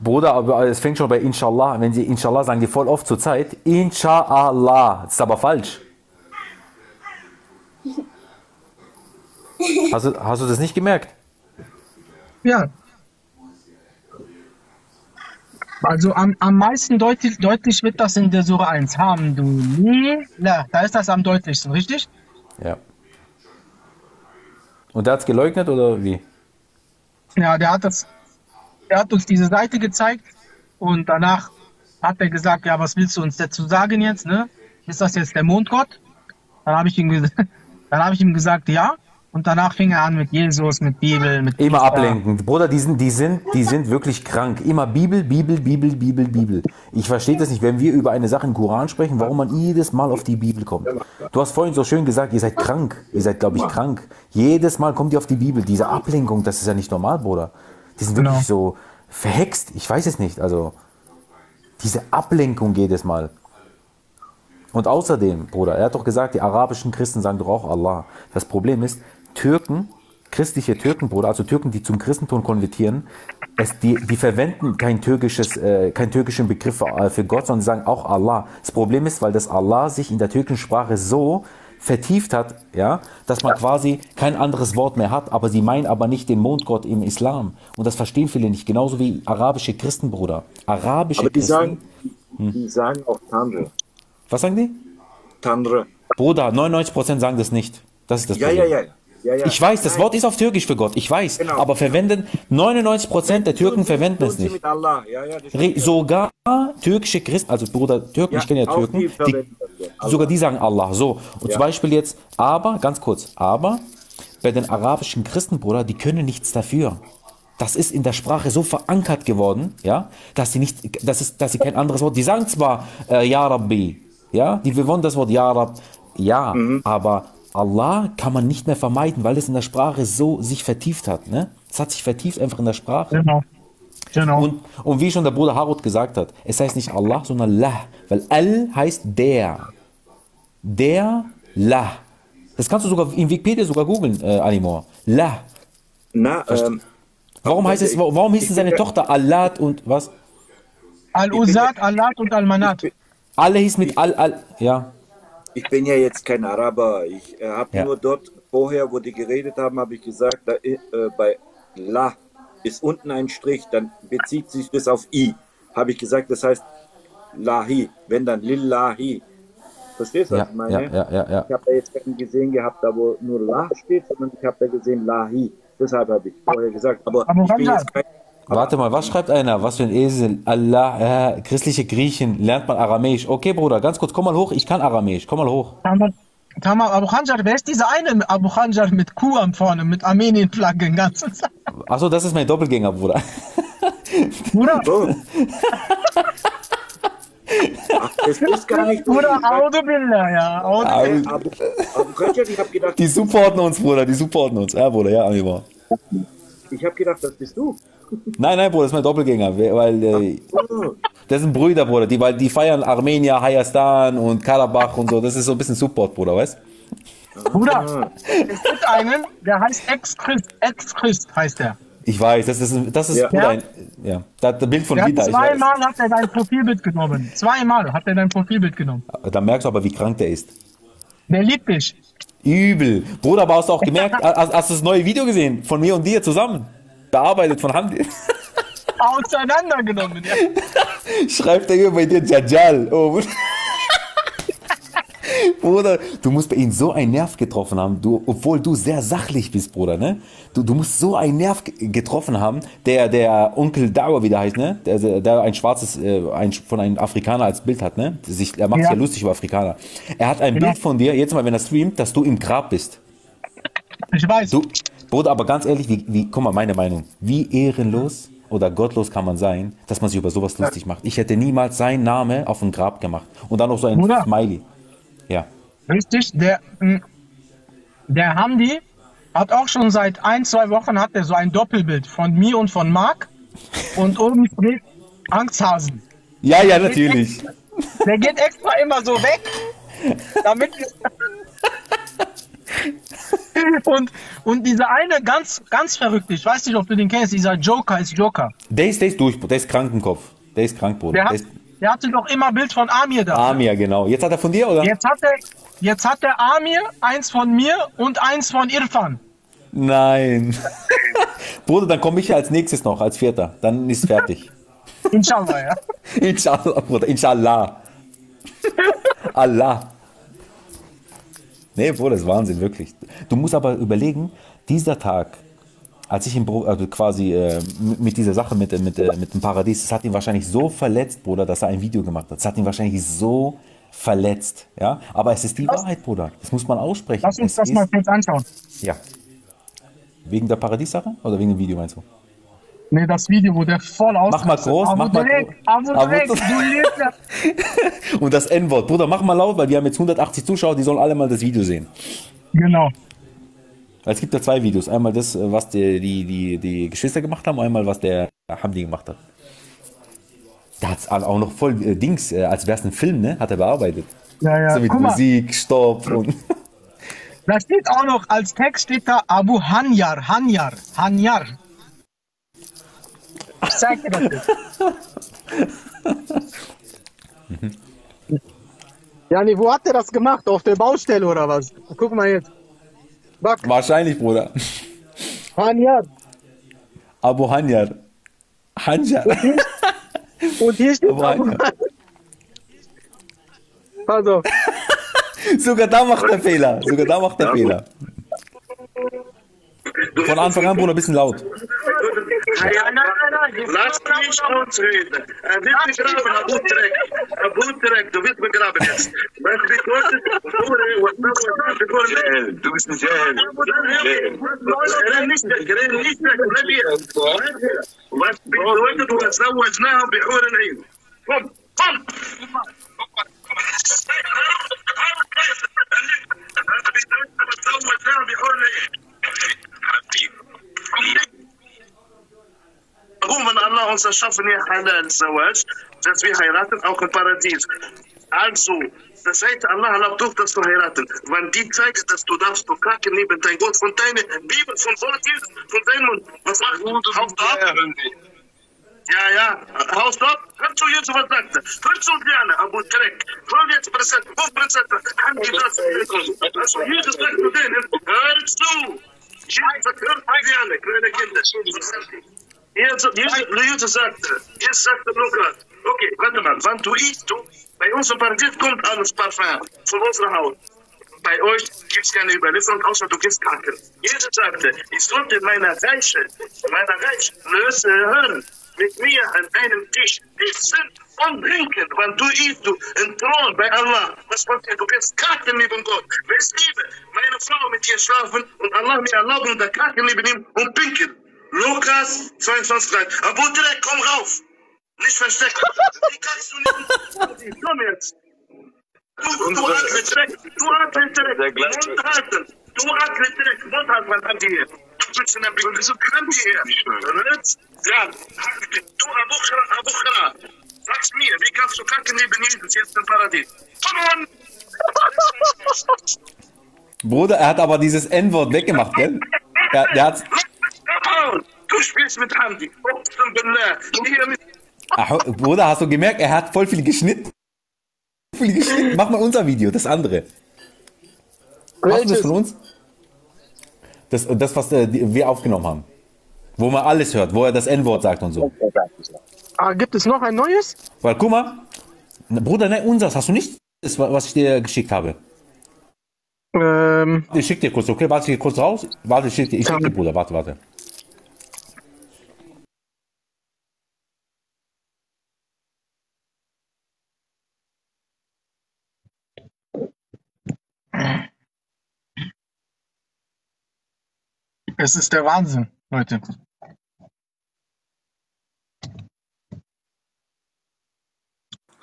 Bruder, aber es fängt schon bei Inshallah. Wenn sie Inshallah sagen, die voll oft zur Zeit. Inshallah. Das ist aber falsch. Hast du, hast du das nicht gemerkt? Ja. Also am, am meisten deutlich, deutlich wird das in der Sura eins. Hamdulillah, da ist das am deutlichsten, richtig? Ja. Und der hat es geleugnet, oder wie? Ja, der hat, das, der hat uns diese Seite gezeigt und danach hat er gesagt, ja, was willst du uns dazu sagen jetzt, ne? Ist das jetzt der Mondgott? Dann habe ich, hab ich ihm gesagt, ja. Und danach fing er an mit Jesus, mit Bibel, mit Immer Christa. Ablenken. Bruder, die sind, die, sind, die sind wirklich krank. Immer Bibel, Bibel, Bibel, Bibel, Bibel. Ich verstehe das nicht, wenn wir über eine Sache im Koran sprechen, warum man jedes Mal auf die Bibel kommt. Du hast vorhin so schön gesagt, ihr seid krank. Ihr seid, glaube ich, krank. Jedes Mal kommt ihr auf die Bibel. Diese Ablenkung, das ist ja nicht normal, Bruder. Die sind wirklich genau so verhext. Ich weiß es nicht. Also, diese Ablenkung jedes Mal. Und außerdem, Bruder, er hat doch gesagt, die arabischen Christen sagen doch auch Allah. Das Problem ist, Türken, christliche Türken, Bruder, also Türken, die zum Christentum konvertieren, es, die, die verwenden kein türkisches, äh, keinen türkischen Begriff für Gott, sondern sagen auch Allah. Das Problem ist, weil das Allah sich in der türkischen Sprache so vertieft hat, ja, dass man quasi kein anderes Wort mehr hat, aber sie meinen aber nicht den Mondgott im Islam. Und das verstehen viele nicht, genauso wie arabische Christen, Bruder. Arabische aber die Christen. Sagen, hm. Die sagen auch Tandre. Was sagen die? Tandre. Bruder, neunundneunzig Prozent sagen das nicht. Das ist das ja, Problem. Ja, ja, ja. Ja, ja. Ich weiß, das Nein. Wort ist auf Türkisch für Gott, ich weiß, genau. aber verwenden neunundneunzig Prozent der Türken verwenden es nicht. Ja, ja, sogar türkische Christen, also Bruder, Türken, ja, ich kenne ja Türken, die die, sogar die sagen Allah. So, und ja. zum Beispiel jetzt, aber, ganz kurz, aber bei den arabischen Christenbrüdern, die können nichts dafür. Das ist in der Sprache so verankert geworden, ja, dass sie nicht, dass es, dass sie kein anderes Wort, die sagen zwar äh, Ya Rabbi, ja, die bewonnen das Wort Ya Rab, ja, mhm. aber Allah kann man nicht mehr vermeiden, weil es in der Sprache so sich vertieft hat, ne? Es hat sich vertieft einfach in der Sprache. Genau. Genau. Und, und wie schon der Bruder Harut gesagt hat, es heißt nicht Allah, sondern La, weil Al heißt der. Der La. Das kannst du sogar in Wikipedia sogar googeln, äh, Alimor. La. Na, ähm, warum heißt es, warum hießen seine Tochter Allat und was? Al-Uzat, Allat und Al-Manat. Alle hieß mit Al-Al, ja. Ich bin ja jetzt kein Araber. Ich äh, habe ja. nur dort vorher, wo die geredet haben, habe ich gesagt, da, äh, bei La ist unten ein Strich, dann bezieht sich das auf I. Habe ich gesagt, das heißt Lahi, wenn dann Lillahi. Verstehst du, ja, was ich meine? Ja, ja, ja, ja. Ich habe da jetzt keinen gesehen gehabt, da wo nur La steht, sondern ich habe da gesehen Lahi. Deshalb habe ich vorher gesagt. Aber Abu ich bin jetzt kein Warte mal, was schreibt einer? Was für ein Esel? Allah, äh, christliche Griechen, lernt man Aramäisch. Okay, Bruder, ganz kurz, komm mal hoch, ich kann Aramäisch, komm mal hoch. Tamam, Abu Khanjar, wer ist dieser eine Abu Khanjar mit Q am vorne, mit Armenien-Flagge den ganzen Tag? Achso, das ist mein Doppelgänger, Bruder. Bruder? Ach, das ist gar nicht Bruder, Audubillah, ja. Abu Khanjar, ich hab gedacht... Die supporten uns, Bruder, die supporten uns. Ja, Bruder, ja, Amibar. Ich hab gedacht, das bist du. Nein, nein, Bruder, das ist mein Doppelgänger, weil äh, das sind Brüder, Bruder, die, weil die feiern Armenier, Hayastan und Karabach und so, das ist so ein bisschen Support, Bruder, weißt du? Bruder, es gibt einen, der heißt Ex-Christ, Ex-Christ heißt der. Ich weiß, das ist, das ist ja. Bruder, ein, ja, das, das Bild von der Lita. Zweimal hat er dein Profilbild genommen, zweimal hat er dein Profilbild genommen. Da merkst du aber, wie krank der ist. Der liebt dich. Übel. Bruder, aber hast du auch gemerkt, hast, hast du das neue Video gesehen, von mir und dir zusammen? Bearbeitet von Hand. Auseinandergenommen, ja. Schreibt er hier bei dir Jajal. Oh. Bruder, du musst bei ihm so einen Nerv getroffen haben, du, obwohl du sehr sachlich bist, Bruder, ne? Du, du musst so einen Nerv getroffen haben, der, der Onkel Dawa wieder heißt, ne? Der, der ein schwarzes, äh, ein, von einem Afrikaner als Bild hat, ne? Sich, er macht ja. sich ja lustig über Afrikaner. Er hat ein genau. Bild von dir, jetzt mal, wenn er streamt, dass du im Grab bist. Ich weiß. Du, Bruder, aber ganz ehrlich, wie, wie, guck mal, meine Meinung, wie ehrenlos oder gottlos kann man sein, dass man sich über sowas lustig macht. Ich hätte niemals seinen Namen auf ein Grab gemacht. Und dann noch so ein Bruder, Smiley. Ja. Richtig, der, der Hamdi hat auch schon seit ein, zwei Wochen hat er so ein Doppelbild von mir und von Marc. Und oben steht Angsthausen. Ja, ja, natürlich. Der geht extra, der geht extra immer so weg, damit... Und, und dieser eine, ganz, ganz verrückt, ich weiß nicht, ob du den kennst, dieser Joker ist Joker. Der ist, der ist durch, der ist krank im Kopf. Der ist krank, Bruder. Der, hat, der, ist, der hatte doch immer ein Bild von Amir da. Amir, genau. Jetzt hat er von dir, oder? Jetzt hat er, jetzt hat der Amir eins von mir und eins von Irfan. Nein. Bruder, dann komme ich als nächstes noch, als Vierter. Dann ist fertig. Inshallah, ja. Inshallah, Bruder. Inshallah. Allah. Nee, Bruder, das ist Wahnsinn, wirklich. Du musst aber überlegen, dieser Tag, als ich ihn also quasi äh, mit dieser Sache, mit, mit, äh, mit dem Paradies, das hat ihn wahrscheinlich so verletzt, Bruder, dass er ein Video gemacht hat. Das hat ihn wahrscheinlich so verletzt. Ja? Aber es ist die Wahrheit, Bruder. Das muss man aussprechen. Lass uns das mal kurz anschauen. Ja. Wegen der Paradies-Sache oder wegen dem Video, meinst du? Nee, das Video, wo der voll auskratzt. Mach mal groß, Abu mach mal groß. Abu Abu Direkt, du Und das En-Wort. Bruder, mach mal laut, weil wir haben jetzt hundertachtzig Zuschauer, die sollen alle mal das Video sehen. Genau. Es gibt ja zwei Videos. Einmal das, was die, die, die, die Geschwister gemacht haben, einmal was der Hamdi gemacht hat. Da hat es auch noch voll äh, Dings, äh, als wäre es ein Film, ne? Hat er bearbeitet. Ja, ja. So mit Musik, Stopp und... Da steht auch noch, als Text steht da Abu Khanjar, Hanjar, Hanjar. Ich zeig dir das. Ja, nee, wo hat der das gemacht? Auf der Baustelle oder was? Guck mal jetzt. Back. Wahrscheinlich, Bruder. Khanjar. Abu Khanjar. Khanjar. Und hier steht Abu Khanjar. Also. Sogar da macht der Fehler. Sogar da macht der Fehler. Von Anfang an, Bruder, ein bisschen laut. Lass mich ausreden. Er wird mich raus, Abu Dreck. Abu Tarek, du bist begraben jetzt. Weil die Tote, du bist nicht Jahel. Was bedeutet, du hast Zawajnaha bi Hur al-Ayn. Komm, komm! Warum, wenn Allah uns erschaffen, hier halal Zawaj, dass wir heiraten, auch im Paradies. Also, das heißt, Allah erlaubt doch, dass du heiraten. Wenn die zeigt, dass du darfst, du kacken neben dein Gott, von deiner Bibel, von Wortes, von deinem Mund. Was macht du? Haust ab? Ja, ja, haust ab? Hör zu, Jesu, was sagt er? Hör zu, Diana, Abu Trek. Hör jetzt, Präsent, wo Präsent, kann die das? Also, Jesus sagt zu denen, hör zu! Jesus, hör zu, Diana, kleine Kinder. Jesus sagt, Jesus sagt der Lukas, okay, warte mal, wann du isst, du, bei uns im Paradies kommt alles Parfum von unserer Haut. Bei euch gibt es keine Überlieferung, außer du gibst Kacken. Jesus sagte, ich sollte meine Reiche, meine Reichlöse hören, mit mir an einem Tisch essen und trinken. Wann du isst, du, ein Thron bei Allah, was passiert, du gibst Kacken neben Gott. Wer ist Liebe? Meine Frau mit dir schlafen und Allah mir erlauben, der Kacken neben ihm und pinken. Lukas zweiundzwanzig, drei. Abu Tarek, komm rauf! Nicht verstecken! Wie kannst du nicht... Komm jetzt! Du atmet Dreck! Du atmet Dreck! Mund halten! Du atmet Dreck! Mund halten! Was haben die hier? Du bist in der Bibel! Wieso haben die hier? Ja! Du, Abu Khanjar, Abu Khanjar! Sag's mir, wie kannst du kacken neben Jesus jetzt im Paradies? Komm on! Bruder, er hat aber dieses N-Wort weggemacht, gell? Ja, der hat's... Du spielst mit Handy. Ach, Bruder, hast du gemerkt, er hat voll viel geschnitten? Viel geschnitten. Mach mal unser Video, das andere. Hast du das von uns? Das, das was äh, die, wir aufgenommen haben. Wo man alles hört, wo er das N-Wort sagt und so. Ah, gibt es noch ein neues? Weil, guck mal, Bruder, nein, unseres. Hast du nicht das, was ich dir geschickt habe? Ähm. Ich schick dir kurz, okay? Warte, ich kurz raus. Warte, ich schick dir, ich schick dir, Bruder, warte, warte. Es ist der Wahnsinn, Leute.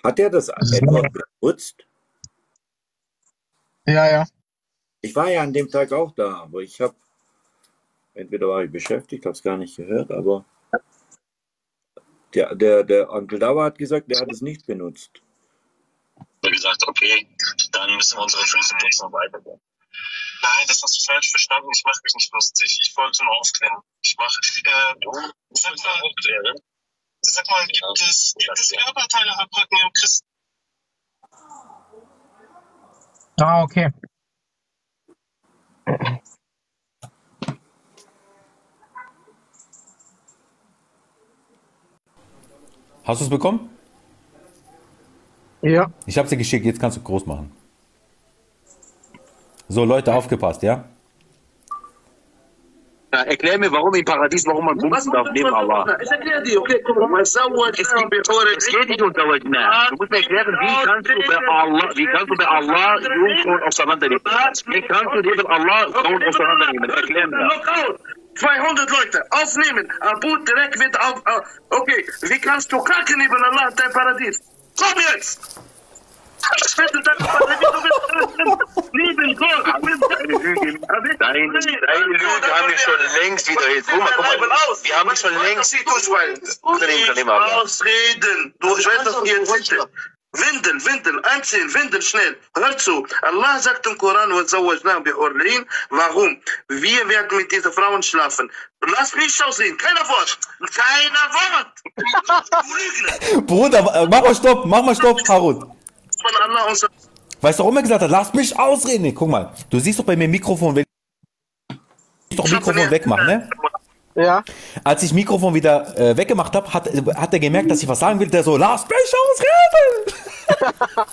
Hat er das N-Wort benutzt? Ja, ja. Ich war ja an dem Tag auch da, aber ich habe, entweder war ich beschäftigt, habe es gar nicht gehört, aber der, der, der Onkel Dawa hat gesagt, der hat es nicht benutzt. Ich habe gesagt, okay, dann müssen wir unsere Füße putzen und weitergehen. Nein, das hast du falsch verstanden. Ich mache mich nicht lustig. Ich wollte nur aufklären. Ich mache. Äh, sag mal, aufklären. Sag mal, gibt es, gibt es Körperteile abrücken im Christen? Ah, okay. Hast du es bekommen? Ja. Ich habe es dir geschickt. Jetzt kannst du groß machen. So, Leute, aufgepasst, ja? Na, erklär mir, warum im Paradies, warum man bumsen darf, neben Allah. Ich erkläre dir, okay? Guck mal. Es geht nicht unter euch, ne? Du musst mir erklären, wie kannst du bei Allah, wie kannst du bei Allah Jungfrauen auseinandernehmen? Wie kannst du neben Allah Frauen auseinandernehmen? Erklär mir. zweihundert Leute, aufnehmen. Abu direkt wird auf... Okay, wie kannst du kacken neben Allah, dein Paradies? Komm jetzt! Lieben Gott, deine Lüge, deine Lüge haben wir schon längst widerlegt. Guck mal, guck mal, wir haben schon längst ausreden. Du weißt, was wir jetzt sind. Windeln, Windeln, anziehen, Windeln, schnell. Hör zu, Allah sagt im Koran, warum? Wir werden mit diesen Frauen schlafen. Lass mich aussehen, keiner Wort. Keiner Wort. Bruder, mach mal Stopp, mach mal Stopp, Harut. Weißt du, warum er gesagt hat? Lass mich ausreden. Nee, guck mal, du siehst doch bei mir Mikrofon, wenn ich doch Mikrofon wegmache, ne? Ja. Als ich Mikrofon wieder äh, weggemacht habe, hat, hat er gemerkt, dass ich was sagen will. Der so, lass mich ausreden.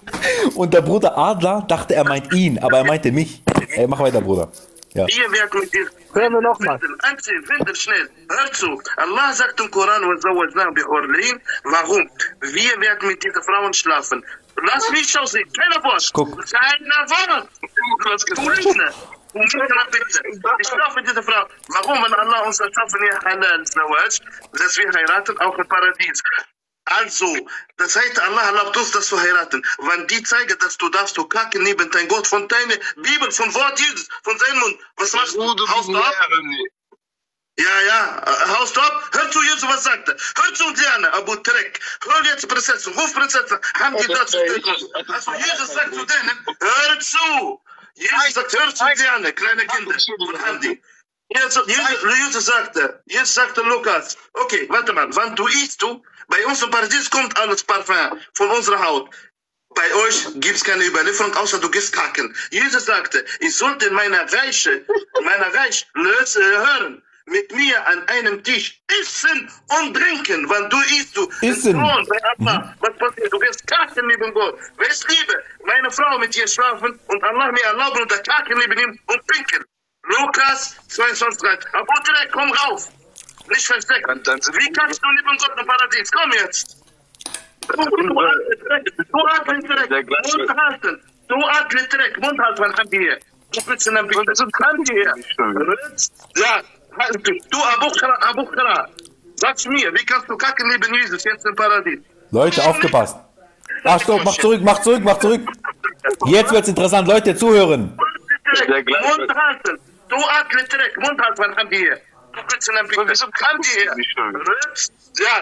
Und der Bruder Adler dachte, er meint ihn, aber er meinte mich. Ey, mach weiter, Bruder. Ja. Hören wir nochmal. Hör zu. Allah sagt im Koran, warum? Wir werden mit diesen Frauen schlafen. Lass mich aussehen. Keiner Bosch. Keiner Bosch. Ich schlafe mit dieser Frau. Warum? Wenn Allah uns erschaffen, dass wir heiraten, auch im Paradies. Also, das heißt, Allah erlaubt uns, dass du heiraten. Wenn die zeigen, dass du darfst, du kacken neben dein Gott, von deiner Bibel, vom Wort Jesus, von seinem Mund. Was machst du? Haust du ab? Ja, ja, haust du ab? Hör zu Jesus, was sagt er? Hör zu Diana, Abu Trek. Hör jetzt Prinzessin, ruf Prinzessin. Haben die dazu gehört? Also Jesus sagt zu denen, hör zu. Jesus sagt, hör zu Diana, kleine Kinder, von Handi. Jesus, Jesus, Jesus sagte, Jesus sagte Lukas, okay, warte mal, wann du isst du, bei uns im Paradies kommt alles Parfum von unserer Haut. Bei euch gibt es keine Überlieferung, außer du gehst kacken. Jesus sagte, ich sollte in meiner Reiche, meiner Reich löse, hören, mit mir an einem Tisch essen und trinken. Wann du isst, du essen. Thron, bei Allah, was passiert? Du gehst kacken neben Gott. Wer ist Liebe? Meine Frau mit ihr schlafen und Allah mir erlauben und da kacken neben ihm und trinken. Lukas zweiundzwanzig, Abu Talib, komm rauf. Nicht verstecken. Wie kannst du neben Gott im Paradies? Komm jetzt. Du atlet Dreck, Mund halten. Du atlet Dreck, Mund halten, mein Handy hier. Du bist in der Bibel. Das ist ein Handy hier. Ja, du Abu Khanjar, Abu Khanjar. Sag's mir, wie kannst du kacken neben Jesus jetzt im Paradies? Leute, aufgepasst. Ach stopp, mach zurück, mach zurück, mach zurück. Jetzt wird's interessant, Leute, zuhören. Mund halten. Du atlet Dreck, Mund halten, mein Handy hier. Wieso kam die her? Ja,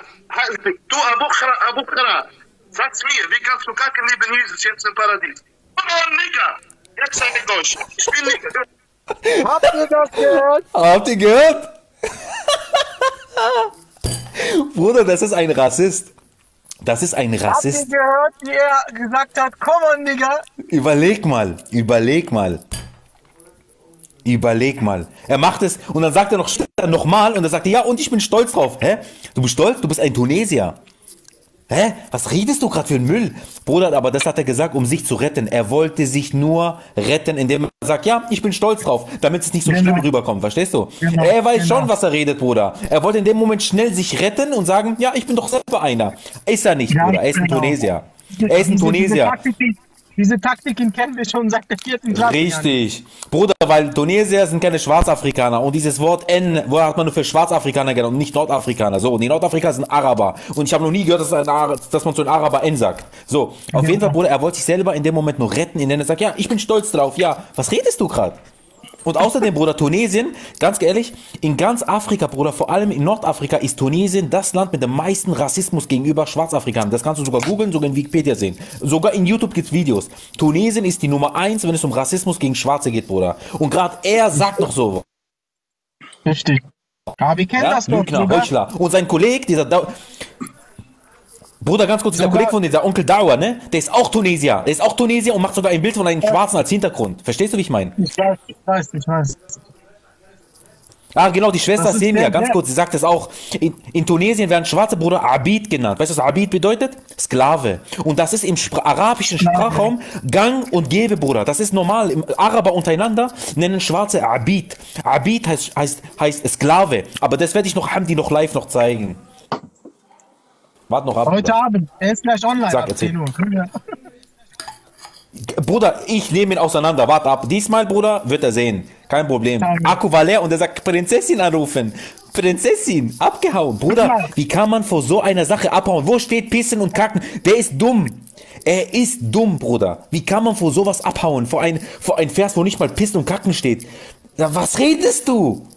du Abu Khanjar, Abu Khanjar, sag's mir, wie kannst du kacken neben Jesus jetzt im Paradies? Oh, Nigger! Jetzt seid ihr durch. Ich bin Nigger. Habt ihr das gehört? Habt ihr gehört? Bruder, das ist ein Rassist. Das ist ein Rassist. Habt ihr gehört, wie er gesagt hat, komm on, Nigger? Überleg mal, überleg mal. Überleg mal. Er macht es und dann sagt er noch nochmal und dann sagt er, ja und ich bin stolz drauf. Hä? Du bist stolz? Du bist ein Tunesier. Hä? Was redest du gerade für einen Müll? Bruder, aber das hat er gesagt, um sich zu retten. Er wollte sich nur retten, indem er sagt, ja, ich bin stolz drauf, damit es nicht so genau schlimm rüberkommt. Verstehst du? Genau. Er weiß genau schon, was er redet, Bruder. Er wollte in dem Moment schnell sich retten und sagen, ja, ich bin doch selber einer. Ist er nicht, ja, Bruder. Er ist genau ein Tunesier. Er ist ein Tunesier. Diese Taktiken kennen wir schon seit der vierten Klasse. Richtig. Bruder, weil Tunesier sind keine Schwarzafrikaner. Und dieses Wort N, wo hat man nur für Schwarzafrikaner genommen, nicht Nordafrikaner. So, und die Nordafrikaner sind Araber. Und ich habe noch nie gehört, dass, ein dass man zu einem Araber N sagt. So, auf ja, jeden Fall, Bruder, er wollte sich selber in dem Moment nur retten, indem er sagt, ja, ich bin stolz drauf. Ja, was redest du gerade? Und außerdem, Bruder, Tunesien, ganz ehrlich, in ganz Afrika, Bruder, vor allem in Nordafrika, ist Tunesien das Land mit dem meisten Rassismus gegenüber Schwarzafrikanern. Das kannst du sogar googeln, sogar in Wikipedia sehen. Sogar in YouTube gibt es Videos. Tunesien ist die Nummer eins, wenn es um Rassismus gegen Schwarze geht, Bruder. Und gerade er sagt noch so. Richtig. Aber wir kennen ja, das doch. Und sein Kollege, dieser... Da Bruder, ganz kurz, dieser sogar Kollege von dieser Onkel Dawa, ne? Der ist auch Tunesier. Der ist auch Tunesier und macht sogar ein Bild von einem Schwarzen als Hintergrund. Verstehst du, wie ich meine? Ich weiß, ich weiß, ich weiß. Ah, genau, die Schwester Semia, ganz kurz, sie sagt es auch. In, in Tunesien werden schwarze Brüder Abid genannt. Weißt du, was Abid bedeutet? Sklave. Und das ist im Spr arabischen Sprachraum Gang und Gäbe, Bruder. Das ist normal. Im Araber untereinander nennen Schwarze Abid. Abid heißt, heißt, heißt Sklave. Aber das werde ich noch Hamdi noch live noch zeigen. Warte noch ab. Heute oder? Abend. Er ist gleich online. Sag jetzt. Bruder, ich nehme ihn auseinander. Warte ab. Diesmal, Bruder, wird er sehen. Kein Problem. Akku war leer und er sagt, Prinzessin anrufen. Prinzessin. Abgehauen. Bruder, wie kann man vor so einer Sache abhauen? Wo steht Pissen und Kacken? Der ist dumm. Er ist dumm, Bruder. Wie kann man vor sowas abhauen? Vor ein, vor ein Vers, wo nicht mal Pissen und Kacken steht. Na, was redest du?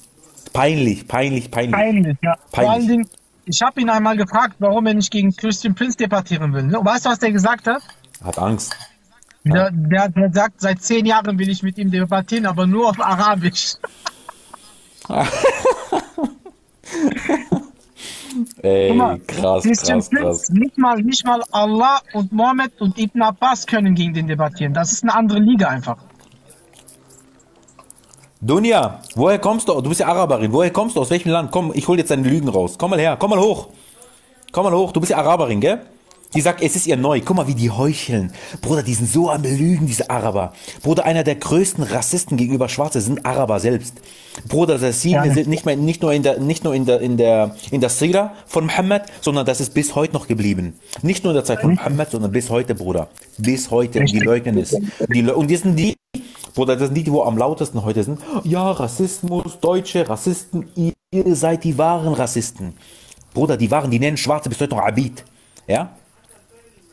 Peinlich, peinlich, peinlich. Peinlich, ja. Peinlich. Vor allen Dingen, ich habe ihn einmal gefragt, warum er nicht gegen Christian Prinz debattieren will. Weißt du, was der gesagt hat? Hat Angst. Der, der, der sagt, seit zehn Jahren will ich mit ihm debattieren, aber nur auf Arabisch. Ey, mal, krass, Christian krass, Prinz, krass. Nicht mal, nicht mal Allah und Mohammed und Ibn Abbas können gegen den debattieren. Das ist eine andere Liga einfach. Dunja, woher kommst du? Du bist ja Araberin. Woher kommst du? Aus welchem Land? Komm, ich hol jetzt deine Lügen raus. Komm mal her. Komm mal hoch. Komm mal hoch. Du bist ja Araberin, gell? Die sagt, es ist ihr neu. Guck mal, wie die heucheln. Bruder, die sind so am Lügen, diese Araber. Bruder, einer der größten Rassisten gegenüber Schwarze sind Araber selbst. Bruder, das sieht man nicht, nicht nur in der, nicht nur in der, in der, in der Sira von Mohammed, sondern das ist bis heute noch geblieben. Nicht nur in der Zeit von Mohammed, sondern bis heute, Bruder. Bis heute. Die leugnen es. Die Le und die sind die, Bruder, das sind die, die wo am lautesten heute sind. Ja, Rassismus, Deutsche, Rassisten, ihr seid die wahren Rassisten. Bruder, die waren, die nennen Schwarze bis heute noch Abid. Ja?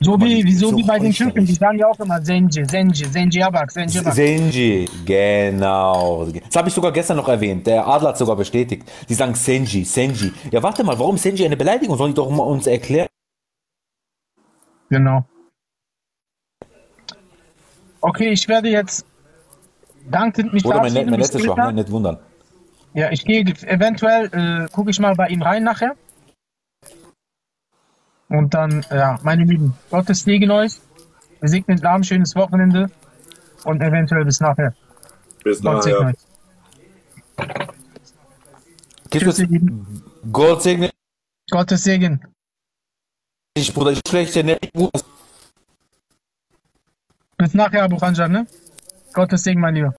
So wie, so so wie bei den Türken, die sagen ja auch immer Zenji, Zenji, Zenji Abak, Zenji Abak. Zenji, genau. Das habe ich sogar gestern noch erwähnt, der Adler hat sogar bestätigt. Die sagen Zenji, Zenji. Ja, warte mal, warum Zenji eine Beleidigung? Sollen die doch mal uns erklären? Genau. Okay, ich werde jetzt dankend mich Oder mein, mein letztes Schwach, ne? Nicht wundern. Ja, ich gehe eventuell, äh, gucke ich mal bei Ihnen rein nachher. Und dann, ja, meine Lieben, Gottes Segen euch. Wir segnen den Abend, schönes Wochenende. Und eventuell bis nachher. Bis nachher. Tschüss, ihr Lieben. Gott segne. Gottes Segen. Ich, Bruder, ich schlechte nicht. Bis nachher, Abu Khanjar, ne? Gottes Segen, mein Lieber.